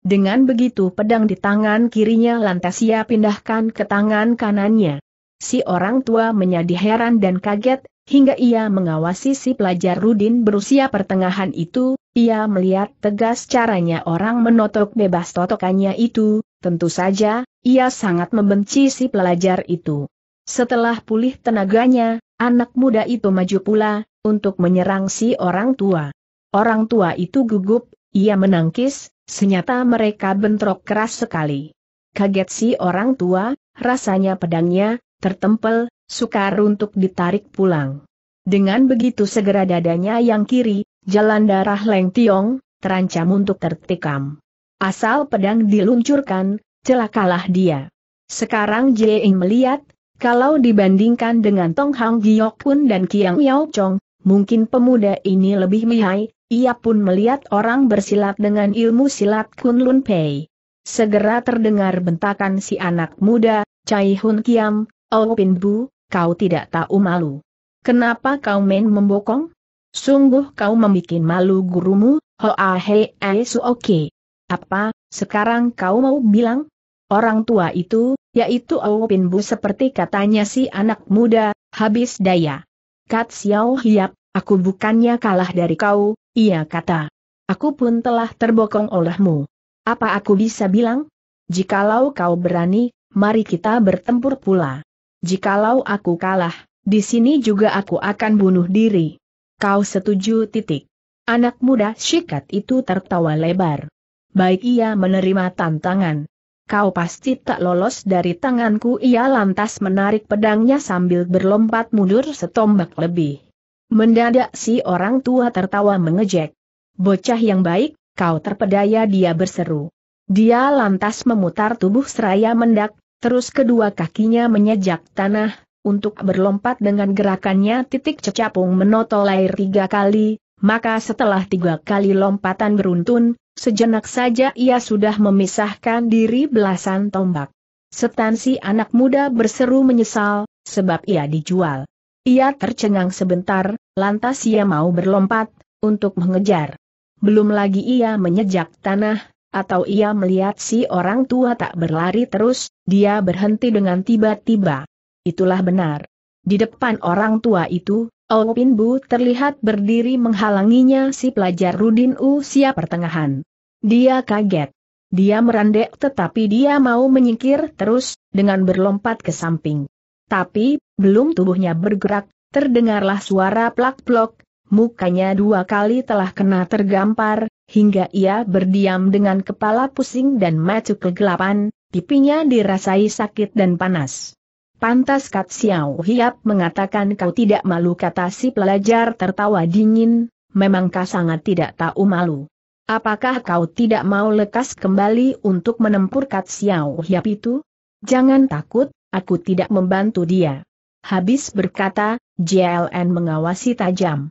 Dengan begitu pedang di tangan kirinya lantas ia pindahkan ke tangan kanannya. Si orang tua menjadi heran dan kaget, hingga ia mengawasi si pelajar Rudin berusia pertengahan itu, ia melihat tegas caranya orang menotok bebas totokannya itu, tentu saja, ia sangat membenci si pelajar itu. Setelah pulih tenaganya, anak muda itu maju pula, untuk menyerang si orang tua. Orang tua itu gugup, ia menangkis, senyata mereka bentrok keras sekali. Kaget si orang tua, rasanya pedangnya tertempel, sukar untuk ditarik pulang. Dengan begitu segera dadanya yang kiri, jalan darah Leng Tiong, terancam untuk tertikam. Asal pedang diluncurkan, celakalah dia. Sekarang Jie Ing melihat, kalau dibandingkan dengan Tong Hang Giok Kun dan Kiang Yao Chong, mungkin pemuda ini lebih lihai. Ia pun melihat orang bersilat dengan ilmu silat Kunlun Pei. Segera terdengar bentakan si anak muda, "Cai Hun Kiam, Oh Pin Bu, kau tidak tahu malu. Kenapa kau main membokong? Sungguh kau membuat malu gurumu, Hoa Hei Suoke. Apa, sekarang kau mau bilang?" Orang tua itu, yaitu Oh Pin Bu seperti katanya si anak muda, habis daya. "Kat Xiao Hiap, aku bukannya kalah dari kau," ia kata. "Aku pun telah terbokong olehmu. Apa aku bisa bilang? Jikalau kau berani, mari kita bertempur pula. Jikalau aku kalah, di sini juga aku akan bunuh diri. Kau setuju?" Titik. Anak muda sikat itu tertawa lebar. "Baik," ia menerima tantangan. "Kau pasti tak lolos dari tanganku." Ia lantas menarik pedangnya sambil berlompat mundur setombak lebih. Mendadak si orang tua tertawa mengejek. "Bocah yang baik, kau terpedaya," dia berseru. Dia lantas memutar tubuh seraya mendak, terus kedua kakinya menjejak tanah, untuk berlompat dengan gerakannya. Titik Cecapung menotol air tiga kali, maka setelah tiga kali lompatan beruntun, sejenak saja ia sudah memisahkan diri belasan tombak. Setan si anak muda berseru menyesal, sebab ia dijual. Ia tercengang sebentar, lantas ia mau berlompat, untuk mengejar. Belum lagi ia menjejak tanah, atau ia melihat si orang tua tak berlari terus, dia berhenti dengan tiba-tiba. Itulah benar. Di depan orang tua itu, Oh Pin Bu terlihat berdiri menghalanginya si pelajar Rudin usia pertengahan. Dia kaget. Dia merendek tetapi dia mau menyingkir terus, dengan berlompat ke samping. Tapi, belum tubuhnya bergerak, terdengarlah suara plak-plok, mukanya dua kali telah kena tergampar, hingga ia berdiam dengan kepala pusing dan mata kegelapan, pipinya dirasai sakit dan panas. "Pantas Kat Xiao Hiap mengatakan kau tidak malu," kata si pelajar tertawa dingin, "memangkah sangat tidak tahu malu. Apakah kau tidak mau lekas kembali untuk menempuh Kat Xiao Hiap itu?" "Jangan takut. Aku tidak membantu dia." Habis berkata, J L N mengawasi tajam.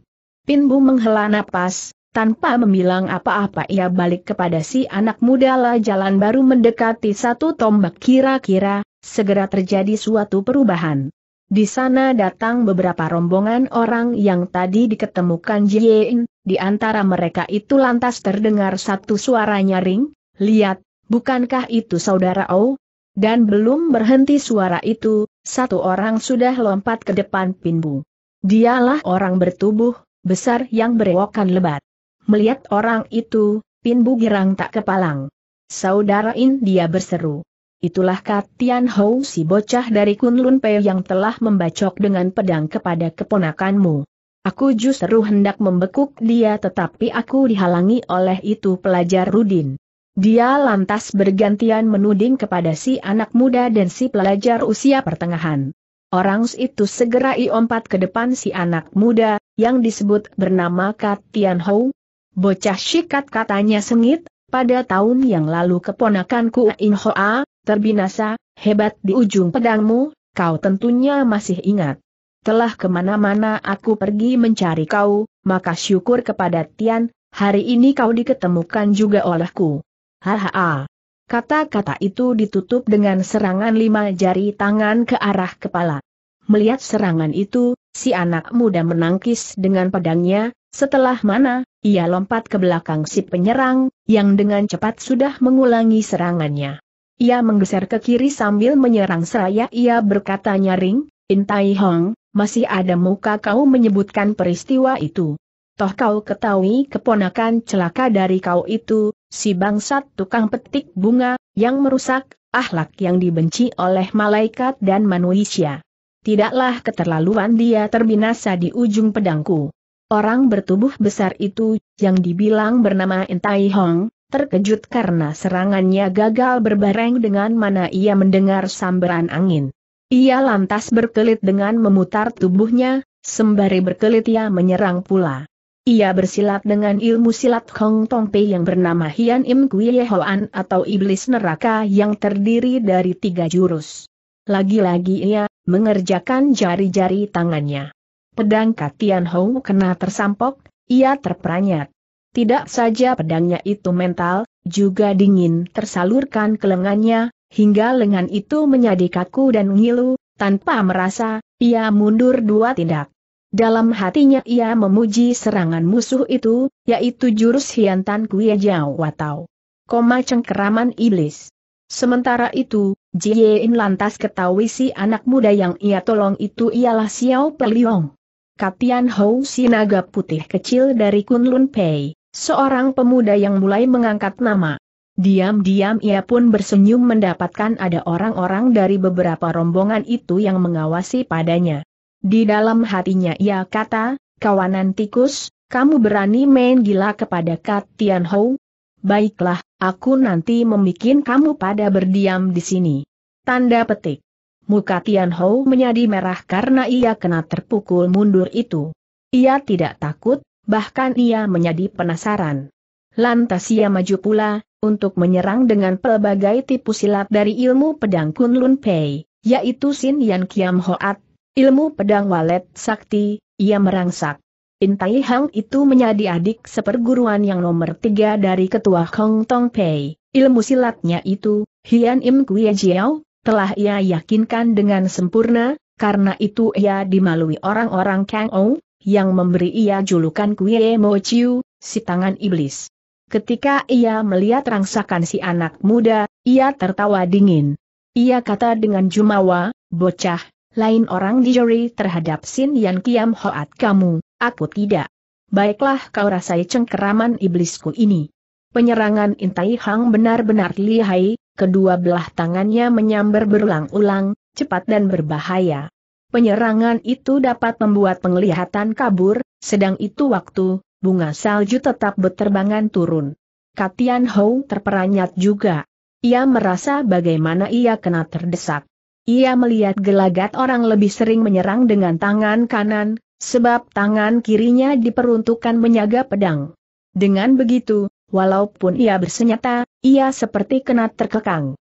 Pin Bu menghela napas, tanpa membilang apa-apa ia balik kepada si anak muda. Lah jalan baru mendekati satu tombak kira-kira, segera terjadi suatu perubahan. Di sana datang beberapa rombongan orang yang tadi diketemukan Jin, di antara mereka itu lantas terdengar satu suara nyaring, "Lihat, bukankah itu saudara O?" Dan belum berhenti suara itu, satu orang sudah lompat ke depan Pin Bu. Dialah orang bertubuh besar yang berewokan lebat. Melihat orang itu, Pin Bu girang tak kepalang. "Saudara In," dia berseru. itulah Kat Tian Hou, si bocah dari Kunlun Pei yang telah membacok dengan pedang kepada keponakanmu. Aku justru hendak membekuk dia tetapi aku dihalangi oleh itu pelajar Rudin. Dia lantas bergantian menuding kepada si anak muda dan si pelajar usia pertengahan. Orang itu segera iompat ke depan si anak muda, yang disebut bernama Kat Tian Hou. Bocah sikat, katanya sengit, pada tahun yang lalu keponakanku In Hoa terbinasa, hebat di ujung pedangmu, kau tentunya masih ingat. Telah kemana-mana aku pergi mencari kau, maka syukur kepada Tian, hari ini kau diketemukan juga olehku. Hahaha. Kata-kata itu ditutup dengan serangan lima jari tangan ke arah kepala. Melihat serangan itu, si anak muda menangkis dengan pedangnya, setelah mana, ia lompat ke belakang si penyerang, yang dengan cepat sudah mengulangi serangannya. Ia menggeser ke kiri sambil menyerang seraya ia berkata nyaring, "In Tai Hong, masih ada muka kau menyebutkan peristiwa itu. Toh kau ketahui keponakan celaka dari kau itu, si bangsat tukang petik bunga, yang merusak akhlak yang dibenci oleh malaikat dan manusia. Tidaklah keterlaluan dia terbinasa di ujung pedangku." Orang bertubuh besar itu, yang dibilang bernama In Tai Hong, terkejut karena serangannya gagal berbareng dengan mana ia mendengar sambaran angin. Ia lantas berkelit dengan memutar tubuhnya, sembari berkelit ia menyerang pula. Ia bersilat dengan ilmu silat Hong Tong Pei yang bernama Hian Im Kui Yehoan atau Iblis Neraka yang terdiri dari tiga jurus. Lagi-lagi ia mengerjakan jari-jari tangannya. Pedang Kat Tian Hou kena tersampok, ia terperanyat. Tidak saja pedangnya itu mental, juga dingin tersalurkan ke lengannya, hingga lengan itu menjadi kaku dan ngilu, tanpa merasa, ia mundur dua tindak. Dalam hatinya ia memuji serangan musuh itu, yaitu jurus Hian Tan Kue Jiao Watau. Koma cengkeraman iblis. Sementara itu, Jiein lantas ketahui si anak muda yang ia tolong itu ialah Xiao Peliong. Kat Tian Hou, si naga putih kecil dari Kunlun Pei. Seorang pemuda yang mulai mengangkat nama. Diam-diam ia pun bersenyum mendapatkan ada orang-orang dari beberapa rombongan itu yang mengawasi padanya. Di dalam hatinya ia kata, "Kawanan tikus, kamu berani main gila kepada Kat Tian Hou? Baiklah, aku nanti membikin kamu pada berdiam di sini." Tanda petik. Muka Tian Hou menjadi merah karena ia kena terpukul mundur itu. Ia tidak takut. Bahkan ia menjadi penasaran. Lantas ia maju pula, untuk menyerang dengan pelbagai tipu silat dari ilmu pedang Kunlun Pei, yaitu Sin Yan Kiam Hoat, ilmu pedang walet sakti, ia merangsak. In Tai Hang itu menjadi adik seperguruan yang nomor tiga dari ketua Hong Tong Pei, ilmu silatnya itu, Hian Im Kui Jiao, telah ia yakinkan dengan sempurna, karena itu ia dimalui orang-orang Kang Ou, yang memberi ia julukan Kuie Mo Chiu, si tangan iblis. Ketika ia melihat rangsakan si anak muda, ia tertawa dingin. Ia kata dengan jumawa, "Bocah, lain orang di juri terhadap Sin Yan Kiam Hoat kamu, aku tidak. Baiklah kau rasai cengkeraman iblisku ini." Penyerangan In Tai Hang benar-benar lihai, kedua belah tangannya menyambar berulang-ulang, cepat dan berbahaya. Penyerangan itu dapat membuat penglihatan kabur, sedang itu waktu, bunga salju tetap berterbangan turun. Kat Tian Hou terperanyat juga. Ia merasa bagaimana ia kena terdesak. Ia melihat gelagat orang lebih sering menyerang dengan tangan kanan, sebab tangan kirinya diperuntukkan menyaga pedang. Dengan begitu, walaupun ia bersenjata, ia seperti kena terkekang.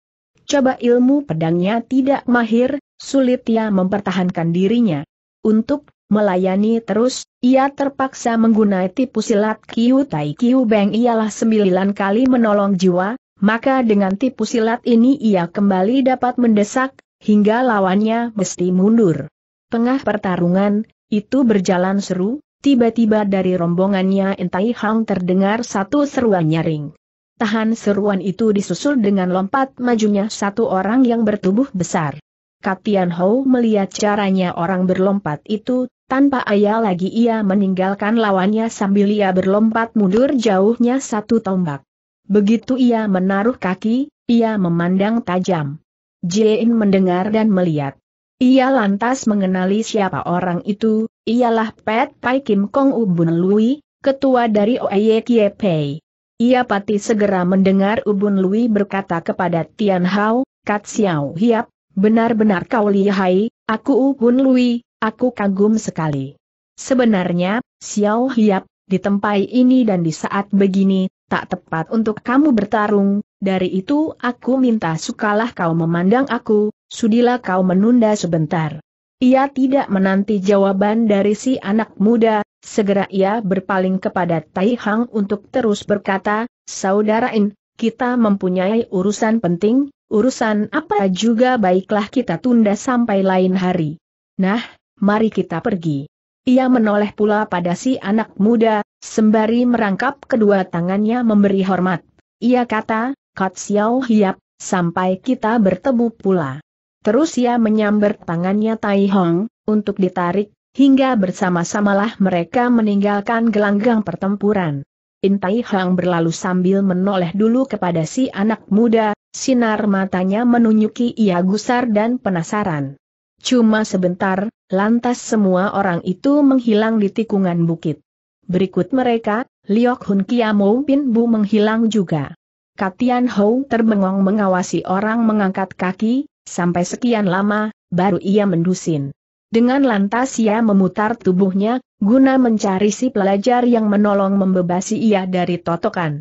Coba ilmu pedangnya tidak mahir, sulit ia mempertahankan dirinya. Untuk melayani terus, ia terpaksa menggunakan tipu silat Kiu Tai Kiu Beng ialah sembilan kali menolong jiwa, maka dengan tipu silat ini ia kembali dapat mendesak, hingga lawannya mesti mundur. Tengah pertarungan, itu berjalan seru, tiba-tiba dari rombongannya In Tai Hang terdengar satu seruan nyaring. Tahan seruan itu disusul dengan lompat majunya satu orang yang bertubuh besar. Kat Tian Hou melihat caranya orang berlompat itu, tanpa ayal lagi ia meninggalkan lawannya sambil ia berlompat mundur jauhnya satu tombak. Begitu ia menaruh kaki, ia memandang tajam. Jiein mendengar dan melihat. Ia lantas mengenali siapa orang itu, ialah Pet Pai Kim Kong Ubun Lui, ketua dari Oye Kie Pei. Ia pati segera mendengar Ubun Lui berkata kepada Tian Hao, Kat Xiao Hiap, benar-benar kau lihai, aku Ubun Lui, aku kagum sekali. Sebenarnya, Xiao Hiap, di tempat ini dan di saat begini, tak tepat untuk kamu bertarung, dari itu aku minta sukalah kau memandang aku, sudilah kau menunda sebentar. Ia tidak menanti jawaban dari si anak muda, segera ia berpaling kepada Tai Hang untuk terus berkata, Saudarain, kita mempunyai urusan penting, urusan apa juga baiklah kita tunda sampai lain hari. Nah, mari kita pergi. Ia menoleh pula pada si anak muda, sembari merangkap kedua tangannya memberi hormat. Ia kata, Kat Xiao Hiap, sampai kita bertemu pula. Terus ia menyambar tangannya Tai Hong, untuk ditarik, hingga bersama-samalah mereka meninggalkan gelanggang pertempuran. In Tai Hong berlalu sambil menoleh dulu kepada si anak muda, sinar matanya menunjuki ia gusar dan penasaran. Cuma sebentar, lantas semua orang itu menghilang di tikungan bukit. Berikut mereka, Liok Hun Kiamou Pin Bu menghilang juga. Katian Hou terbengong mengawasi orang mengangkat kaki, sampai sekian lama, baru ia mendusin. Dengan lantas ia memutar tubuhnya, guna mencari si pelajar yang menolong membebasi ia dari totokan.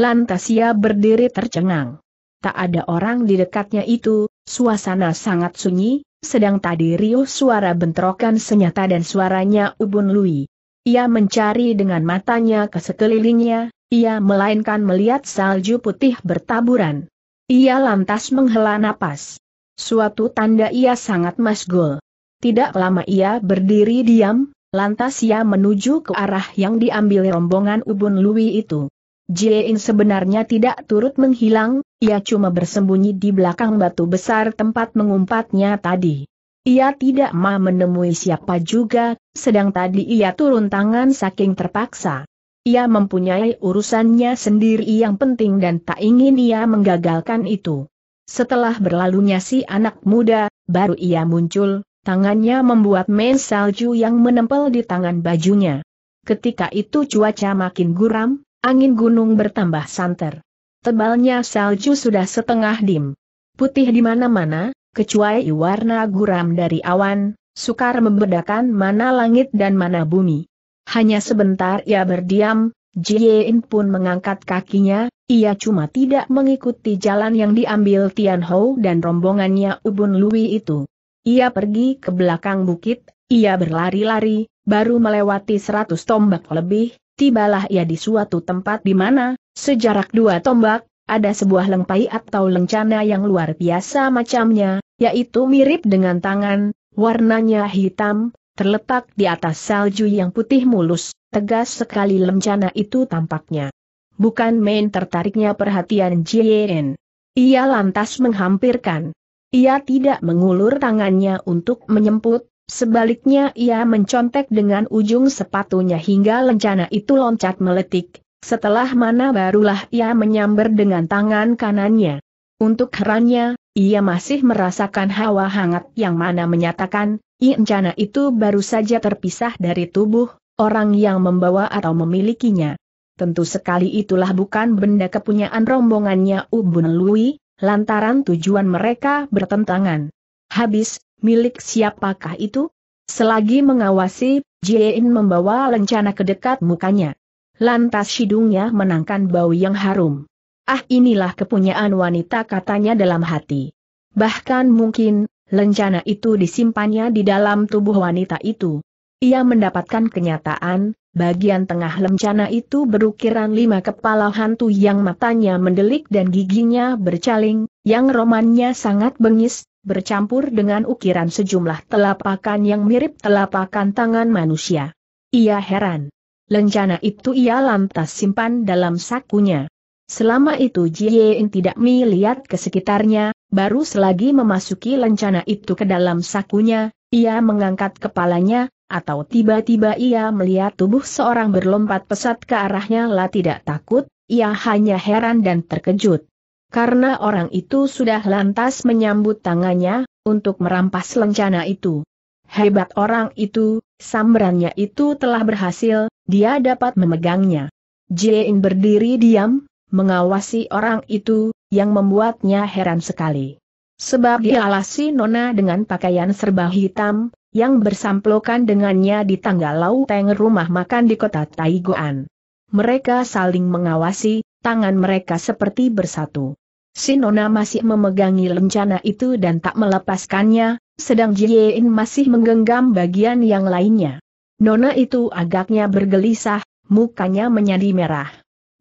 Lantas ia berdiri tercengang. Tak ada orang di dekatnya itu, suasana sangat sunyi, sedang tadi riuh suara bentrokan senjata dan suaranya Ubun Lui. Ia mencari dengan matanya ke sekelilingnya. Ia melainkan melihat salju putih bertaburan. Ia lantas menghela napas. Suatu tanda ia sangat masgul. Tidak lama ia berdiri diam, lantas ia menuju ke arah yang diambil rombongan Ubun Lui itu. Jiein sebenarnya tidak turut menghilang, ia cuma bersembunyi di belakang batu besar tempat mengumpatnya tadi. Ia tidak mau menemui siapa juga, sedang tadi ia turun tangan saking terpaksa. Ia mempunyai urusannya sendiri yang penting dan tak ingin ia menggagalkan itu. Setelah berlalunya si anak muda, baru ia muncul, tangannya membuat main salju yang menempel di tangan bajunya. Ketika itu cuaca makin guram, angin gunung bertambah santer. Tebalnya salju sudah setengah dim. Putih di mana-mana, kecuali warna guram dari awan, sukar membedakan mana langit dan mana bumi. Hanya sebentar ia berdiam, Jiein pun mengangkat kakinya, ia cuma tidak mengikuti jalan yang diambil Tian Hou dan rombongannya Ubun Lui itu. Ia pergi ke belakang bukit, ia berlari-lari, baru melewati seratus tombak lebih, tibalah ia di suatu tempat di mana, sejarak dua tombak, ada sebuah lengpai atau lencana yang luar biasa macamnya, yaitu mirip dengan tangan, warnanya hitam, terletak di atas salju yang putih mulus, tegas sekali lencana itu tampaknya. Bukan main tertariknya perhatian Jiein. Ia lantas menghampirkan. Ia tidak mengulur tangannya untuk menyemput, sebaliknya ia mencontek dengan ujung sepatunya hingga lencana itu loncat meletik, setelah mana barulah ia menyambar dengan tangan kanannya. Untuk herannya, ia masih merasakan hawa hangat yang mana menyatakan, lencana itu baru saja terpisah dari tubuh orang yang membawa atau memilikinya. Tentu sekali itulah bukan benda kepunyaan rombongannya Ubun Lui, lantaran tujuan mereka bertentangan. Habis, milik siapakah itu? Selagi mengawasi, Jiein membawa lencana ke dekat mukanya. Lantas hidungnya menangkan bau yang harum. Ah, inilah kepunyaan wanita, katanya dalam hati. Bahkan mungkin lencana itu disimpannya di dalam tubuh wanita itu. Ia mendapatkan kenyataan, bagian tengah lencana itu berukiran lima kepala hantu yang matanya mendelik dan giginya bercaling, yang romannya sangat bengis, bercampur dengan ukiran sejumlah telapakan yang mirip telapakan tangan manusia. Ia heran. Lencana itu ia lantas simpan dalam sakunya. Selama itu Jiein tidak melihat ke sekitarnya, baru selagi memasuki lencana itu ke dalam sakunya, ia mengangkat kepalanya, atau tiba-tiba ia melihat tubuh seorang berlompat pesat ke arahnya. Lah, tidak takut, ia hanya heran dan terkejut. karena orang itu sudah lantas menyambut tangannya untuk merampas lencana itu. Hebat orang itu, sambarannya itu telah berhasil, dia dapat memegangnya. Jiein berdiri diam, mengawasi orang itu, yang membuatnya heran sekali. Sebab dialasi nona dengan pakaian serba hitam, yang bersamplokan dengannya di tangga lauteng rumah makan di kota Taigoan. Mereka saling mengawasi, tangan mereka seperti bersatu. Si nona masih memegangi lencana itu dan tak melepaskannya, sedang Jiein masih menggenggam bagian yang lainnya. Nona itu agaknya bergelisah, mukanya menjadi merah.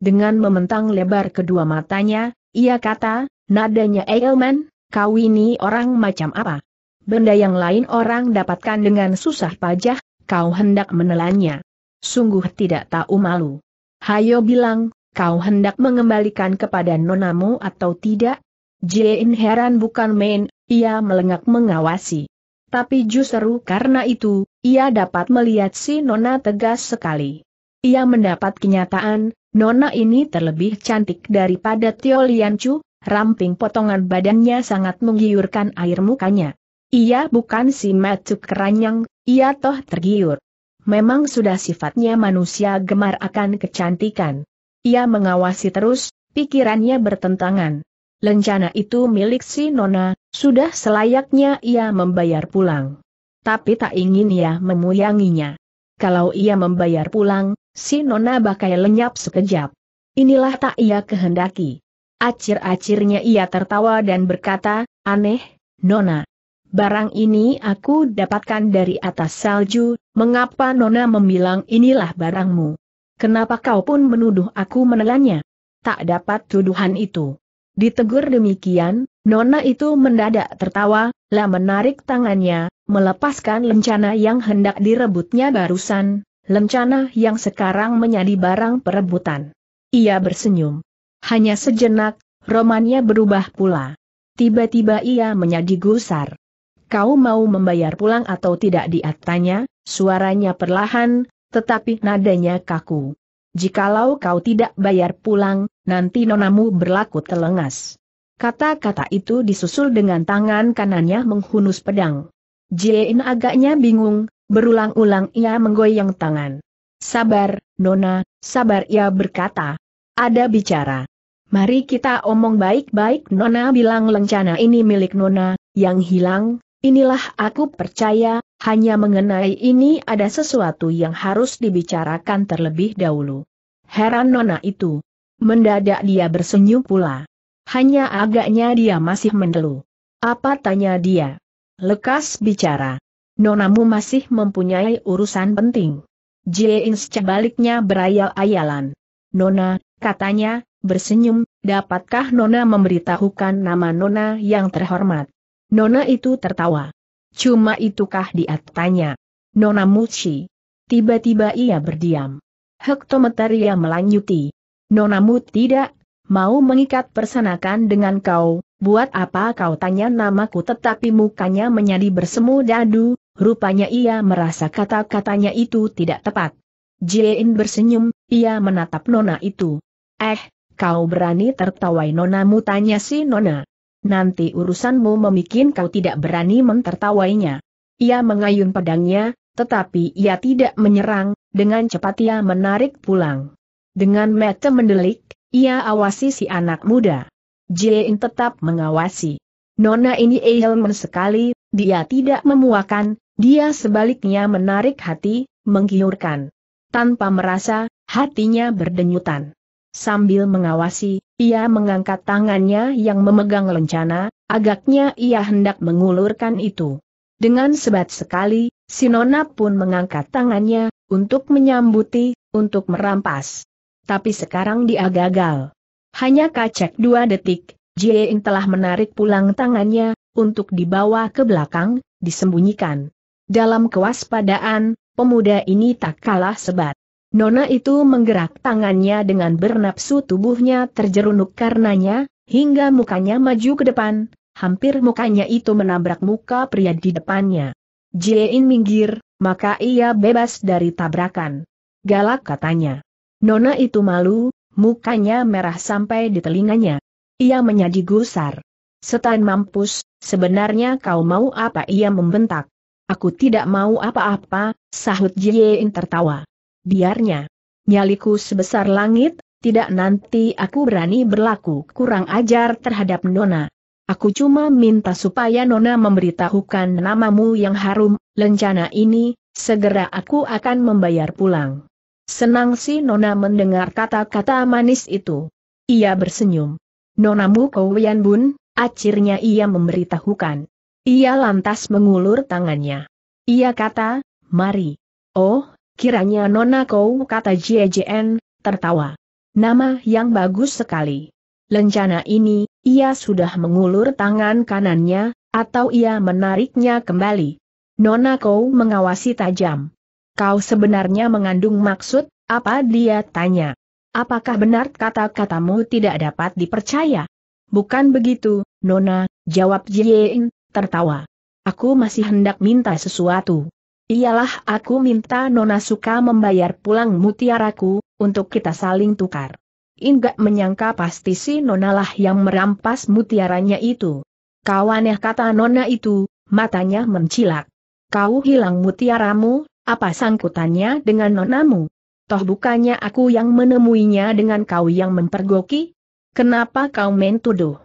Dengan mementang lebar kedua matanya, ia kata, nadanya Eilman, kau ini orang macam apa? Benda yang lain orang dapatkan dengan susah payah, kau hendak menelannya. Sungguh tidak tahu malu. Hayo bilang, kau hendak mengembalikan kepada nonamu atau tidak? Jiein heran bukan main, ia melengak mengawasi. Tapi justru karena itu, ia dapat melihat si nona tegas sekali. Ia mendapat kenyataan, nona ini terlebih cantik daripada Tio Liancu. Ramping potongan badannya sangat menggiurkan air mukanya. Ia bukan si Matuk Keranyang, ia toh tergiur. Memang sudah sifatnya manusia gemar akan kecantikan. Ia mengawasi terus, pikirannya bertentangan. Lencana itu milik si nona, sudah selayaknya ia membayar pulang. Tapi tak ingin ia memuyanginya. Kalau ia membayar pulang, si nona bakal lenyap sekejap. Inilah tak ia kehendaki. Acir-acirnya ia tertawa dan berkata, aneh, nona. Barang ini aku dapatkan dari atas salju, mengapa nona membilang inilah barangmu? Kenapa kau pun menuduh aku menelannya? Tak dapat tuduhan itu. Ditegur demikian, nona itu mendadak tertawa, lah menarik tangannya, melepaskan lencana yang hendak direbutnya barusan, lencana yang sekarang menjadi barang perebutan. Ia bersenyum. Hanya sejenak, romannya berubah pula. Tiba-tiba ia menjadi gusar. Kau mau membayar pulang atau tidak, dia tanya, suaranya perlahan, tetapi nadanya kaku. Jikalau kau tidak bayar pulang, nanti nonamu berlaku telengas. Kata-kata itu disusul dengan tangan kanannya menghunus pedang. Jiein agaknya bingung, berulang-ulang ia menggoyang tangan. Sabar, nona, sabar, ia berkata. Ada bicara. Mari kita omong baik-baik, nona bilang lencana ini milik nona, yang hilang, inilah aku percaya, hanya mengenai ini ada sesuatu yang harus dibicarakan terlebih dahulu. Heran nona itu. Mendadak dia bersenyum pula. Hanya agaknya dia masih mendelu. Apa, tanya dia. Lekas bicara. Nonamu masih mempunyai urusan penting. Jiein sebaliknya berayal-ayalan. Nona, katanya, bersenyum, dapatkah nona memberitahukan nama nona yang terhormat? Nona itu tertawa. Cuma itukah, dia tanya. Nona Muci. Tiba-tiba ia berdiam. Hektometer, ia melanjuti. Nonamu tidak mau mengikat persanakan dengan kau, buat apa kau tanya namaku? Tetapi mukanya menjadi bersemu dadu, rupanya ia merasa kata-katanya itu tidak tepat. Jiein bersenyum, ia menatap nona itu. Eh, kau berani tertawai nonamu, tanya si nona. Nanti urusanmu membikin kau tidak berani mentertawainya. Ia mengayun pedangnya, tetapi ia tidak menyerang, dengan cepat ia menarik pulang. Dengan mata mendelik, ia awasi si anak muda. Jiein tetap mengawasi. Nona ini ilmu sekali, dia tidak memuakan, dia sebaliknya menarik hati, menggiurkan. Tanpa merasa, hatinya berdenyutan. Sambil mengawasi, ia mengangkat tangannya yang memegang lencana, agaknya ia hendak mengulurkan itu. Dengan sebat sekali, si nona pun mengangkat tangannya, untuk menyambuti, untuk merampas. Tapi sekarang dia gagal. Hanya kacek dua detik, Jiein telah menarik pulang tangannya, untuk dibawa ke belakang, disembunyikan. Dalam kewaspadaan, pemuda ini tak kalah sebat. Nona itu menggerak tangannya dengan bernapsu, tubuhnya terjerunuk karenanya, hingga mukanya maju ke depan, hampir mukanya itu menabrak muka pria di depannya. Jiein minggir, maka ia bebas dari tabrakan. Galak, katanya. Nona itu malu, mukanya merah sampai di telinganya. Ia menjadi gusar. "Setan mampus, sebenarnya kau mau apa?" ia membentak. "Aku tidak mau apa-apa," sahut Jiein tertawa. "Biarnya. Nyaliku sebesar langit, tidak nanti aku berani berlaku kurang ajar terhadap Nona. Aku cuma minta supaya Nona memberitahukan namamu yang harum, lencana ini, segera aku akan membayar pulang." Senang si Nona mendengar kata-kata manis itu. Ia bersenyum. "Nonamu Kowian Bun," akhirnya ia memberitahukan. Ia lantas mengulur tangannya. Ia kata, "Mari." "Oh, kiranya Nona kau," kata Jien, tertawa. "Nama yang bagus sekali. Lencana ini," ia sudah mengulur tangan kanannya, atau ia menariknya kembali. "Nona kau mengawasi tajam. Kau sebenarnya mengandung maksud apa?" dia tanya. "Apakah benar kata-katamu tidak dapat dipercaya?" "Bukan begitu, Nona," jawab Jiein, tertawa. "Aku masih hendak minta sesuatu. Ialah aku minta Nona suka membayar pulang mutiaraku, untuk kita saling tukar." Enggak menyangka pasti si Nona lah yang merampas mutiaranya itu. "Kau aneh," kata Nona itu, matanya mencilak. "Kau hilang mutiaramu, apa sangkutannya dengan nonamu? Toh bukannya aku yang menemuinya dengan kau yang mempergoki? Kenapa kau main tuduh?"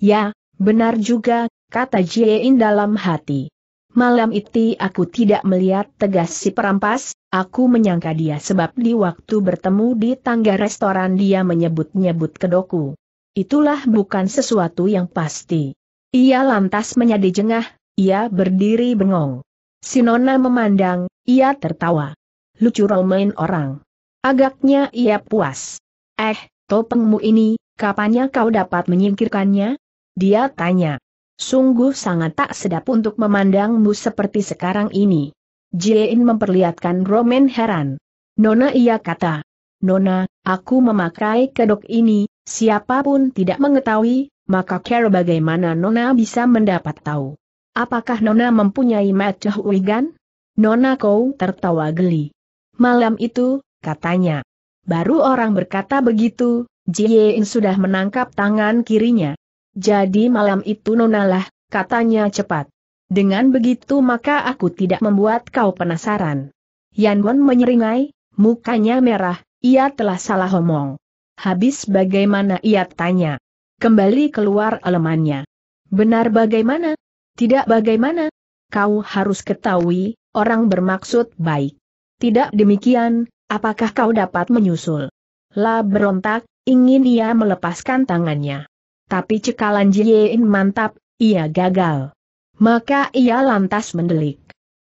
"Ya, benar juga," kata Jiein dalam hati. "Malam itu aku tidak melihat tegas si perampas, aku menyangka dia sebab di waktu bertemu di tangga restoran dia menyebut-nyebut kedoku. Itulah bukan sesuatu yang pasti." Ia lantas menjadi jengah, ia berdiri bengong. Si Nona memandang, ia tertawa. "Lucu romain orang." Agaknya ia puas. "Eh, topengmu ini, kapannya kau dapat menyingkirkannya?" dia tanya. "Sungguh sangat tak sedap untuk memandangmu seperti sekarang ini." Jiein memperlihatkan roman heran. "Nona," ia kata. "Nona, aku memakai kedok ini, siapapun tidak mengetahui, maka care bagaimana Nona bisa mendapat tahu. Apakah Nona mempunyai macuh wigan?" Nona kau tertawa geli. "Malam itu," katanya. Baru orang berkata begitu, Jiein sudah menangkap tangan kirinya. "Jadi malam itu Nona lah," katanya cepat. "Dengan begitu maka aku tidak membuat kau penasaran." Yanwan menyeringai, mukanya merah, ia telah salah omong. "Habis bagaimana?" ia tanya. Kembali keluar elemannya. "Benar bagaimana? Tidak bagaimana? Kau harus ketahui, orang bermaksud baik. Tidak demikian, apakah kau dapat menyusul?" Lah berontak, ingin ia melepaskan tangannya. Tapi cekalan Jiein mantap, ia gagal. Maka ia lantas mendelik.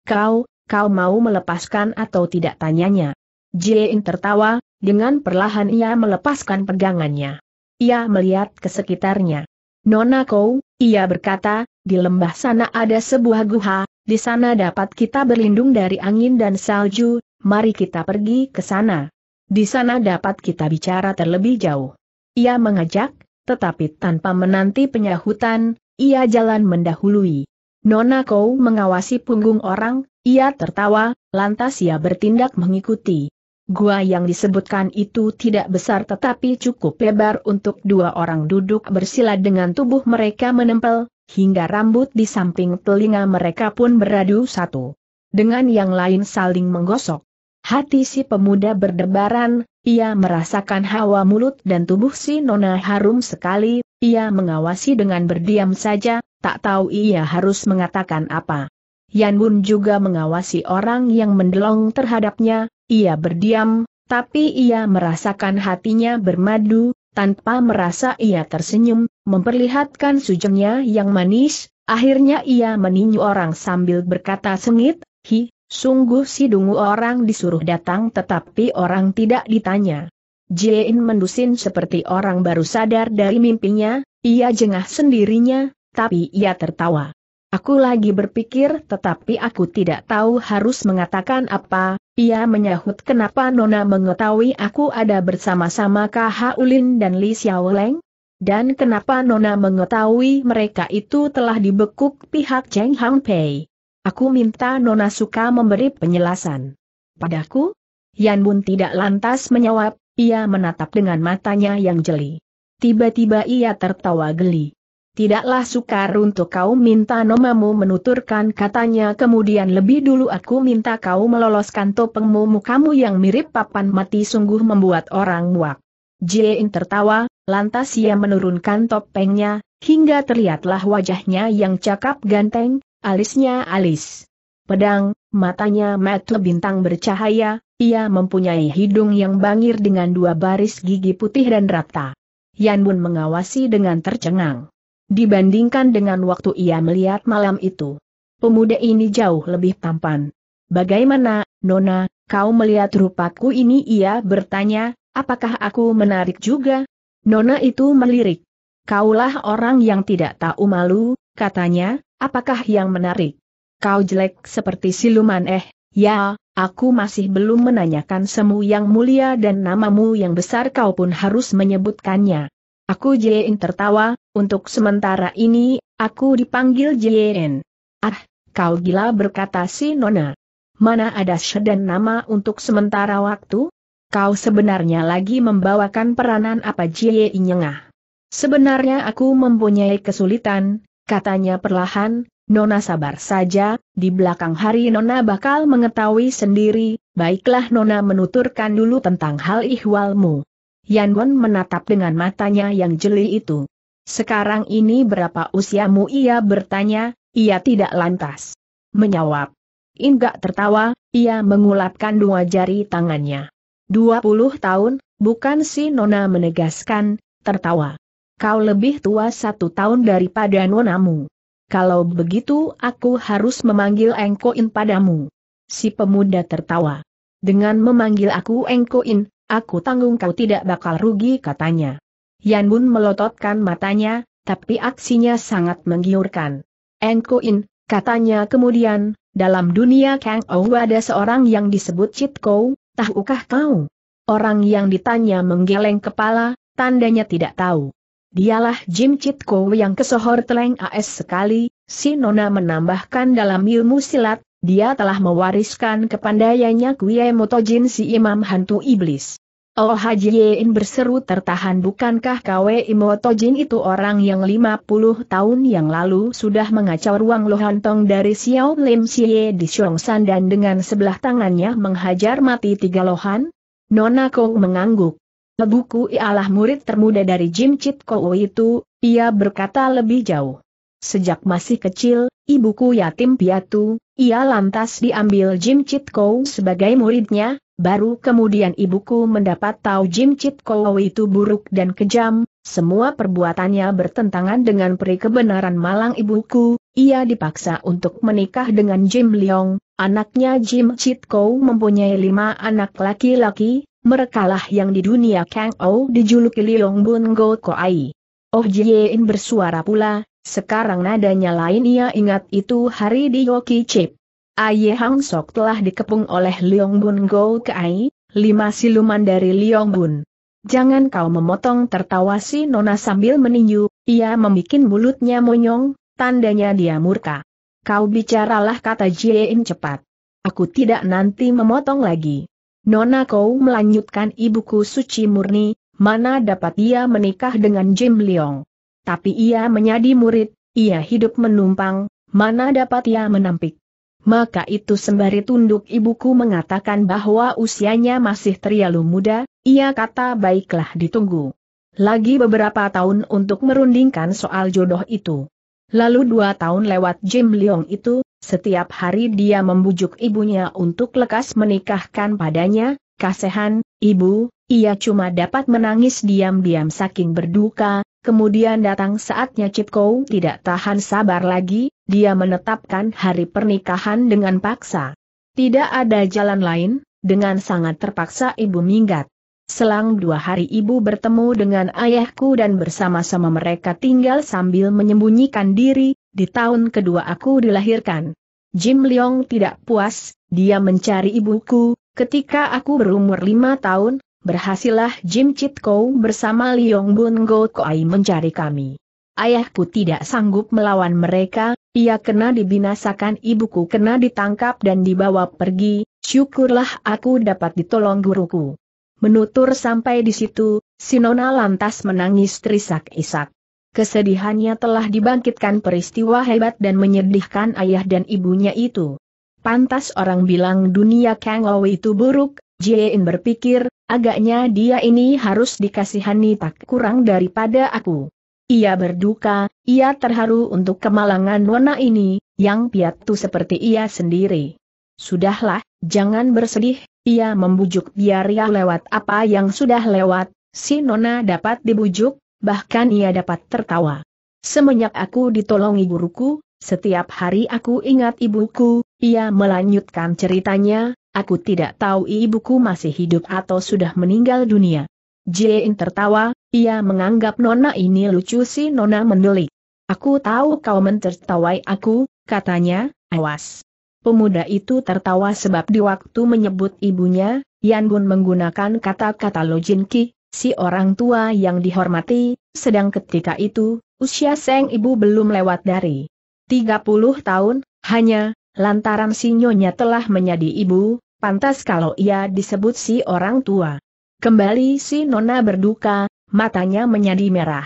"Kau, kau mau melepaskan atau tidak?" tanyanya. Jiein tertawa, dengan perlahan ia melepaskan pegangannya. Ia melihat ke sekitarnya. "Nona kau," ia berkata, "di lembah sana ada sebuah guha, di sana dapat kita berlindung dari angin dan salju, mari kita pergi ke sana. Di sana dapat kita bicara terlebih jauh." Ia mengajak, tetapi tanpa menanti penyahutan, ia jalan mendahului. "Nona kau mengawasi punggung orang," ia tertawa, lantas ia bertindak mengikuti. Gua yang disebutkan itu tidak besar tetapi cukup lebar untuk dua orang duduk bersila dengan tubuh mereka menempel, hingga rambut di samping telinga mereka pun beradu satu dengan yang lain saling menggosok. Hati si pemuda berdebaran, ia merasakan hawa mulut dan tubuh si Nona harum sekali, ia mengawasi dengan berdiam saja, tak tahu ia harus mengatakan apa. Yanbun juga mengawasi orang yang mendelong terhadapnya, ia berdiam, tapi ia merasakan hatinya bermadu, tanpa merasa ia tersenyum, memperlihatkan sujengnya yang manis, akhirnya ia meninju orang sambil berkata sengit, "Hi. Sungguh si dungu orang disuruh datang tetapi orang tidak ditanya." Jiein mendusin seperti orang baru sadar dari mimpinya, ia jengah sendirinya, tapi ia tertawa. "Aku lagi berpikir tetapi aku tidak tahu harus mengatakan apa," ia menyahut. "Kenapa Nona mengetahui aku ada bersama-sama Khaulin dan Li Xiaoleng? Dan kenapa Nona mengetahui mereka itu telah dibekuk pihak Cheng Hang Pei? Aku minta Nona suka memberi penjelasan padaku." Yanbun tidak lantas menjawab, ia menatap dengan matanya yang jeli. Tiba-tiba ia tertawa geli. "Tidaklah sukar untuk kau minta nomamu menuturkan," katanya kemudian. "Lebih dulu aku minta kau meloloskan topengmu. Mukamu yang mirip papan mati sungguh membuat orang muak." Jiein tertawa, lantas ia menurunkan topengnya, hingga terlihatlah wajahnya yang cakap ganteng, alisnya alis pedang, matanya mata bintang bercahaya, ia mempunyai hidung yang bangir dengan dua baris gigi putih dan rata. Yan Bun mengawasi dengan tercengang. Dibandingkan dengan waktu ia melihat malam itu, pemuda ini jauh lebih tampan. "Bagaimana, Nona, kau melihat rupaku ini?" ia bertanya. "Apakah aku menarik juga?" Nona itu melirik. "Kaulah orang yang tidak tahu malu," katanya, "apakah yang menarik? Kau jelek seperti siluman." "Eh, ya, aku masih belum menanyakan semu yang mulia dan namamu yang besar, kau pun harus menyebutkannya." "Aku Jiein," tertawa, "untuk sementara ini, aku dipanggil Jiein." "Ah, kau gila," berkata si Nona. "Mana ada sedan nama untuk sementara waktu? Kau sebenarnya lagi membawakan peranan apa?" Jiein nyengah. "Sebenarnya aku mempunyai kesulitan," katanya perlahan. "Nona sabar saja, di belakang hari Nona bakal mengetahui sendiri." "Baiklah, Nona menuturkan dulu tentang hal ihwalmu." Yan Bun menatap dengan matanya yang jeli itu. "Sekarang ini berapa usiamu?" ia bertanya. Ia tidak lantas menjawab. Inggak tertawa, ia mengulapkan dua jari tangannya. Dua puluh tahun, bukan?" si Nona menegaskan, tertawa. "Kau lebih tua satu tahun daripada nonamu. Kalau begitu aku harus memanggil Engkoin padamu." Si pemuda tertawa. "Dengan memanggil aku Engkoin, aku tanggung kau tidak bakal rugi," katanya. Yan Bun melototkan matanya, tapi aksinya sangat menggiurkan. "Engkoin," katanya kemudian, "dalam dunia Kang Ou ada seorang yang disebut Cit Kou, tahukah kau?" Orang yang ditanya menggeleng kepala, tandanya tidak tahu. "Dialah Jim Cit Kou yang kesohor teleng as sekali," si Nona menambahkan, "dalam ilmu silat. Dia telah mewariskan kepandaiannya Kuye Motojin si Imam Hantu Iblis." "Oh," Jiein berseru tertahan, "bukankah Kuye Motojin itu orang yang lima puluh tahun yang lalu sudah mengacau ruang lohantong dari Xiao Lim Xie di Xiongsan dan dengan sebelah tangannya menghajar mati tiga lohan?" Nona Kong mengangguk. "Lebuku ialah murid termuda dari Jim Cit Kou itu," ia berkata lebih jauh. "Sejak masih kecil, ibuku yatim piatu, ia lantas diambil Jim Cit Kou sebagai muridnya, baru kemudian ibuku mendapat tahu Jim Cit Kou itu buruk dan kejam, semua perbuatannya bertentangan dengan peri kebenaran malang ibuku, ia dipaksa untuk menikah dengan Jim Liong, anaknya. Jim Cit Kou mempunyai lima anak laki-laki, merekalah yang di dunia Kang Ou dijuluki Liong Bun Go Koai." "Oh," Jiein bersuara pula. Sekarang nadanya lain, ia ingat itu hari di Yoki Chip. Aye Hang Sok telah dikepung oleh Liong Bun Go Kai, lima siluman dari Liong Bun. "Jangan kau memotong," tertawa si Nona sambil meninju, ia membikin mulutnya monyong, tandanya dia murka. "Kau bicaralah," kata Jiein cepat. "Aku tidak nanti memotong lagi." "Nona kau melanjutkan, ibuku suci murni, mana dapat dia menikah dengan Jim Liong? Tapi ia menjadi murid, ia hidup menumpang, mana dapat ia menampik? Maka itu sembari tunduk ibuku mengatakan bahwa usianya masih terlalu muda, ia kata baiklah ditunggu lagi beberapa tahun untuk merundingkan soal jodoh itu." Lalu dua tahun lewat. Jim Liong itu, setiap hari dia membujuk ibunya untuk lekas menikahkan padanya. "Kasihan, ibu, ia cuma dapat menangis diam-diam saking berduka." Kemudian datang saatnya. Cit Kou tidak tahan sabar lagi, dia menetapkan hari pernikahan dengan paksa. Tidak ada jalan lain, dengan sangat terpaksa ibu minggat. Selang dua hari ibu bertemu dengan ayahku dan bersama-sama mereka tinggal sambil menyembunyikan diri. "Di tahun kedua aku dilahirkan. Jim Liong tidak puas, dia mencari ibuku. Ketika aku berumur lima tahun, berhasillah Jim Cit Kou bersama Liong Bun Go Koai mencari kami. Ayahku tidak sanggup melawan mereka, ia kena dibinasakan, ibuku kena ditangkap dan dibawa pergi. Syukurlah aku dapat ditolong guruku." Menutur sampai di situ, Sinona lantas menangis terisak-isak. Kesedihannya telah dibangkitkan peristiwa hebat dan menyedihkan ayah dan ibunya itu. Pantas orang bilang dunia Kang Owi itu buruk, Jiein berpikir, agaknya dia ini harus dikasihani tak kurang daripada aku. Ia berduka, ia terharu untuk kemalangan Nona ini, yang piatu seperti ia sendiri. Sudahlah, jangan bersedih, ia membujuk biar ia lewat apa yang sudah lewat, si Nona dapat dibujuk, bahkan ia dapat tertawa. Semenjak aku ditolongi guruku, setiap hari aku ingat ibuku, ia melanjutkan ceritanya, aku tidak tahu ibuku masih hidup atau sudah meninggal dunia. Jiein tertawa, ia menganggap Nona ini lucu. Si Nona mendelik. Aku tahu kau mentertawai aku, katanya, awas. Pemuda itu tertawa sebab di waktu menyebut ibunya, Yan Bun menggunakan kata-kata Lo Jin Ki, si orang tua yang dihormati, sedang ketika itu, usia sang ibu belum lewat dari tiga puluh tahun, hanya, lantaran si Nyonya telah menjadi ibu, pantas kalau ia disebut si orang tua. Kembali si Nona berduka, matanya menjadi merah.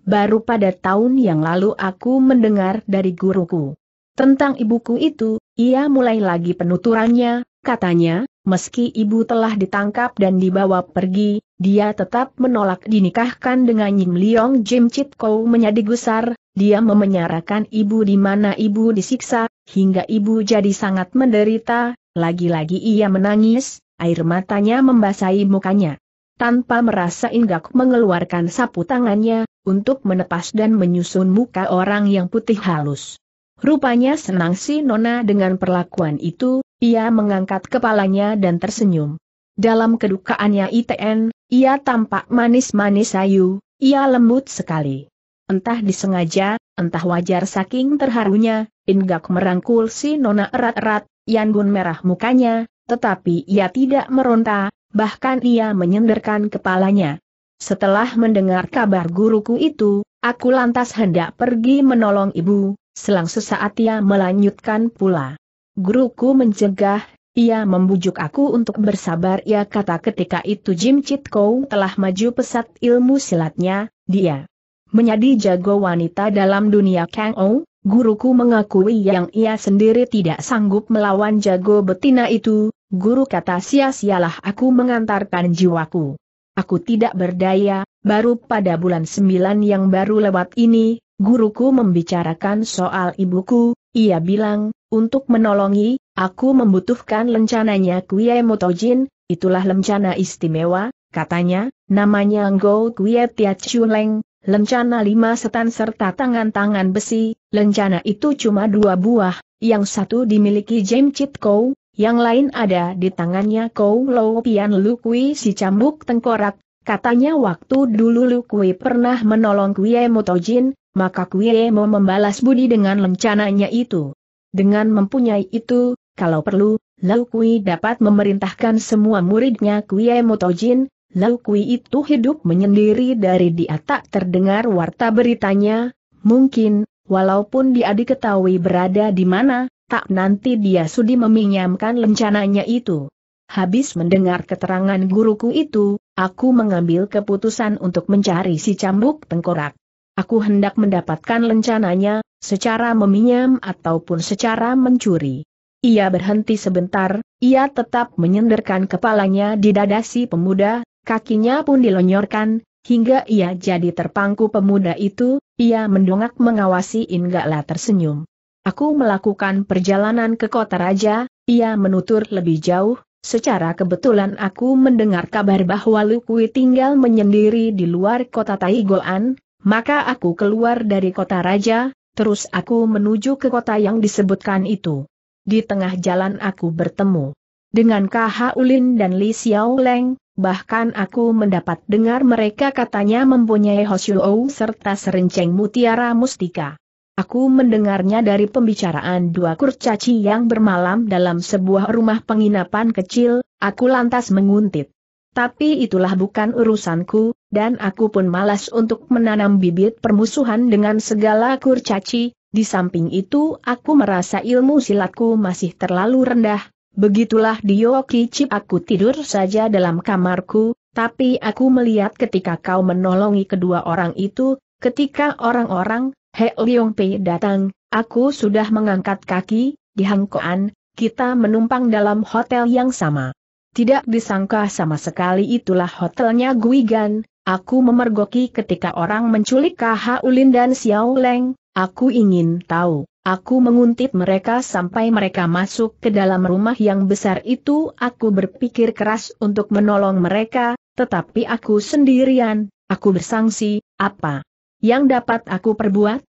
Baru pada tahun yang lalu aku mendengar dari guruku tentang ibuku itu, ia mulai lagi penuturannya, katanya, meski ibu telah ditangkap dan dibawa pergi, dia tetap menolak dinikahkan dengan Yin Liong Jim Chit Kou menjadi gusar, dia memenyarakan ibu di mana ibu disiksa, hingga ibu jadi sangat menderita, lagi-lagi ia menangis. Air matanya membasahi mukanya. Tanpa merasa Inggak mengeluarkan sapu tangannya, untuk menepas dan menyusun muka orang yang putih halus. Rupanya senang si Nona dengan perlakuan itu, ia mengangkat kepalanya dan tersenyum. Dalam kedukaannya itn, ia tampak manis-manis sayu, ia lembut sekali. Entah disengaja, entah wajar saking terharunya, Inggak merangkul si Nona erat-erat, Yan Bun merah mukanya. Tetapi ia tidak meronta, bahkan ia menyenderkan kepalanya. Setelah mendengar kabar guruku itu, aku lantas hendak pergi menolong ibu, selang sesaat ia melanjutkan pula. Guruku mencegah, ia membujuk aku untuk bersabar. Ia kata ketika itu Jim Chit Kou telah maju pesat ilmu silatnya, dia menjadi jago wanita dalam dunia Kang Ou. Guruku mengakui yang ia sendiri tidak sanggup melawan jago betina itu. Guru kata, sia-sialah aku mengantarkan jiwaku. Aku tidak berdaya, baru pada bulan sembilan yang baru lewat ini, guruku membicarakan soal ibuku, ia bilang, untuk menolongi, aku membutuhkan lencananya Kuye Motojin, itulah lencana istimewa, katanya, namanya Ngou Kuye Tia Chuleng. Lencana lima setan serta tangan-tangan besi, lencana itu cuma dua buah, yang satu dimiliki Jim Chit Kou, yang lain ada di tangannya Kou Lo Pian Lu Kui si cambuk tengkorak, katanya waktu dulu Lu Kui pernah menolong Kuye Motojin, maka Kuye mau membalas budi dengan lencananya itu. Dengan mempunyai itu, kalau perlu, Lu Kui dapat memerintahkan semua muridnya Kuye Motojin. Lau Kui itu hidup menyendiri dari dia tak terdengar warta beritanya, mungkin, walaupun dia diketahui berada di mana, tak nanti dia sudi meminjamkan lencananya itu. Habis mendengar keterangan guruku itu, aku mengambil keputusan untuk mencari si cambuk tengkorak. Aku hendak mendapatkan lencananya, secara meminjam ataupun secara mencuri. Ia berhenti sebentar, ia tetap menyenderkan kepalanya di dada si pemuda. Kakinya pun dilonyorkan, hingga ia jadi terpangku pemuda itu, ia mendongak mengawasi Inggaklah tersenyum. Aku melakukan perjalanan ke kota raja, ia menutur lebih jauh, secara kebetulan aku mendengar kabar bahwa Lu Kui tinggal menyendiri di luar kota Taigoan, maka aku keluar dari kota raja, terus aku menuju ke kota yang disebutkan itu. Di tengah jalan aku bertemu dengan K H Ulin dan Li Xiao Leng, bahkan aku mendapat dengar mereka katanya mempunyai Hoshuo serta serenceng mutiara mustika. Aku mendengarnya dari pembicaraan dua kurcaci yang bermalam dalam sebuah rumah penginapan kecil, aku lantas menguntit. Tapi itulah bukan urusanku, dan aku pun malas untuk menanam bibit permusuhan dengan segala kurcaci, di samping itu aku merasa ilmu silatku masih terlalu rendah. Begitulah di Yokichip aku tidur saja dalam kamarku, Tapi aku melihat ketika kau menolongi kedua orang itu, ketika orang-orang He Liongpei datang, aku sudah mengangkat kaki di Hangkoan, kita menumpang dalam hotel yang sama. Tidak disangka sama sekali itulah hotelnya Guigan. Aku memergoki ketika orang menculik K H. Ulin dan Xiao Leng. Aku ingin tahu. Aku menguntit mereka sampai mereka masuk ke dalam rumah yang besar itu. Aku berpikir keras untuk menolong mereka, tetapi aku sendirian. Aku bersangsi, apa yang dapat aku perbuat?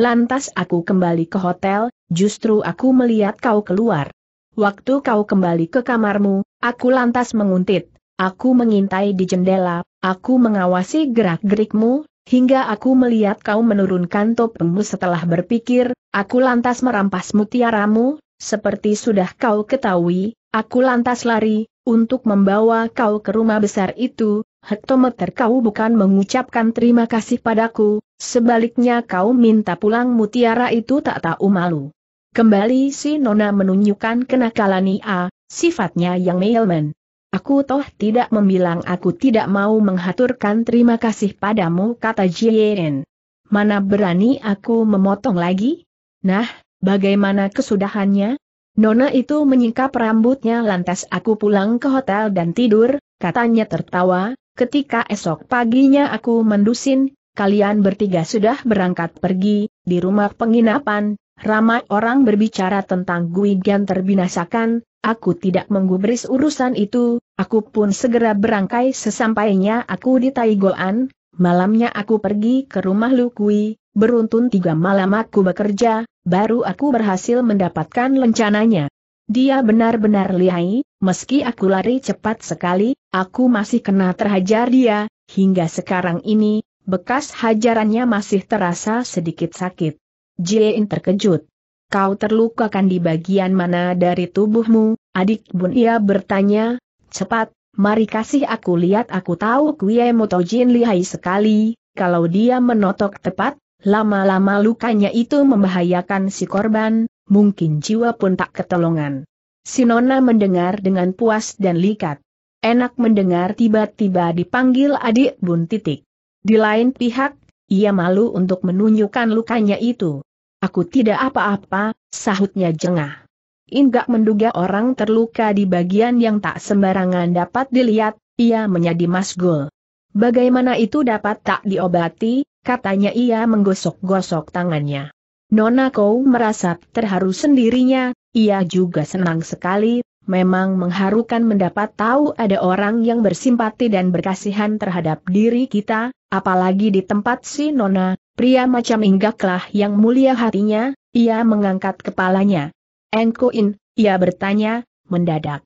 Lantas aku kembali ke hotel, justru aku melihat kau keluar. Waktu kau kembali ke kamarmu, aku lantas menguntit. Aku mengintai di jendela, aku mengawasi gerak-gerikmu, hingga aku melihat kau menurunkan topengmu. Setelah berpikir, aku lantas merampas mutiaramu. Seperti sudah kau ketahui, aku lantas lari, untuk membawa kau ke rumah besar itu. Hektometer kau bukan mengucapkan terima kasih padaku, sebaliknya kau minta pulang mutiara itu tak tahu malu. Kembali si Nona menunjukkan kenakalan ia, sifatnya yang mailman. Aku toh tidak membilang aku tidak mau menghaturkan terima kasih padamu, kata Jien. Mana berani aku memotong lagi? Nah, bagaimana kesudahannya? Nona itu menyingkap rambutnya lantas aku pulang ke hotel dan tidur, katanya tertawa, ketika esok paginya aku mendusin, kalian bertiga sudah berangkat pergi, di rumah penginapan. Ramai orang berbicara tentang Guigan terbinasakan, aku tidak menggubris urusan itu, aku pun segera berangkai. Sesampainya aku di Taigoan, malamnya aku pergi ke rumah Lu Kui, beruntun tiga malam aku bekerja, baru aku berhasil mendapatkan lencananya. Dia benar-benar lihai, meski aku lari cepat sekali, aku masih kena terhajar dia, hingga sekarang ini, bekas hajarannya masih terasa sedikit sakit. Jien terkejut. Kau terlukakan di bagian mana dari tubuhmu, adik bun? Ia bertanya. Cepat, mari kasih aku lihat. Aku tahu Kuei Motojin lihai sekali, kalau dia menotok tepat, lama-lama lukanya itu membahayakan si korban, mungkin jiwa pun tak ketolongan. Si Nona mendengar dengan puas dan likat. Enak mendengar tiba-tiba dipanggil adik bun titik. Di lain pihak, ia malu untuk menunjukkan lukanya itu. Aku tidak apa-apa, sahutnya jengah. Enggak menduga orang terluka di bagian yang tak sembarangan dapat dilihat, ia menjadi masgul. Bagaimana itu dapat tak diobati, katanya ia menggosok-gosok tangannya. Nona kau merasa terharu sendirinya, ia juga senang sekali, memang mengharukan mendapat tahu ada orang yang bersimpati dan berkasihan terhadap diri kita. Apalagi di tempat si Nona, pria macam Inggaklah yang mulia hatinya. Ia mengangkat kepalanya. Engkoin, ia bertanya, mendadak.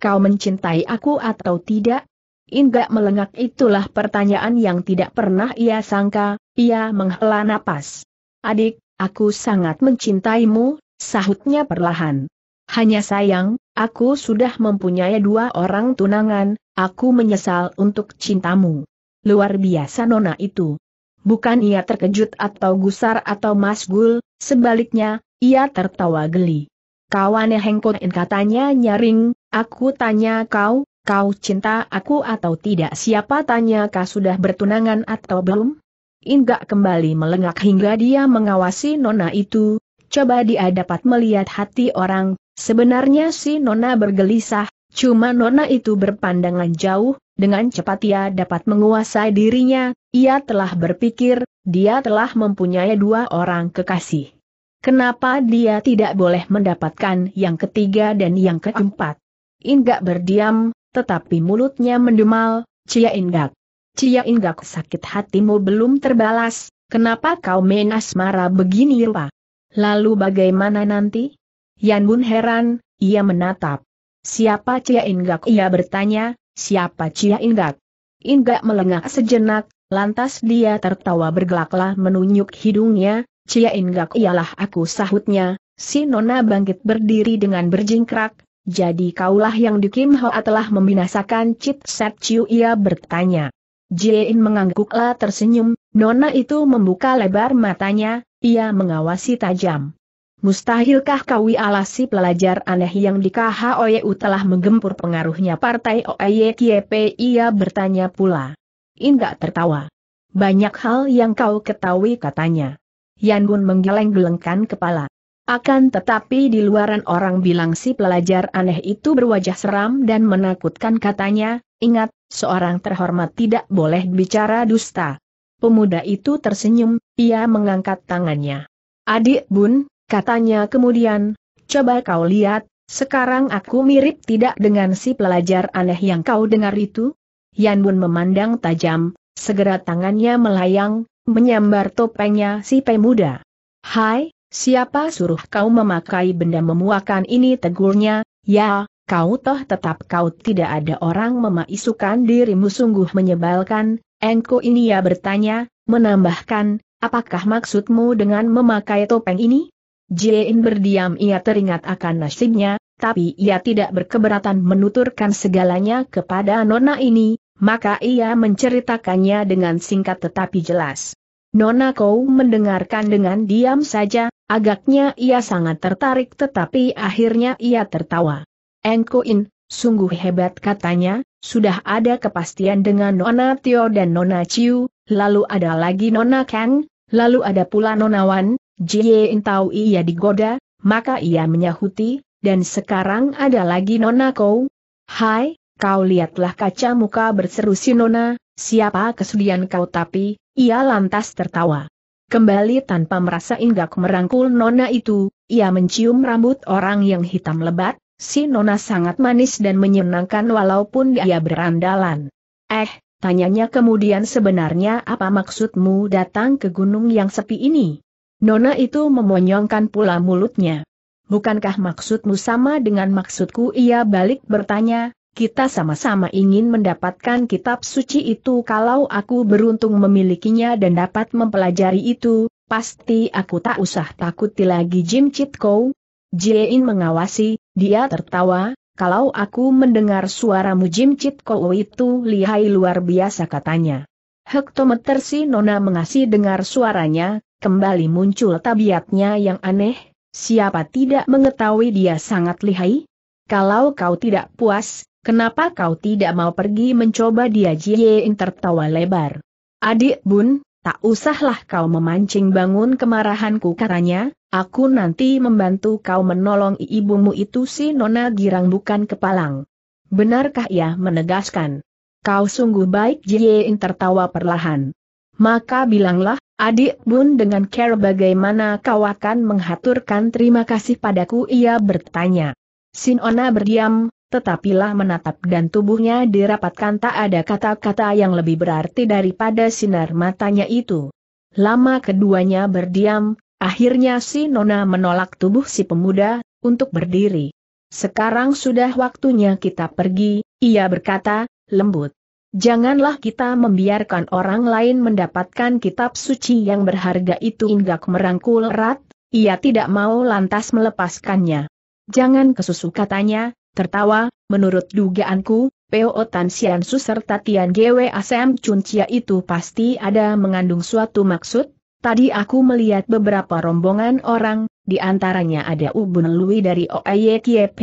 Kau mencintai aku atau tidak? Inggak melengak. Itulah pertanyaan yang tidak pernah ia sangka. Ia menghela napas. Adik, aku sangat mencintaimu, sahutnya perlahan. Hanya sayang, aku sudah mempunyai dua orang tunangan. Aku menyesal untuk cintamu. Luar biasa Nona itu. Bukan ia terkejut atau gusar atau masgul, sebaliknya, ia tertawa geli. Kawane Hengkoin, katanya nyaring, aku tanya kau, kau cinta aku atau tidak? Siapa tanya kau sudah bertunangan atau belum? Enggak kembali melengak hingga dia mengawasi Nona itu, coba dia dapat melihat hati orang. Sebenarnya si Nona bergelisah, cuma Nona itu berpandangan jauh. Dengan cepat ia dapat menguasai dirinya, ia telah berpikir, dia telah mempunyai dua orang kekasih. Kenapa dia tidak boleh mendapatkan yang ketiga dan yang keempat? Inggak berdiam, tetapi mulutnya mendemal. Cia Inggak. Cia Inggak, sakit hatimu belum terbalas, kenapa kau main asmara begini rupa? Lalu bagaimana nanti? Yan Bun heran, ia menatap. Siapa Cia Inggak? Ia bertanya. Siapa Cia Inggak? Inggak melengak sejenak, lantas dia tertawa bergelaklah menunjuk hidungnya. Cia Inggak ialah aku, sahutnya. Si Nona bangkit berdiri dengan berjingkrak. Jadi kaulah yang di Kim Hoa telah membinasakan Chit Set Chiu, ia bertanya. Jien mengangguklah tersenyum, Nona itu membuka lebar matanya, ia mengawasi tajam. Mustahilkah kawi alasi pelajar aneh yang di K H O Y U telah menggempur pengaruhnya partai O Y K P? Ia bertanya pula. Indak tertawa. Banyak hal yang kau ketahui, katanya. Yan Bun menggeleng-gelengkan kepala. Akan tetapi di luaran orang bilang si pelajar aneh itu berwajah seram dan menakutkan, katanya. Ingat, seorang terhormat tidak boleh bicara dusta. Pemuda itu tersenyum, ia mengangkat tangannya. Adik Bun, katanya kemudian, coba kau lihat, sekarang aku mirip tidak dengan si pelajar aneh yang kau dengar itu? Yan Bun memandang tajam, segera tangannya melayang, menyambar topengnya si pemuda. Hai, siapa suruh kau memakai benda memuakan ini, tegurnya? Ya, kau toh tetap kau tidak ada orang memaisukan dirimu, sungguh menyebalkan, engkau ini, ya, bertanya, menambahkan, apakah maksudmu dengan memakai topeng ini? Jin berdiam, ia teringat akan nasibnya, tapi ia tidak berkeberatan menuturkan segalanya kepada nona ini, maka ia menceritakannya dengan singkat tetapi jelas. Nona kau mendengarkan dengan diam saja, agaknya ia sangat tertarik tetapi akhirnya ia tertawa. Engkoin, sungguh hebat, katanya, sudah ada kepastian dengan Nona Tio dan Nona Ciu, lalu ada lagi Nona Kang, lalu ada pula Nona Wan. Jin tahu ia digoda, maka ia menyahuti, dan sekarang ada lagi Nona kau. Hai, kau lihatlah kaca muka, berseru si Nona, siapa kesedihan kau? Tapi ia lantas tertawa. Kembali tanpa merasa inggak merangkul Nona itu, ia mencium rambut orang yang hitam lebat, si Nona sangat manis dan menyenangkan walaupun dia berandalan. Eh, tanyanya kemudian, sebenarnya apa maksudmu datang ke gunung yang sepi ini? Nona itu memonyongkan pula mulutnya. Bukankah maksudmu sama dengan maksudku? Ia balik bertanya, kita sama-sama ingin mendapatkan kitab suci itu. Kalau aku beruntung memilikinya dan dapat mempelajari itu, pasti aku tak usah takuti lagi Jim Chit Kau. Jin mengawasi, dia tertawa, kalau aku mendengar suaramu Jim Chit Kau itu lihai luar biasa, katanya. Hektometer, si Nona mengasih dengar suaranya. Kembali muncul tabiatnya yang aneh, siapa tidak mengetahui dia sangat lihai? Kalau kau tidak puas, kenapa kau tidak mau pergi mencoba dia? Jin tertawa lebar. Adik Bun, tak usahlah kau memancing bangun kemarahanku, katanya, aku nanti membantu kau menolong ibumu itu. Si Nona girang bukan kepalang. Benarkah? Ia menegaskan. Kau sungguh baik. Jin tertawa perlahan. Maka bilanglah, Adik Bun, dengan care bagaimana kau akan menghaturkan terima kasih padaku? Ia bertanya. Si Nona berdiam, tetapilah menatap dan tubuhnya dirapatkan, tak ada kata-kata yang lebih berarti daripada sinar matanya itu. Lama keduanya berdiam, akhirnya si Nona menolak tubuh si pemuda untuk berdiri. Sekarang sudah waktunya kita pergi, ia berkata, lembut. Janganlah kita membiarkan orang lain mendapatkan kitab suci yang berharga itu. Inggak merangkul erat, ia tidak mau lantas melepaskannya. Jangan kesusu, katanya, tertawa, menurut dugaanku, Peo Tan Sian Su serta Tian Gwe Asem Chun Cia itu pasti ada mengandung suatu maksud. Tadi aku melihat beberapa rombongan orang, di antaranya ada Ubun Lui dari O I K P.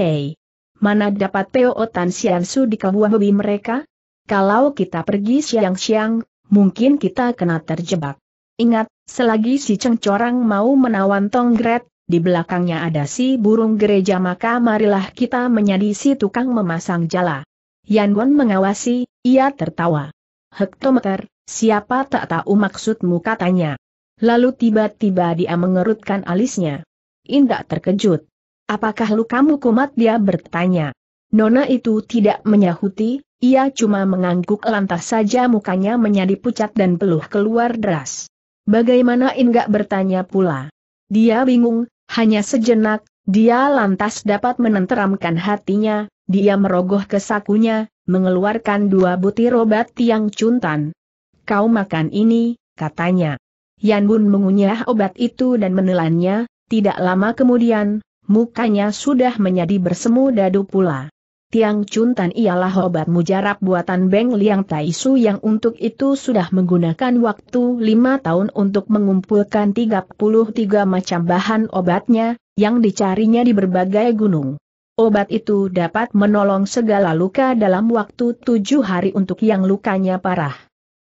Mana dapat Peo Tan Sian Su dikawali mereka? Kalau kita pergi siang-siang, mungkin kita kena terjebak. Ingat, selagi si cengcorang mau menawan tonggret, di belakangnya ada si burung gereja, maka marilah kita menjadi si tukang memasang jala. Yan Bun mengawasi, ia tertawa. Hektometer, siapa tak tahu maksudmu, katanya. Lalu tiba-tiba dia mengerutkan alisnya. Indak terkejut. Apakah lukamu kumat? Dia bertanya. Nona itu tidak menyahuti. Ia cuma mengangguk, lantas saja mukanya menjadi pucat dan peluh keluar deras. Bagaimana? Inggak bertanya pula. Dia bingung, hanya sejenak, dia lantas dapat menenteramkan hatinya, dia merogoh ke sakunya, mengeluarkan dua butir obat tiang cuntan. Kau makan ini, katanya. Yan Bun mengunyah obat itu dan menelannya, tidak lama kemudian, mukanya sudah menjadi bersemu dadu pula. Tiang cuntan ialah obat mujarab buatan Beng Liang Tai Su yang untuk itu sudah menggunakan waktu lima tahun untuk mengumpulkan tiga puluh tiga macam bahan obatnya, yang dicarinya di berbagai gunung. Obat itu dapat menolong segala luka dalam waktu tujuh hari untuk yang lukanya parah.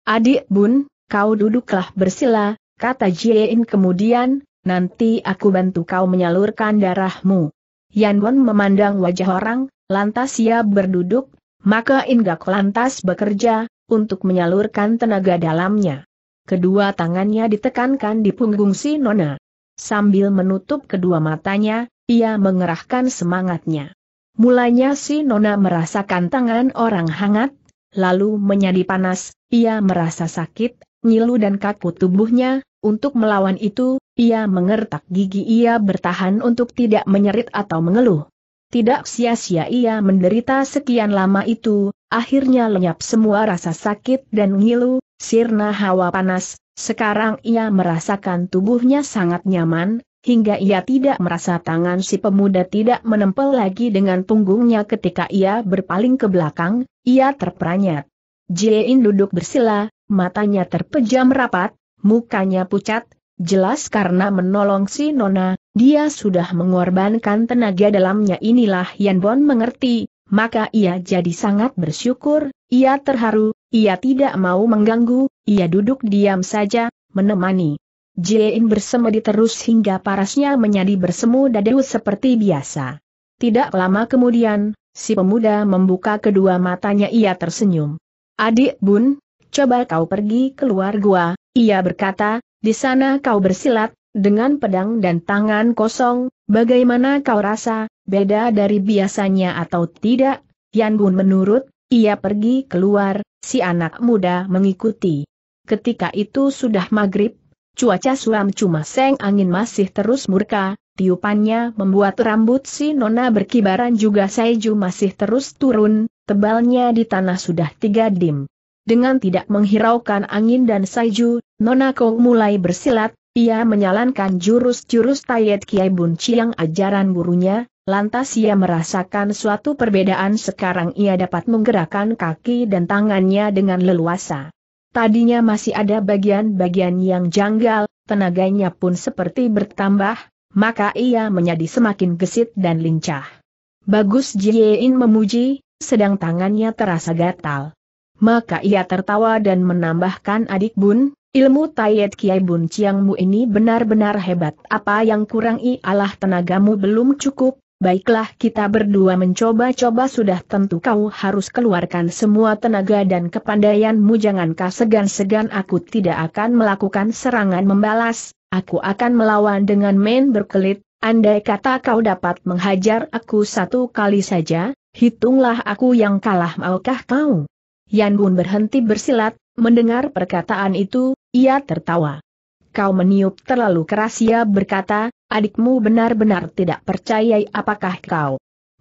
"Adik Bun, kau duduklah bersila," kata Jie In kemudian, "nanti aku bantu kau menyalurkan darahmu." Yan Wan memandang wajah orang, lantas ia berduduk, maka Inggak lantas bekerja, untuk menyalurkan tenaga dalamnya. Kedua tangannya ditekankan di punggung si Nona. Sambil menutup kedua matanya, ia mengerahkan semangatnya. Mulanya si Nona merasakan tangan orang hangat, lalu menjadi panas, ia merasa sakit, nyilu dan kaku tubuhnya. Untuk melawan itu, ia mengertak gigi, ia bertahan untuk tidak menyerit atau mengeluh. Tidak sia-sia ia menderita sekian lama itu, akhirnya lenyap semua rasa sakit dan ngilu, sirna hawa panas, sekarang ia merasakan tubuhnya sangat nyaman. Hingga ia tidak merasa tangan si pemuda tidak menempel lagi dengan punggungnya ketika ia berpaling ke belakang, ia terperanyat. Jie In duduk bersila, matanya terpejam rapat, mukanya pucat, jelas karena menolong si Nona, dia sudah mengorbankan tenaga dalamnya. Inilah Yan Bon mengerti, maka ia jadi sangat bersyukur, ia terharu, ia tidak mau mengganggu, ia duduk diam saja, menemani. Jie In bersemedi terus hingga parasnya menjadi bersemu dadu seperti biasa. Tidak lama kemudian, si pemuda membuka kedua matanya, ia tersenyum. "Adik Bun, coba kau pergi keluar gua," ia berkata, "di sana kau bersilat, dengan pedang dan tangan kosong, bagaimana kau rasa, beda dari biasanya atau tidak?" Yan Bun menurut, ia pergi keluar, si anak muda mengikuti. Ketika itu sudah maghrib. Cuaca suram cuma seng angin masih terus murka, tiupannya membuat rambut si Nona berkibaran juga salju masih terus turun, tebalnya di tanah sudah tiga dim. Dengan tidak menghiraukan angin dan salju, Nona Kong mulai bersilat, ia menyalankan jurus-jurus Tayet Kiai Bun Chiang ajaran gurunya, lantas ia merasakan suatu perbedaan sekarang ia dapat menggerakkan kaki dan tangannya dengan leluasa. Tadinya masih ada bagian-bagian yang janggal, tenaganya pun seperti bertambah, maka ia menjadi semakin gesit dan lincah. Bagus, Jie In memuji, sedang tangannya terasa gatal. Maka ia tertawa dan menambahkan, "Adik Bun, ilmu Tayet Kiai Bun Chiangmu ini benar-benar hebat. Apa yang kurang ialah tenagamu belum cukup. Baiklah kita berdua mencoba-coba, sudah tentu kau harus keluarkan semua tenaga dan kepandaianmu. Jangankah segan-segan, aku tidak akan melakukan serangan membalas, aku akan melawan dengan main berkelit. Andai kata kau dapat menghajar aku satu kali saja, hitunglah aku yang kalah. Maukah kau?" Yan Bun berhenti bersilat, mendengar perkataan itu, ia tertawa. "Kau meniup terlalu keras," ia berkata. "Adikmu benar-benar tidak percaya. Apakah kau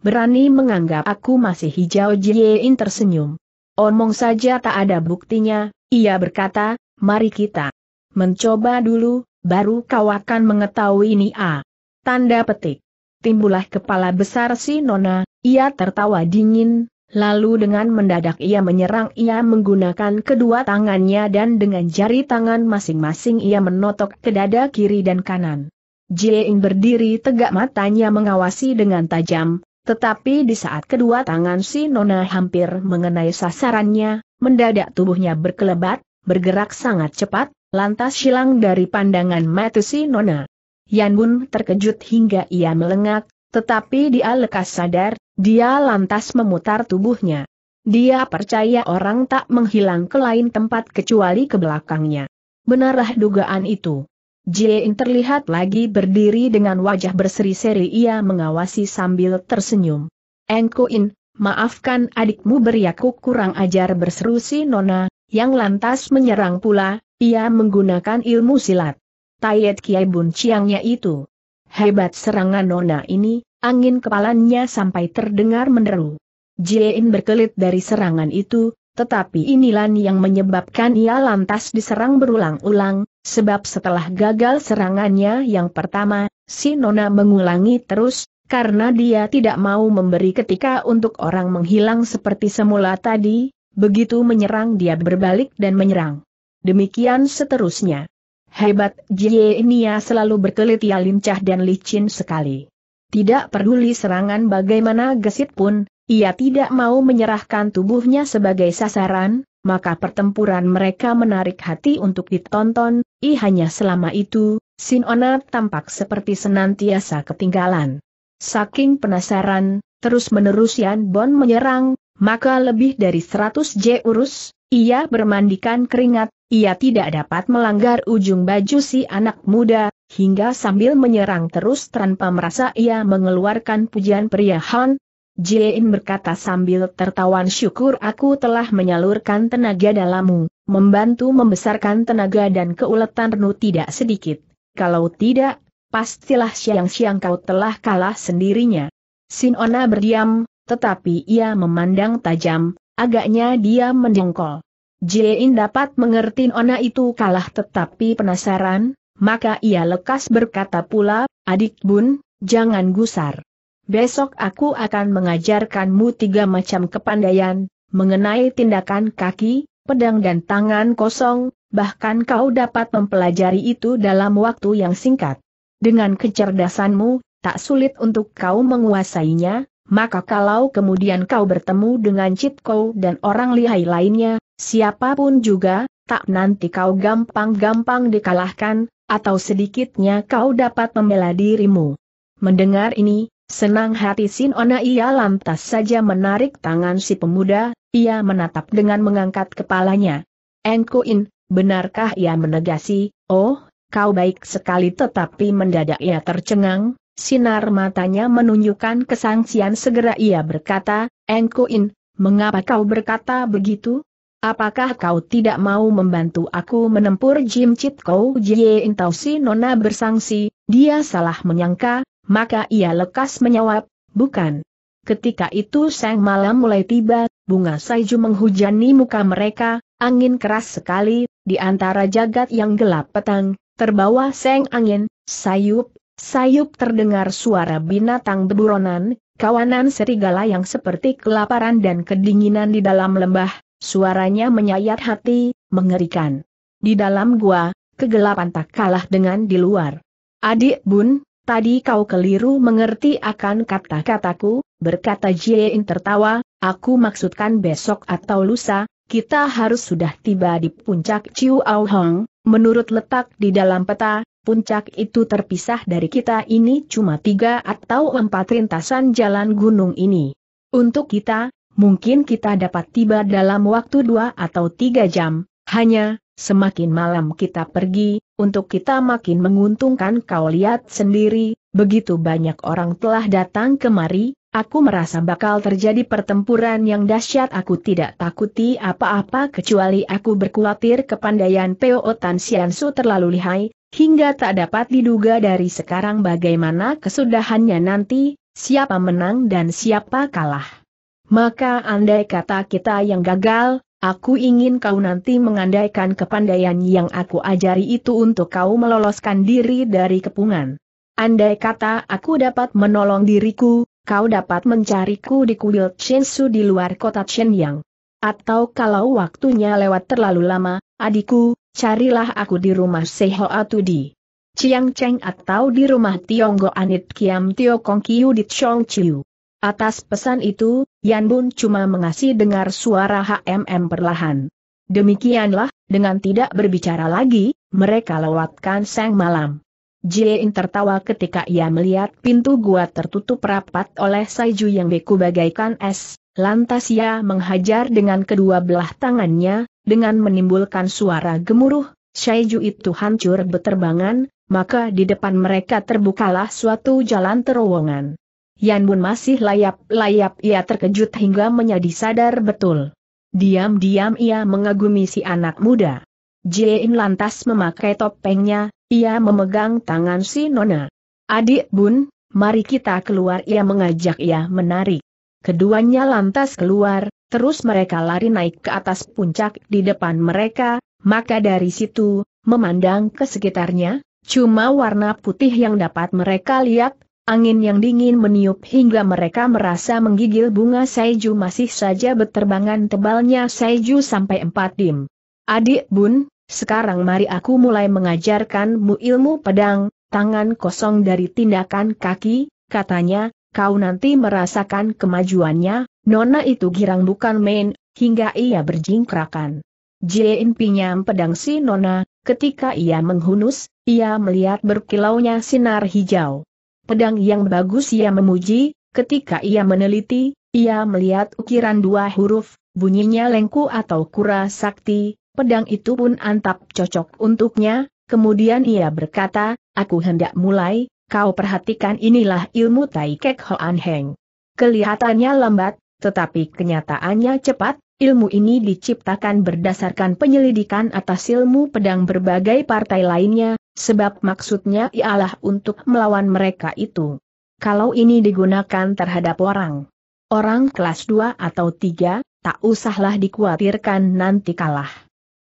berani menganggap aku masih hijau?" Jie In tersenyum. "Omong saja tak ada buktinya," ia berkata, "mari kita mencoba dulu, baru kau akan mengetahui." Ini a. Tanda petik. Timbulah kepala besar si Nona, ia tertawa dingin, lalu dengan mendadak ia menyerang, ia menggunakan kedua tangannya dan dengan jari tangan masing-masing ia menotok ke dada kiri dan kanan. Jie In berdiri tegak, matanya mengawasi dengan tajam, tetapi di saat kedua tangan si Nona hampir mengenai sasarannya, mendadak tubuhnya berkelebat, bergerak sangat cepat, lantas hilang dari pandangan mata si Nona. Yan Bun terkejut hingga ia melengak, tetapi dia lekas sadar, dia lantas memutar tubuhnya. Dia percaya orang tak menghilang ke lain tempat kecuali ke belakangnya. Benarlah dugaan itu. Jie In terlihat lagi berdiri dengan wajah berseri-seri, ia mengawasi sambil tersenyum. "Engko In, maafkan adikmu, beriaku kurang ajar," berseru si Nona, yang lantas menyerang pula, ia menggunakan ilmu silat Tayet Kiai Bun Chiangnya itu. Hebat serangan Nona ini, angin kepalanya sampai terdengar menderu. Jie In berkelit dari serangan itu, tetapi inilah yang menyebabkan ia lantas diserang berulang-ulang. Sebab setelah gagal serangannya yang pertama, si Nona mengulangi terus, karena dia tidak mau memberi ketika untuk orang menghilang seperti semula tadi, begitu menyerang dia berbalik dan menyerang. Demikian seterusnya. Hebat, Jie Nia selalu berkelit ya lincah dan licin sekali. Tidak peduli serangan bagaimana gesit pun, ia tidak mau menyerahkan tubuhnya sebagai sasaran, maka pertempuran mereka menarik hati untuk ditonton, I hanya selama itu, Sin Ona tampak seperti senantiasa ketinggalan. Saking penasaran, terus-menerus Yan Bon menyerang, maka lebih dari seratus jurus, ia bermandikan keringat. Ia tidak dapat melanggar ujung baju si anak muda, hingga sambil menyerang terus tanpa merasa ia mengeluarkan pujian pria Han. Jie In berkata sambil tertawan, syukur aku telah menyalurkan tenaga dalammu, membantu membesarkan tenaga dan keuletan Renu tidak sedikit. Kalau tidak, pastilah siang-siang kau telah kalah sendirinya. Sin Ona berdiam, tetapi ia memandang tajam, agaknya dia mendengkol. Jie In dapat mengerti Ona itu kalah tetapi penasaran, maka ia lekas berkata pula, adik Bun, jangan gusar. Besok aku akan mengajarkanmu tiga macam kepandaian, mengenai tindakan kaki, pedang dan tangan kosong, bahkan kau dapat mempelajari itu dalam waktu yang singkat. Dengan kecerdasanmu, tak sulit untuk kau menguasainya, maka kalau kemudian kau bertemu dengan Cit Kou dan orang lihai lainnya, siapapun juga, tak nanti kau gampang-gampang dikalahkan, atau sedikitnya kau dapat membela dirimu. Mendengar ini, senang hati Sin Ona, ia lantas saja menarik tangan si pemuda, ia menatap dengan mengangkat kepalanya. Engko In, benarkah? Ia menegasi, oh, kau baik sekali. Tetapi mendadak ia tercengang, sinar matanya menunjukkan kesangsian. Segera ia berkata, Engko In, mengapa kau berkata begitu? Apakah kau tidak mau membantu aku menempur Jim Cit Kou? Jie In tahu si Nona bersangsi, dia salah menyangka, maka ia lekas menjawab, bukan. Ketika itu sang malam mulai tiba, bunga saiju menghujani muka mereka, angin keras sekali, di antara jagat yang gelap petang, terbawa sang angin, sayup, sayup terdengar suara binatang beburonan, kawanan serigala yang seperti kelaparan dan kedinginan di dalam lembah. Suaranya menyayat hati, mengerikan. Di dalam gua, kegelapan tak kalah dengan di luar. Adik Bun, tadi kau keliru mengerti akan kata-kataku, berkata Jie In tertawa, aku maksudkan besok atau lusa, kita harus sudah tiba di puncak Ciu Au Hong. Menurut letak di dalam peta, puncak itu terpisah dari kita ini cuma tiga atau empat rintasan jalan gunung ini. Untuk kita, mungkin kita dapat tiba dalam waktu dua atau tiga jam, hanya, semakin malam kita pergi, untuk kita makin menguntungkan. Kau lihat sendiri, begitu banyak orang telah datang kemari, aku merasa bakal terjadi pertempuran yang dahsyat. Aku tidak takuti apa-apa kecuali aku berkhawatir kepandaian Peo Tan Sian Su terlalu lihai, hingga tak dapat diduga dari sekarang bagaimana kesudahannya nanti, siapa menang dan siapa kalah. Maka andai kata kita yang gagal, aku ingin kau nanti mengandaikan kepandaian yang aku ajari itu untuk kau meloloskan diri dari kepungan. Andai kata aku dapat menolong diriku, kau dapat mencariku di kuil Chinsu di luar kota Shenyang. Atau kalau waktunya lewat terlalu lama, adikku, carilah aku di rumah Sehoatu di Chiangcheng atau di rumah Tionggo Anit Kiam Tio Kong Kiu di Chongqiu. Atas pesan itu, Yan Bun cuma mengasih dengar suara hmm perlahan. Demikianlah, dengan tidak berbicara lagi, mereka lewatkan sang malam. Jie In tertawa ketika ia melihat pintu gua tertutup rapat oleh saiju yang beku bagaikan es, lantas ia menghajar dengan kedua belah tangannya, dengan menimbulkan suara gemuruh, saiju itu hancur beterbangan, maka di depan mereka terbukalah suatu jalan terowongan. Yan Bun masih layap-layap, ia terkejut hingga menjadi sadar betul. Diam-diam ia mengagumi si anak muda. Jie In lantas memakai topengnya, ia memegang tangan si Nona. Adik Bun, mari kita keluar, ia mengajak, ia menarik. Keduanya lantas keluar, terus mereka lari naik ke atas puncak di depan mereka, maka dari situ, memandang ke sekitarnya, cuma warna putih yang dapat mereka lihat. Angin yang dingin meniup hingga mereka merasa menggigil. Bunga saiju masih saja beterbangan, tebalnya saiju sampai empat dim. Adik Bun, Sekarang mari aku mulai mengajarkanmu ilmu pedang, tangan kosong dari tindakan kaki, katanya, kau nanti merasakan kemajuannya. Nona itu girang bukan main, hingga ia berjingkrakan. Jin pinjam pedang si Nona, ketika ia menghunus, ia melihat berkilaunya sinar hijau. Pedang yang bagus ia memuji, ketika ia meneliti, ia melihat ukiran dua huruf, bunyinya lengku atau kura sakti, pedang itu pun antap cocok untuknya, kemudian ia berkata, aku hendak mulai, kau perhatikan inilah ilmu Tai Kek Hoan Heng. Kelihatannya lambat, tetapi kenyataannya cepat, ilmu ini diciptakan berdasarkan penyelidikan atas ilmu pedang berbagai partai lainnya, sebab maksudnya ialah untuk melawan mereka itu. Kalau ini digunakan terhadap orang, orang kelas dua atau tiga, tak usahlah dikhawatirkan nanti kalah.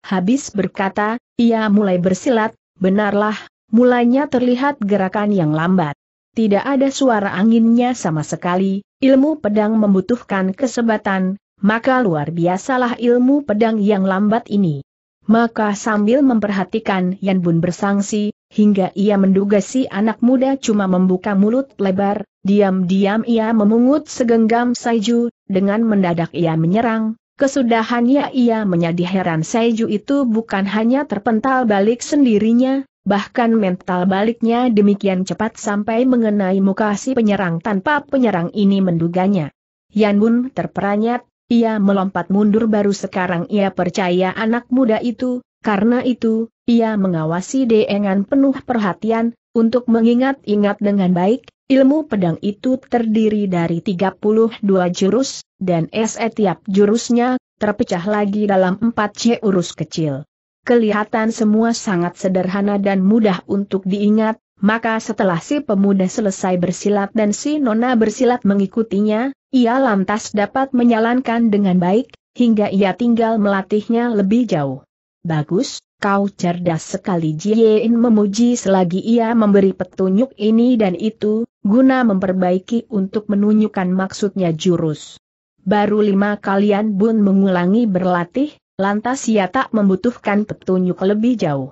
Habis berkata, ia mulai bersilat, benarlah, mulanya terlihat gerakan yang lambat. Tidak ada suara anginnya sama sekali, ilmu pedang membutuhkan kesebatan. Maka luar biasalah ilmu pedang yang lambat ini. Maka sambil memperhatikan Yan Bun bersangsi, hingga ia menduga si anak muda cuma membuka mulut lebar, diam-diam ia memungut segenggam saiju, dengan mendadak ia menyerang, kesudahannya ia menjadi heran saiju itu bukan hanya terpental balik sendirinya, bahkan mental baliknya demikian cepat sampai mengenai muka si penyerang tanpa penyerang ini menduganya. Yan Bun terperanyat. Ia melompat mundur baru sekarang ia percaya anak muda itu, karena itu, ia mengawasi dengan penuh perhatian, untuk mengingat-ingat dengan baik, ilmu pedang itu terdiri dari tiga puluh dua jurus, dan setiap jurusnya, terpecah lagi dalam empat jurus kecil. Kelihatan semua sangat sederhana dan mudah untuk diingat, maka setelah si pemuda selesai bersilat dan si nona bersilat mengikutinya, ia lantas dapat menyalankan dengan baik, hingga ia tinggal melatihnya lebih jauh. Bagus, kau cerdas sekali Jin memuji selagi ia memberi petunjuk ini dan itu, guna memperbaiki untuk menunjukkan maksudnya jurus. Baru lima kalian Bun mengulangi berlatih, lantas ia tak membutuhkan petunjuk lebih jauh.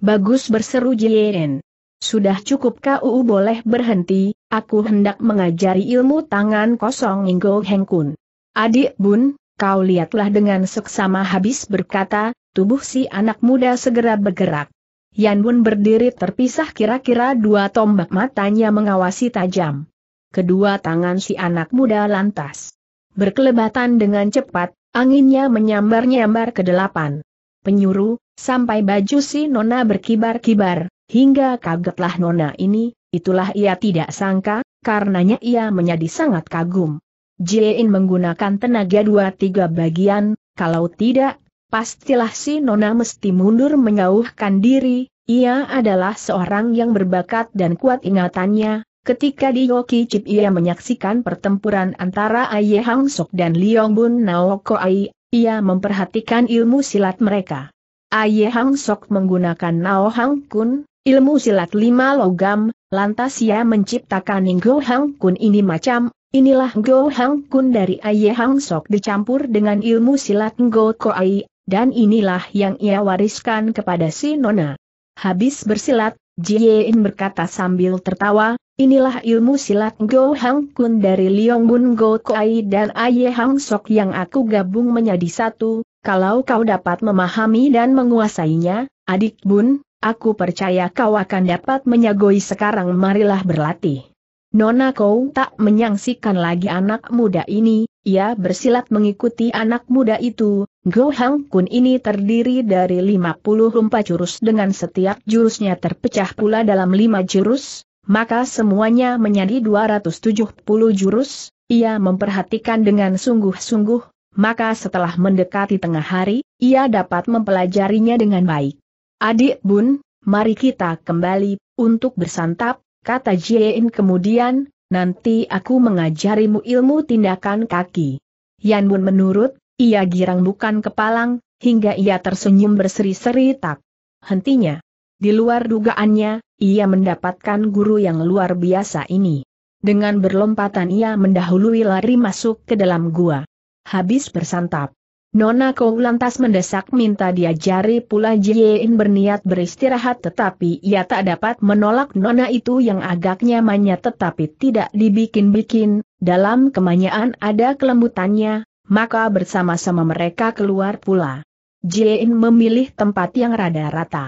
Bagus berseru Jin. Sudah cukup kau boleh berhenti, aku hendak mengajari ilmu tangan kosong Inggo Hengkun. Adik Bun, kau lihatlah dengan seksama habis berkata, tubuh si anak muda segera bergerak. Yan Bun berdiri terpisah kira-kira dua tombak matanya mengawasi tajam. Kedua tangan si anak muda lantas berkelebatan dengan cepat, anginnya menyambar-nyambar ke delapan. Penyuruh, sampai baju si nona berkibar-kibar. Hingga kagetlah nona ini, itulah ia tidak sangka, karenanya ia menjadi sangat kagum. Jin menggunakan tenaga dua tiga bagian, kalau tidak, pastilah si nona mesti mundur menjauhkan diri, ia adalah seorang yang berbakat dan kuat ingatannya, ketika di Yokicip ia menyaksikan pertempuran antara Aye Hang Sok dan Liong Bun Nao Koai, ia memperhatikan ilmu silat mereka. Aye Hang Sok menggunakan Nao Hang Kun, ilmu silat lima logam, lantas ia menciptakan Inggo Hang Kun ini macam, inilah Inggo Hang Kun dari Aye Hang Sok dicampur dengan ilmu silat Ngo Koai, dan inilah yang ia wariskan kepada si nona. Habis bersilat, Jin berkata sambil tertawa, inilah ilmu silat Ngo Hang Kun dari Liong Bun Ngo Koai dan Aye Hang Sok yang aku gabung menjadi satu, kalau kau dapat memahami dan menguasainya, adik Bun. Aku percaya kau akan dapat menyagoi sekarang marilah berlatih. Nona kau tak menyaksikan lagi anak muda ini, ia bersilat mengikuti anak muda itu, Ngo Hang Kun ini terdiri dari lima puluh empat jurus dengan setiap jurusnya terpecah pula dalam lima jurus, maka semuanya menjadi dua ratus tujuh puluh jurus, ia memperhatikan dengan sungguh-sungguh, maka setelah mendekati tengah hari, ia dapat mempelajarinya dengan baik. Adik Bun, mari kita kembali, untuk bersantap, kata Jin kemudian, nanti aku mengajarimu ilmu tindakan kaki. Yan Bun menurut, ia girang bukan kepalang, hingga ia tersenyum berseri-seri tak hentinya. Di luar dugaannya, ia mendapatkan guru yang luar biasa ini. Dengan berlompatan ia mendahului lari masuk ke dalam gua. Habis bersantap. Nona Kong lantas mendesak minta diajari pula. Jiein berniat beristirahat tetapi ia tak dapat menolak nona itu yang agaknya manja tetapi tidak dibikin-bikin, dalam kemanyaan ada kelembutannya, maka bersama-sama mereka keluar pula. Jiein memilih tempat yang rada rata.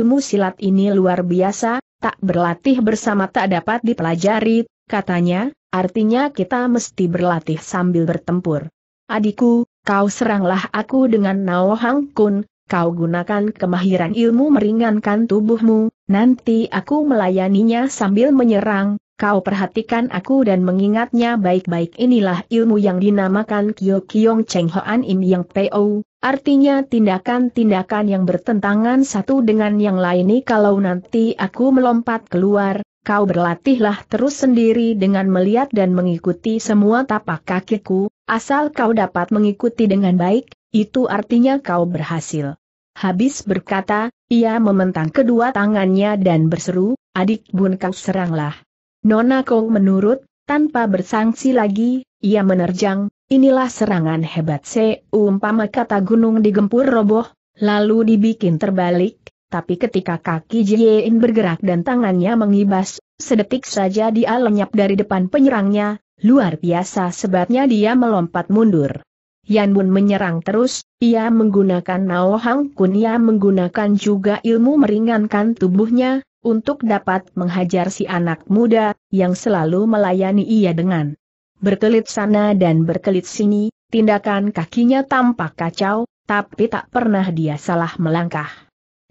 Ilmu silat ini luar biasa, tak berlatih bersama tak dapat dipelajari, katanya, artinya kita mesti berlatih sambil bertempur. Adikku, kau seranglah aku dengan Nao Hang Kun, kau gunakan kemahiran ilmu meringankan tubuhmu, nanti aku melayaninya sambil menyerang, kau perhatikan aku dan mengingatnya baik-baik. Inilah ilmu yang dinamakan Kyokyong Cheng Hoan Im Yang Po, artinya tindakan-tindakan yang bertentangan satu dengan yang lain. Kalau nanti aku melompat keluar, kau berlatihlah terus sendiri dengan melihat dan mengikuti semua tapak kakiku, asal kau dapat mengikuti dengan baik, itu artinya kau berhasil. Habis berkata, ia mementang kedua tangannya dan berseru, adik bun kau seranglah. Nona Kong menurut, tanpa bersangsi lagi, ia menerjang, inilah serangan hebat seumpama kata gunung digempur roboh, lalu dibikin terbalik. Tapi ketika kaki Jiein bergerak dan tangannya mengibas, sedetik saja dia lenyap dari depan penyerangnya, luar biasa sebatnya dia melompat mundur. Yan Bun menyerang terus, ia menggunakan Nao Hang Kun, ia menggunakan juga ilmu meringankan tubuhnya, untuk dapat menghajar si anak muda, yang selalu melayani ia dengan berkelit sana dan berkelit sini, tindakan kakinya tampak kacau, tapi tak pernah dia salah melangkah.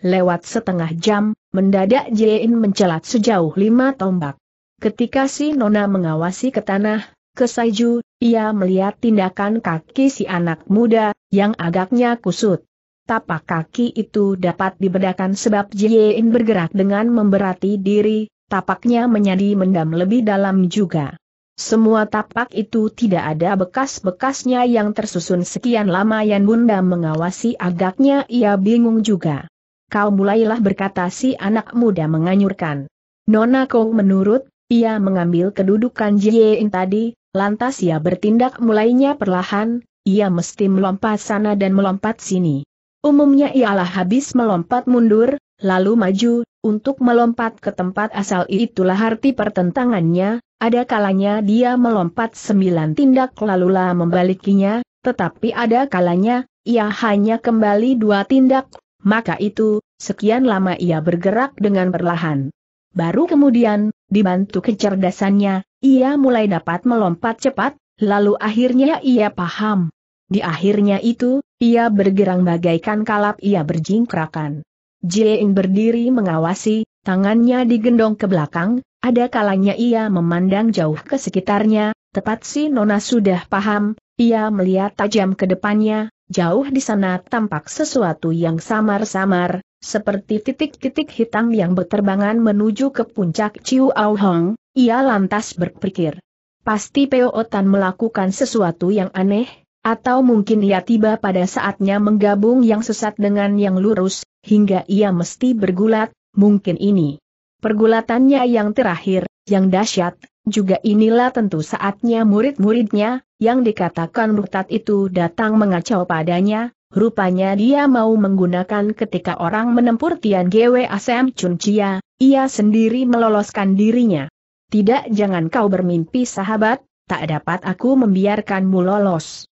Lewat setengah jam, mendadak Jiein mencelat sejauh lima tombak. Ketika si nona mengawasi ke tanah, ke Saiju, ia melihat tindakan kaki si anak muda, yang agaknya kusut. Tapak kaki itu dapat dibedakan sebab Jiein bergerak dengan memberati diri, tapaknya menjadi mendam lebih dalam juga. Semua tapak itu tidak ada bekas-bekasnya yang tersusun sekian lama. Yan Bunda mengawasi, agaknya ia bingung juga. Kau mulailah, berkata si anak muda menganyurkan. Nona Kong menurut, ia mengambil kedudukan Jiein tadi, lantas ia bertindak mulainya perlahan, ia mesti melompat sana dan melompat sini. Umumnya ialah habis melompat mundur, lalu maju, untuk melompat ke tempat asal. Itulah arti pertentangannya, ada kalanya dia melompat sembilan tindak lalulah membalikinya, tetapi ada kalanya, ia hanya kembali dua tindak. Maka itu, sekian lama ia bergerak dengan perlahan. Baru kemudian, dibantu kecerdasannya, ia mulai dapat melompat cepat, lalu akhirnya ia paham. Di akhirnya itu, ia bergerak bagaikan kalap ia berjingkrakan. Jiein berdiri mengawasi, tangannya digendong ke belakang, ada kalanya ia memandang jauh ke sekitarnya, tepat si nona sudah paham, ia melihat tajam ke depannya. Jauh di sana tampak sesuatu yang samar-samar, seperti titik-titik hitam yang berterbangan menuju ke puncak Ciu Au Hong. Ia lantas berpikir, pasti Peo Tan melakukan sesuatu yang aneh, atau mungkin ia tiba pada saatnya menggabung yang sesat dengan yang lurus, hingga ia mesti bergulat, mungkin ini pergulatannya yang terakhir, yang dahsyat. Juga inilah tentu saatnya murid-muridnya, yang dikatakan murtad itu datang mengacau padanya, rupanya dia mau menggunakan ketika orang menempur Tian Gwe Asem Chun Chia, ia sendiri meloloskan dirinya. Tidak, jangan kau bermimpi sahabat, tak dapat aku membiarkanmu lolos.